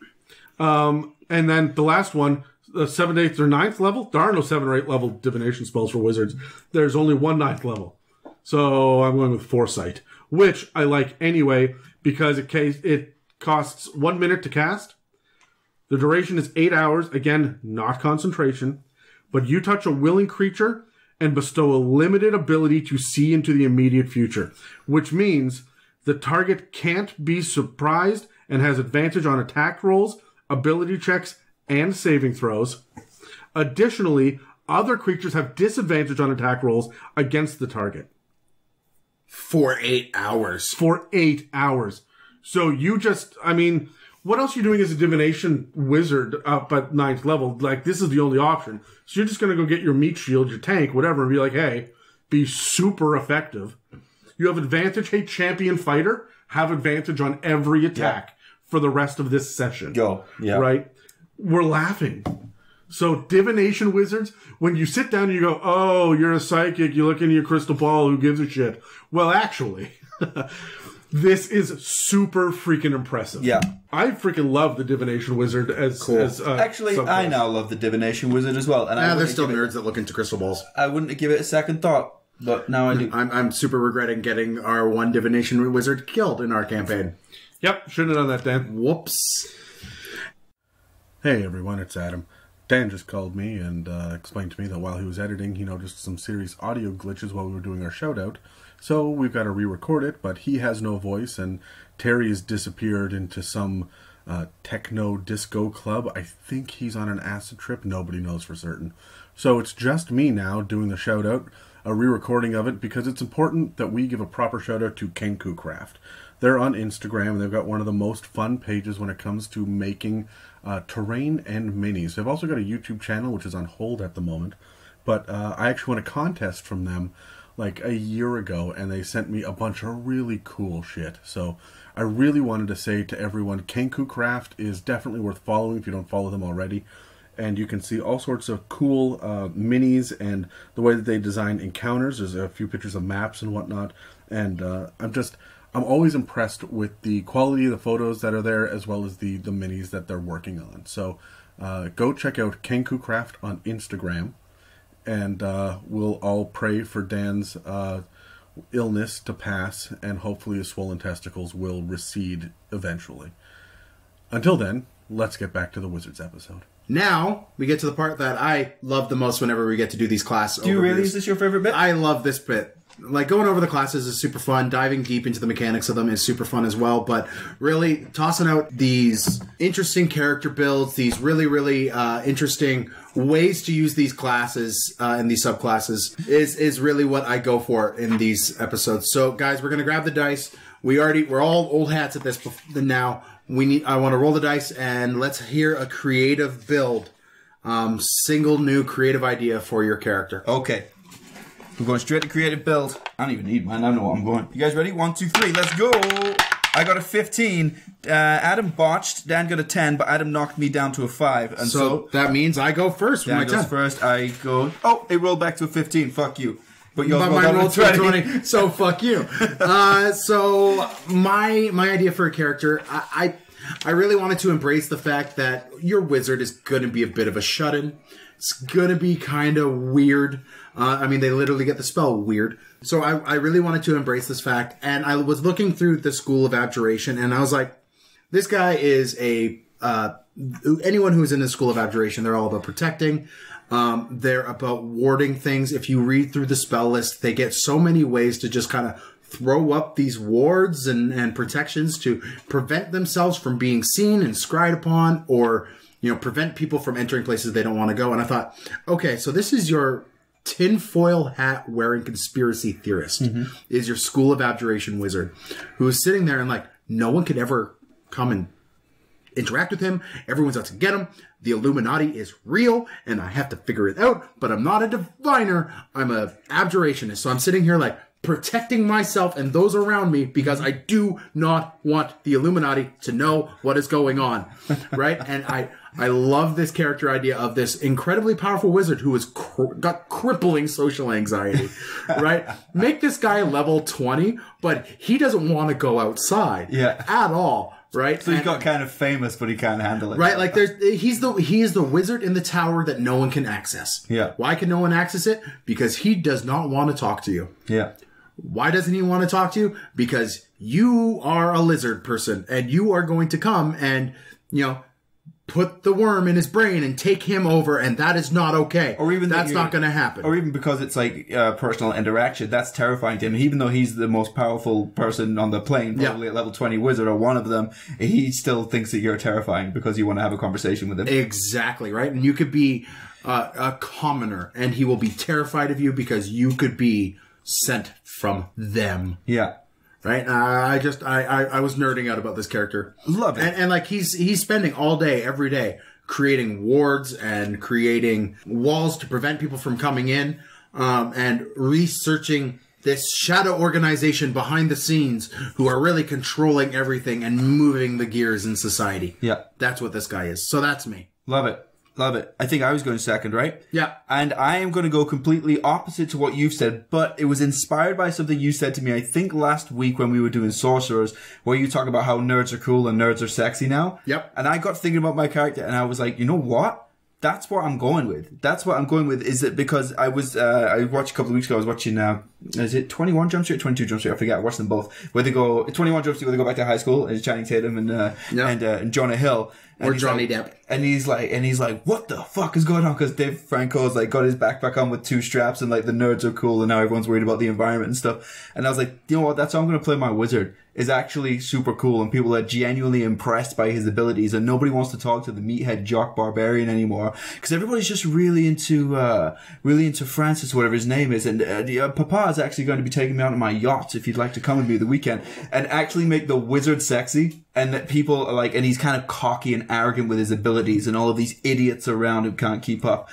And then the last one, the 7th, 8th, or 9th level. There are no 7 or 8 level divination spells for wizards. There's only one 9th level. So I'm going with Foresight, which I like anyway because it costs 1 minute to cast. The duration is 8 hours. Again, not concentration. But you touch a willing creature and bestow a limited ability to see into the immediate future, which means the target can't be surprised and has advantage on attack rolls, ability checks, and saving throws. Additionally, other creatures have disadvantage on attack rolls against the target. For 8 hours. For 8 hours. So you just, I mean, what else are you doing as a divination wizard up at 9th level? Like, this is the only option. So you're just going to go get your meat shield, your tank, whatever, and be like, hey, be super effective. You have advantage, hey, champion fighter, have advantage on every attack for the rest of this session. Go. Yeah. Right? We're laughing. So divination wizards, when you sit down and you go, oh, you're a psychic, you look into your crystal ball, who gives a shit? Well, actually... This is super freaking impressive. Yeah. I freaking love the Divination Wizard as... Cool. Actually, I now love the Divination Wizard as well. And there's still nerds that look into crystal balls. I wouldn't give it a second thought, but now I do. I'm super regretting getting our one Divination Wizard killed in our campaign. Yep, shouldn't have done that, Dan. Whoops. Hey, everyone, it's Adam. Dan just called me and explained to me that while he was editing, he noticed some serious audio glitches while we were doing our shout-out. So we've got to re-record it, but he has no voice, and Terry has disappeared into some techno disco club. I think he's on an acid trip. Nobody knows for certain. So it's just me now doing the shout-out, a re-recording of it, because it's important that we give a proper shout-out to Kenku Craft. They're on Instagram, and they've got one of the most fun pages when it comes to making terrain and minis. They've also got a YouTube channel, which is on hold at the moment, but I actually won a contest from them like a year ago, and they sent me a bunch of really cool shit. So I really wanted to say to everyone, Kenku Craft is definitely worth following if you don't follow them already. And you can see all sorts of cool minis and the way that they design encounters. There's a few pictures of maps and whatnot. And I'm always impressed with the quality of the photos that are there, as well as the minis that they're working on. So go check out Kenku Craft on Instagram. And we'll all pray for Dan's illness to pass, and hopefully his swollen testicles will recede eventually. Until then, let's get back to the Wizards episode. Now, we get to the part that I love the most whenever we get to do these class overviews. Do you really? Is this your favorite bit? I love this bit. like going over the classes is super fun. Diving deep into the mechanics of them is super fun as well. But really tossing out these interesting character builds, these really interesting ways to use these classes and these subclasses is really what I go for in these episodes. So guys, we're gonna grab the dice. We're all old hats at this now. I want to roll the dice and let's hear a creative build. Single new creative idea for your character. Okay. We're going straight to creative build. I don't even need mine. I know what I'm going. You guys ready? 1, 2, 3. Let's go. I got a 15. Adam botched. Dan got a 10, but Adam knocked me down to a 5. And so that means I go first. Dan goes first. I go. Oh, they rolled back to a 15. Fuck you. But my roll to a 20, so fuck you. So my idea for a character, I really wanted to embrace the fact that your wizard is going to be a bit of a shut-in. It's going to be kind of weird. I mean, they literally get the spell weird. So I really wanted to embrace this fact. And I was looking through the School of Abjuration, and I was like, this guy is a... anyone who's in the School of Abjuration, they're all about protecting. They're about warding things. If you read through the spell list, they get so many ways to just kind of throw up these wards and protections to prevent themselves from being seen and scried upon, or, you know, prevent people from entering places they don't want to go. And I thought, okay, so this is your tinfoil hat wearing conspiracy theorist, is your School of Abjuration wizard, who is sitting there and like, no one could ever come and interact with him. Everyone's out to get him. The Illuminati is real, and I have to figure it out, but I'm not a diviner. I'm a abjurationist. So I'm sitting here like protecting myself and those around me because I do not want the Illuminati to know what is going on. Right? And I love this character idea of this incredibly powerful wizard who has got crippling social anxiety, right? Make this guy level 20, but he doesn't want to go outside at all. Right, so he got kind of famous, but he can't handle it. Right, like he is the wizard in the tower that no one can access. Yeah, why can no one access it? Because he does not want to talk to you. Yeah, why doesn't he want to talk to you? Because you are a lizard person, and you are going to come and, you know, put the worm in his brain and take him over, and that is not okay. Or even that's not going to happen. Or even because it's like personal interaction, that's terrifying to him. Even though he's the most powerful person on the plane, probably at level 20 wizard or one of them, he still thinks that you're terrifying because you want to have a conversation with him. Exactly, right? And you could be a commoner, and he will be terrified of you because you could be sent from them. Yeah. Right, I was nerding out about this character. Love it, and like he's spending all day, every day, creating wards and creating walls to prevent people from coming in, and researching this shadow organization behind the scenes who are really controlling everything and moving the gears in society. Yeah, that's what this guy is. So that's me. Love it. Love it. I think I was going second, right? Yeah. And I am going to go completely opposite to what you've said, but it was inspired by something you said to me, I think last week when we were doing Sorcerers, where you talk about how nerds are cool and nerds are sexy now. Yep. And I got thinking about my character and I was like, you know what? That's what I'm going with. That's what I'm going with. Is it because I was, I watched a couple of weeks ago, I was watching, is it 21 Jump Street or 22 Jump Street? I forget. I watched them both. Where they go, 21 Jump Street, where they go back to high school, and it's Channing Tatum and Jonah Hill. And or Johnny Depp. And he's like, what the fuck is going on? Because Dave Franco's like got his backpack on with 2 straps and like the nerds are cool and now everyone's worried about the environment and stuff. And I was like, you know what? That's how I'm going to play my wizard. Is actually super cool and people are genuinely impressed by his abilities and nobody wants to talk to the meathead jock barbarian anymore because everybody's just really into Francis, whatever his name is, and Papa's actually going to be taking me out on my yacht if you'd like to come with me the weekend, and actually make the wizard sexy. And that people are like, and he's kind of cocky and arrogant with his abilities, and all of these idiots around who can't keep up.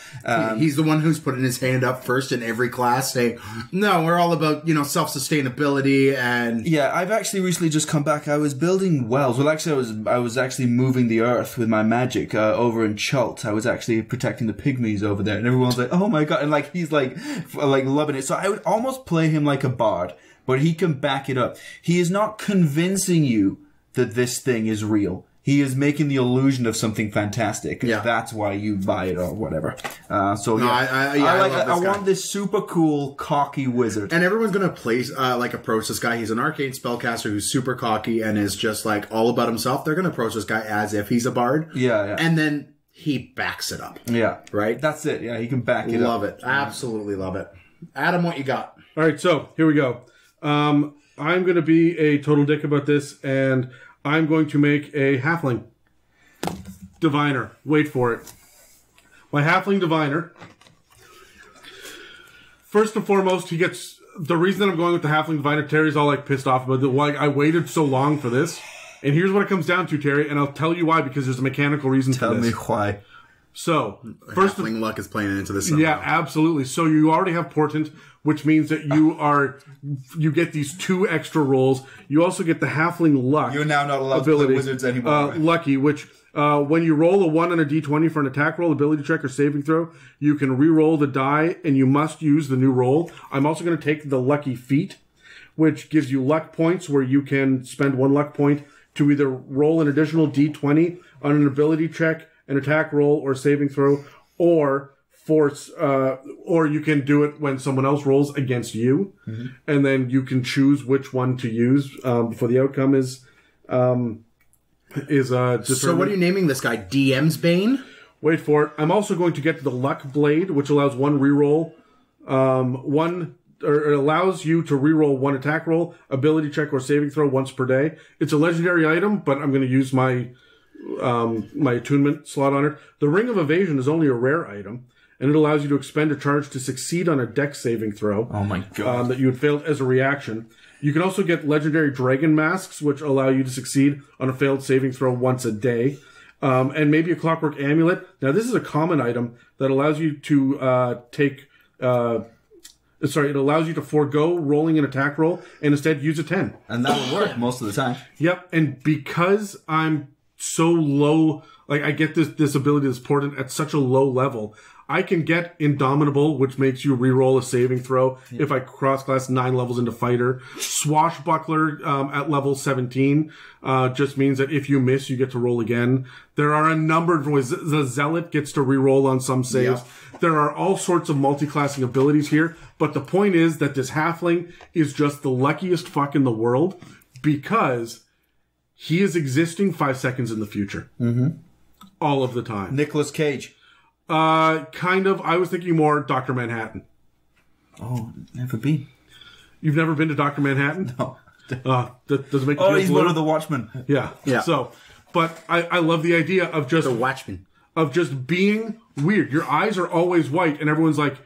He's the one who's putting his hand up first in every class, saying, "No, we're all about, you know, self-sustainability." And yeah, I've actually recently just come back. I was building wells. Well, actually, I was actually moving the earth with my magic over in Chult. I was actually protecting the pygmies over there, and everyone's like, "Oh my god!" And like he's like loving it. So I would almost play him like a bard, but he can back it up. He is not convincing you that this thing is real. He is making the illusion of something fantastic. Yeah. That's why you buy it or whatever. So no, yeah. I want this super cool, cocky wizard. And everyone's going to approach this guy. He's an arcane spellcaster who's super cocky and is just like all about himself. They're going to approach this guy as if he's a bard. Yeah. And then he backs it up. Yeah. Right? That's it. Yeah, he can back it up. Love it. Absolutely love it. Adam, what you got? All right, so here we go. I'm going to be a total dick about this, and I'm going to make a halfling diviner. Wait for it. My halfling diviner, first and foremost, he gets... The reason I'm going with the halfling diviner, Terry's all, like, pissed off about why I waited so long for this. And here's what it comes down to, Terry, and I'll tell you why, because there's a mechanical reason for this. Tell me why. So, first... Halfling luck is playing into this somehow. Yeah, absolutely. So you already have Portent, which means that you are... You get these 2 extra rolls. You also get the halfling luck. You're now not allowed to play wizards anymore. Right? Lucky, which... when you roll a 1 on a d20 for an attack roll, ability check, or saving throw, you can re-roll the die, and you must use the new roll. I'm also going to take the Lucky Feat, which gives you luck points, where you can spend 1 luck point to either roll an additional d20 on an ability check, an attack roll, or saving throw, or force, or you can do it when someone else rolls against you, and then you can choose which one to use before the outcome is... So what are you naming this guy? DM's Bane? Wait for it. I'm also going to get the Luck Blade, which allows 1 reroll. It allows you to reroll 1 attack roll, ability check, or saving throw once per day. It's a legendary item, but I'm going to use my my attunement slot on it. The Ring of Evasion is only a rare item, and it allows you to expend a charge to succeed on a Dex saving throw. Oh my god! That you had failed as a reaction. You can also get legendary dragon masks, which allow you to succeed on a failed saving throw once a day. And maybe a clockwork amulet. Now, this is a common item that allows you to it allows you to forego rolling an attack roll and instead use a 10. And that will work most of the time. Yep. And because I'm so low, like I get this ability, this portent at such a low level, I can get Indomitable, which makes you reroll a saving throw if I cross-class 9 levels into Fighter. Swashbuckler at level 17 just means that if you miss, you get to roll again. There are a number of ways. The Zealot gets to reroll on some saves. Yeah. There are all sorts of multi-classing abilities here, but the point is that this halfling is just the luckiest fuck in the world because he is existing 5 seconds in the future. All of the time. Nicolas Cage. Kind of. I was thinking more Dr. Manhattan. Oh, never been. You've never been to Dr. Manhattan? No. Does it make you feel he's blue? One of the Watchmen. Yeah. Yeah. So, but I love the idea of just... The Watchmen. Of just being weird. Your eyes are always white, and everyone's like,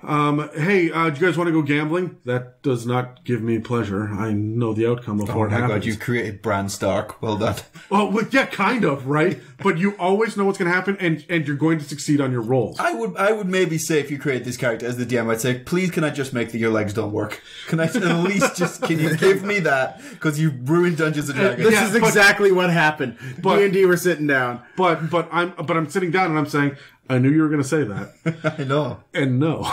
hey, do you guys want to go gambling? That does not give me pleasure. I know the outcome before it happens. Oh my god, you created Bran Stark. Well done. Oh, well, yeah, kind of, right? But you always know what's going to happen, and you're going to succeed on your rolls. I would maybe say if you create this character as the DM, I'd say, please, can I just make that your legs don't work? Can I at least just, can you give me that? Because you ruined Dungeons and Dragons. This is exactly what happened. D&D were sitting down. But I'm sitting down and I'm saying, I knew you were going to say that. I know. And no.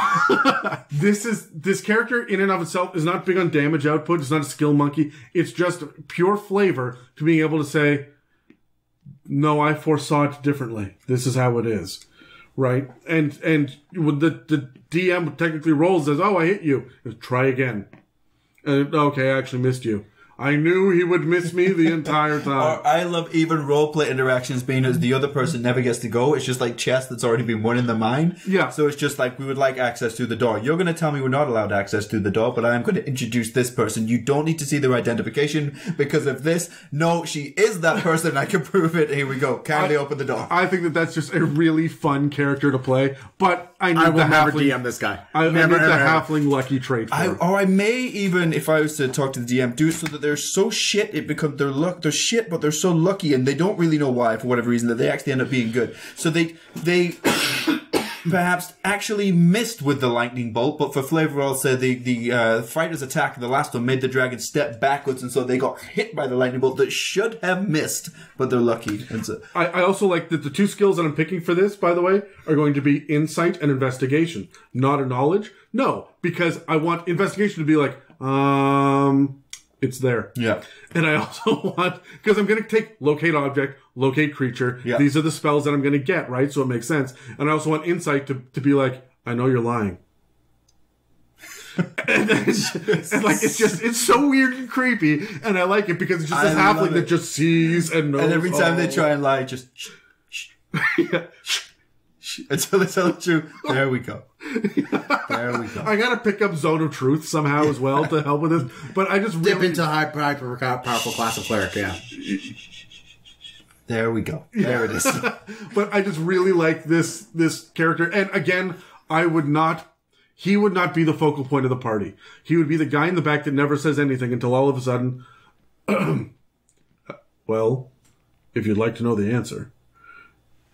This character in and of itself is not big on damage output. It's not a skill monkey. It's just pure flavor to being able to say, no, I foresaw it differently. This is how it is. Right? And the DM technically rolls and says, oh, I hit you. Try again. Okay, I actually missed you. I knew he would miss me the entire time. I love even roleplay interactions being as the other person never gets to go. It's just like chess that's already been won in the mind. Yeah. So it's just like, we would like access to the door. You're going to tell me we're not allowed access to the door, but I am going to introduce this person. You don't need to see their identification because of this. No, she is that person. I can prove it. Here we go. Kindly open the door. I think that that's just a really fun character to play, but... I will never DM this guy. I never the halfling lucky trait for him. Or I may even, if I was to talk to the DM, do it so that they're so shit, it becomes their luck. They're shit, but they're so lucky, and they don't really know why, for whatever reason, that they actually end up being good. So they perhaps actually missed with the lightning bolt, but for flavor, I'll say the fighter's attack in the last one made the dragon step backwards, and so they got hit by the lightning bolt that should have missed, but they're lucky. And so I also like that the 2 skills that I'm picking for this, by the way, are going to be insight and investigation, not a knowledge. No, because I want investigation to be like, it's there. Yeah. And I also want, because I'm going to take locate object, locate creature. Yeah. These are the spells that I'm going to get, right? So it makes sense. And I also want insight to be like, I know you're lying. and like, it's just, it's so weird and creepy. And I like it because it's just this halfling that just sees and knows. And every time they try and lie, just shh, shh. Yeah. It's only true. There we go. There we go. I gotta pick up Zone of Truth somehow as well to help with this. But I just dip into hyper powerful class of cleric. Yeah. There we go. There it is. But I just really like this character. And again, I would not. He would not be the focal point of the party. He would be the guy in the back that never says anything until all of a sudden, well, if you'd like to know the answer,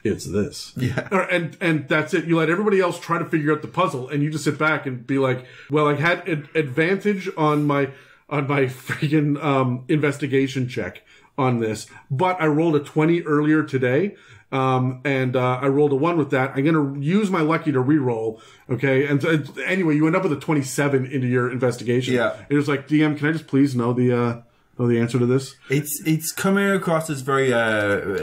it's this. Yeah. And that's it. You let everybody else try to figure out the puzzle, and you just sit back and be like, well, I had an advantage on my freaking investigation check on this, but I rolled a 20 earlier today. I rolled a 1 with that. I'm going to use my lucky to re-roll. Okay. And anyway, you end up with a 27 into your investigation. Yeah. It was like, DM, can I just please know the answer to this? It's coming across as very,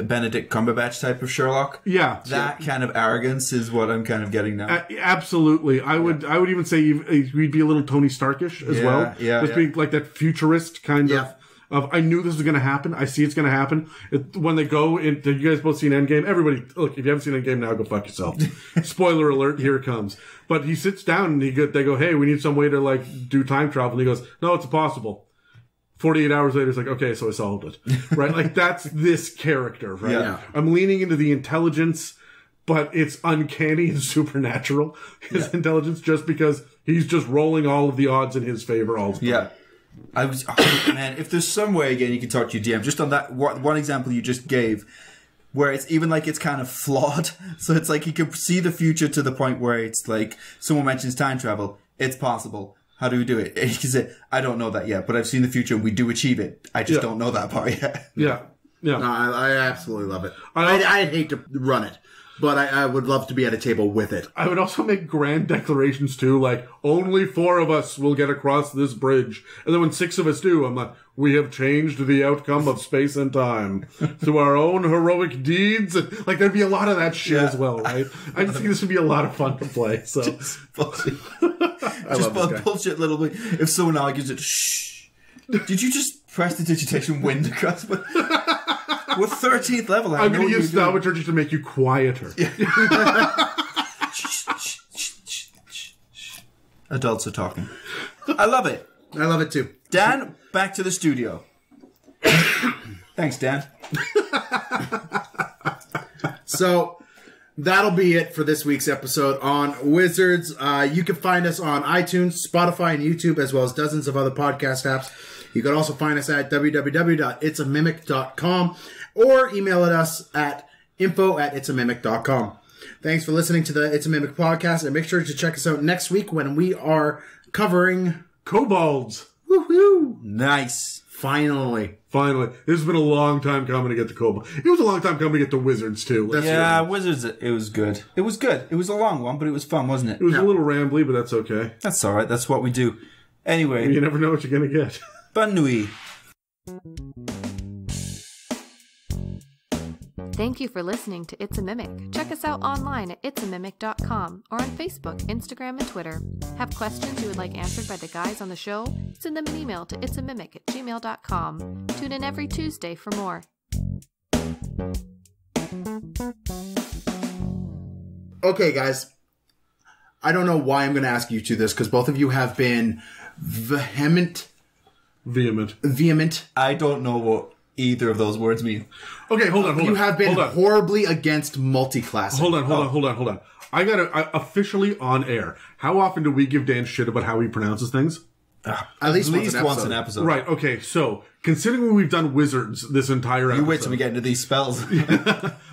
Benedict Cumberbatch type of Sherlock. Yeah. That kind of arrogance is what I'm kind of getting now. Absolutely. I would even say we'd be a little Tony Starkish as well. Yeah. Just being like that futurist kind of. Of, I knew this was going to happen. I see it's going to happen. When they go in, you guys both seen Endgame? Everybody, look, if you haven't seen Endgame now, go fuck yourself. Spoiler alert, here it comes. But he sits down and they go, hey, we need some way to like do time travel. And he goes, no, it's impossible. 48 hours later, it's like, okay, so I solved it. Right? Like that's this character, right? Yeah. I'm leaning into the intelligence, but it's uncanny and supernatural. His intelligence, just because he's just rolling all of the odds in his favor all the time. Yeah. Man, if there's some way, again, you can talk to your DM, just on that one example you just gave, where it's even like it's kind of flawed. So it's like you can see the future to the point where it's like someone mentions time travel. It's possible. How do we do it? And you can say, I don't know that yet, but I've seen the future. We do achieve it. I just don't know that part yet. Yeah. Yeah. No, I absolutely love it. I'd hate to run it. But I would love to be at a table with it. I would also make grand declarations, too, like, only 4 of us will get across this bridge. And then when 6 of us do, I'm like, we have changed the outcome of space and time through our own heroic deeds. Like, there'd be a lot of that shit as well, right? I just think this would be a lot of fun to play, so. Just bullshit. Just bullshit little bit. If someone argues it, shh. Did you just press the digitation wind across? We're 13th level. I'm going to use thaumaturgy to make you quieter. Yeah. Adults are talking. I love it. I love it too. Dan, back to the studio. Thanks, Dan. So that'll be it for this week's episode on Wizards. You can find us on iTunes, Spotify, and YouTube, as well as dozens of other podcast apps. You can also find us at www.itsamimic.com. Or email at us at info@itsamimic.com. Thanks for listening to the It's a Mimic podcast, and make sure to check us out next week when we are covering kobolds. Woohoo! Nice. Finally. Finally. It's been a long time coming to get the kobolds. It was a long time coming to get the wizards, too. That's wizards, it was good. It was good. It was a long one, but it was fun, wasn't it? It was a little rambly, but that's okay. That's all right. That's what we do. Anyway. You never know what you're going to get. Bonne nuit. Thank you for listening to It's a Mimic. Check us out online at itsamimic.com or on Facebook, Instagram, and Twitter. Have questions you would like answered by the guys on the show? Send them an email to itsamimic@gmail.com. Tune in every Tuesday for more. Okay, guys. I don't know why I'm going to ask you to this, because both of you have been vehement. I don't know what either of those words mean. Okay, hold on. You have been horribly against multi-classing. Hold on. I got to officially on air. How often do we give Dan shit about how he pronounces things? At least once an episode. Right, okay. So, considering what we've done wizards this entire episode. You wait till we get into these spells.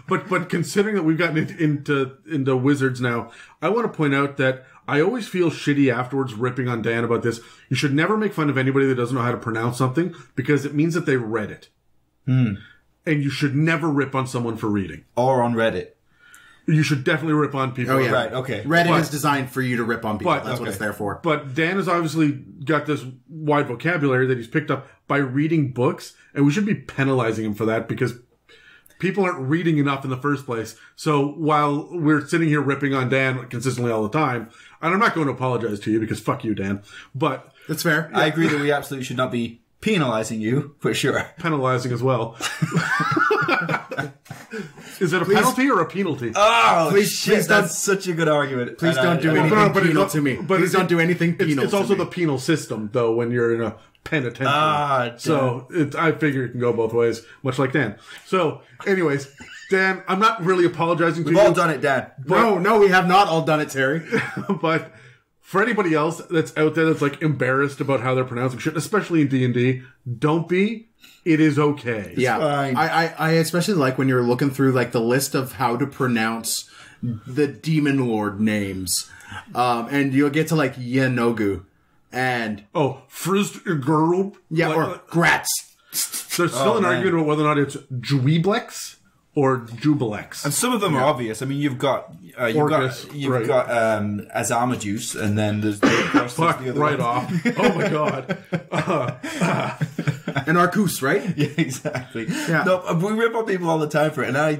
But considering that we've gotten into wizards now, I want to point out that I always feel shitty afterwards ripping on Dan about this. You should never make fun of anybody that doesn't know how to pronounce something, because it means that they read it. And you should never rip on someone for reading. Or on Reddit. You should definitely rip on people. Oh, yeah. Right, okay. Reddit is designed for you to rip on people. That's what it's there for. But Dan has obviously got this wide vocabulary that he's picked up by reading books, and we should be penalizing him for that, because people aren't reading enough in the first place. So while we're sitting here ripping on Dan consistently all the time, and I'm not going to apologize to you because fuck you, Dan, but... That's fair. Yeah. I agree that we absolutely should not be penalizing you, for sure. Penalizing as well. Is that a penalty or a penalty? Oh, please that's such a good argument. Please don't do anything penal to me. Please don't do anything penal to me. It's also the penal system, though, when you're in a penitentiary. So I figure it can go both ways, much like Dan. So, anyways, Dan, I'm not really apologizing to you. We've all done it, Dan. No, no, we have not all done it, Terry. But for anybody else that's out there that's like embarrassed about how they're pronouncing shit, especially in D&D, don't be. It is okay. Yeah, I especially like when you're looking through like the list of how to pronounce the demon lord names, and you'll get to like Yenogu and Frizdgurl, yeah, like, or Gratz. There's still an argument about whether or not it's Dweeblex or Jubilex, and some of them are obvious. I mean, you've got Azamajuice, and then there's the other one. Oh my god. And Arcus, right? Yeah, exactly. Yeah. No, we rip on people all the time for it, and I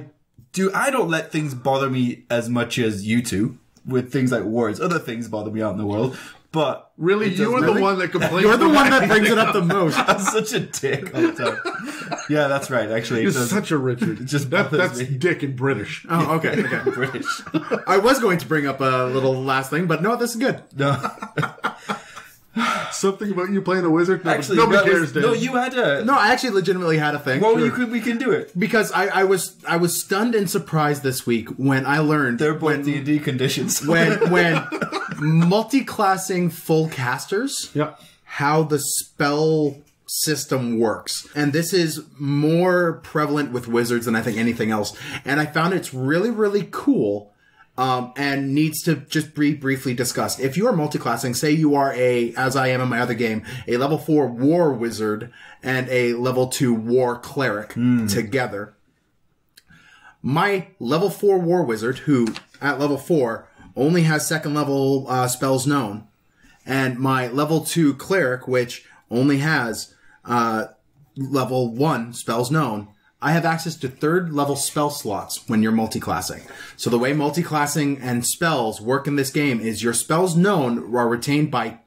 don't let things bother me as much as you two with things like words. Other things bother me out in the world, but really, you are the one that complains. You're the one that brings it up the most. I'm such a dick all the time. Yeah, that's right. Actually, you're such a Richard. It just that's me. Dick in British. Oh, okay, okay. British. I was going to bring up a little last thing, but no, this is good. No. Something about you playing a wizard? No, actually, nobody cares, Dan. No, you had a... No, I actually legitimately had a thing. Well, we can do it. Because I was stunned and surprised this week when I learned... They're both D&D conditions. When multi-classing full casters, how the spell system works. And this is more prevalent with wizards than I think anything else. And I found it's really, really cool... and needs to just be briefly discussed. If you are multiclassing, say you are a, as I am in my other game, a level 4 war wizard and a level 2 war cleric together. My level 4 war wizard, who at level 4 only has second level spells known, and my level 2 cleric, which only has level 1 spells known, I have access to third-level spell slots when you're multiclassing. So the way multiclassing and spells work in this game is your spells known are retained by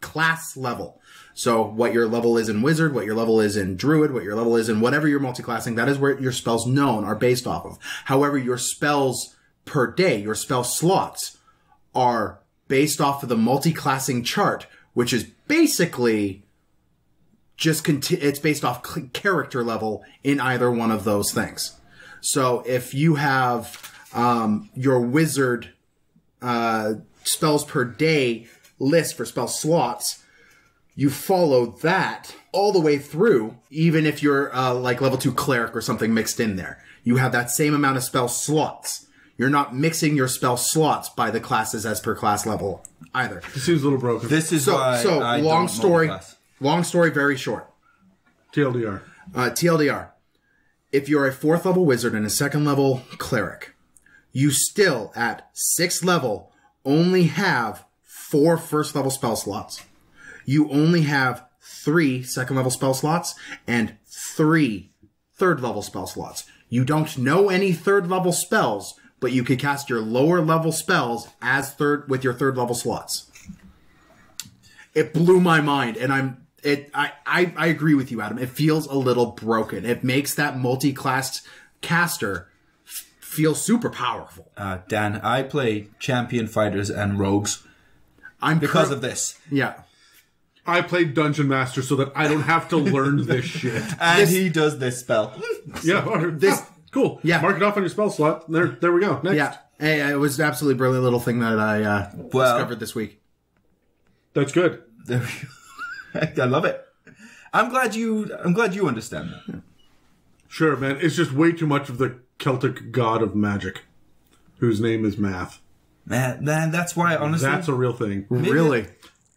class level. So what your level is in Wizard, what your level is in Druid, what your level is in whatever you're multiclassing, that is where your spells known are based off of. However, your spells per day, your spell slots, are based off of the multiclassing chart, which is basically... it's based off character level in either one of those things. So if you have your wizard spells per day list for spell slots, you follow that all the way through, even if you're like level 2 cleric or something mixed in there. You have that same amount of spell slots. You're not mixing your spell slots by the classes as per class level either. This seems a little broken. This is why I long don't story. Long story, very short. TLDR. TLDR. If you're a 4th level wizard and a 2nd level cleric, you still, at 6th level, only have 4 1st level spell slots. You only have 3 2nd level spell slots and 3 3rd level spell slots. You don't know any 3rd level spells, but you could cast your lower level spells as with your 3rd level slots. It blew my mind, and I agree with you, Adam. It feels a little broken. It makes that multi-classed caster feel super powerful. Dan, I play champion fighters and rogues because of this. Yeah. I play Dungeon Master so that I don't have to learn this shit. And he does this spell. Yeah. Cool. Yeah. Mark it off on your spell slot. There we go. Next. Yeah. Hey, it was an absolutely brilliant little thing that I discovered this week. That's good. There we go. I love it. I'm glad you understand that. Sure, man. It's just way too much of the Celtic god of magic, whose name is Math. Man, that's why, honestly... That's a real thing. Really?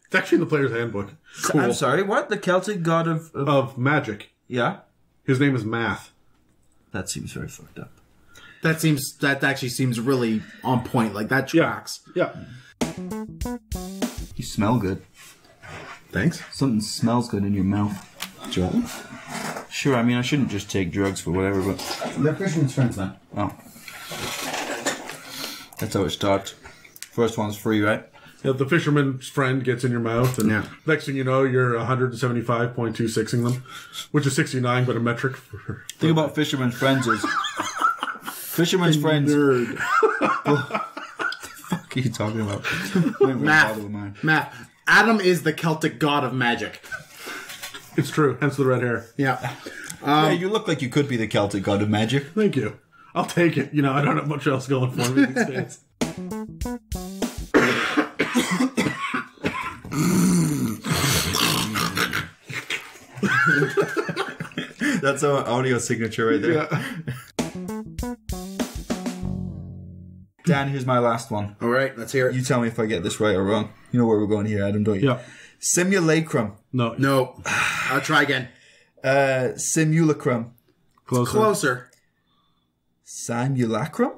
It's actually in the player's handbook. Cool. I'm sorry, what? The Celtic god of magic. Yeah? His name is Math. That seems very fucked up. That actually seems really on point. Like, that tracks. Yeah. You smell good. Thanks. Something smells good in your mouth. Drugs? Sure, I mean, I shouldn't just take drugs for whatever, but... They're Christian's friends, then. Oh. That's how it starts. First one's free, right? Yeah, the fisherman's friend gets in your mouth, and next thing you know, you're 175.26ing them, which is 69, but a metric for... The thing about fisherman's friends is Fisherman's friends. Nerd. What the fuck are you talking about? Math. Math. Adam is the Celtic god of magic. It's true. Hence the red hair. Yeah. Yeah, you look like you could be the Celtic god of magic. Thank you. I'll take it. You know, I don't have much else going for me these days. That's our audio signature right there. Yeah. Dan, here's my last one. All right, let's hear it. You tell me if I get this right or wrong. You know where we're going here, Adam, don't you? Yeah. Simulacrum. No. No. I'll try again. Simulacrum. Closer. Closer. Simulacrum?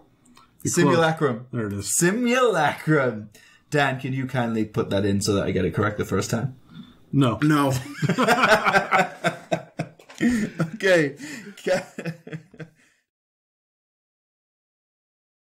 Simulacrum. There it is. Simulacrum. Dan, can you kindly put that in so that I get it correct the first time? No. No. Okay.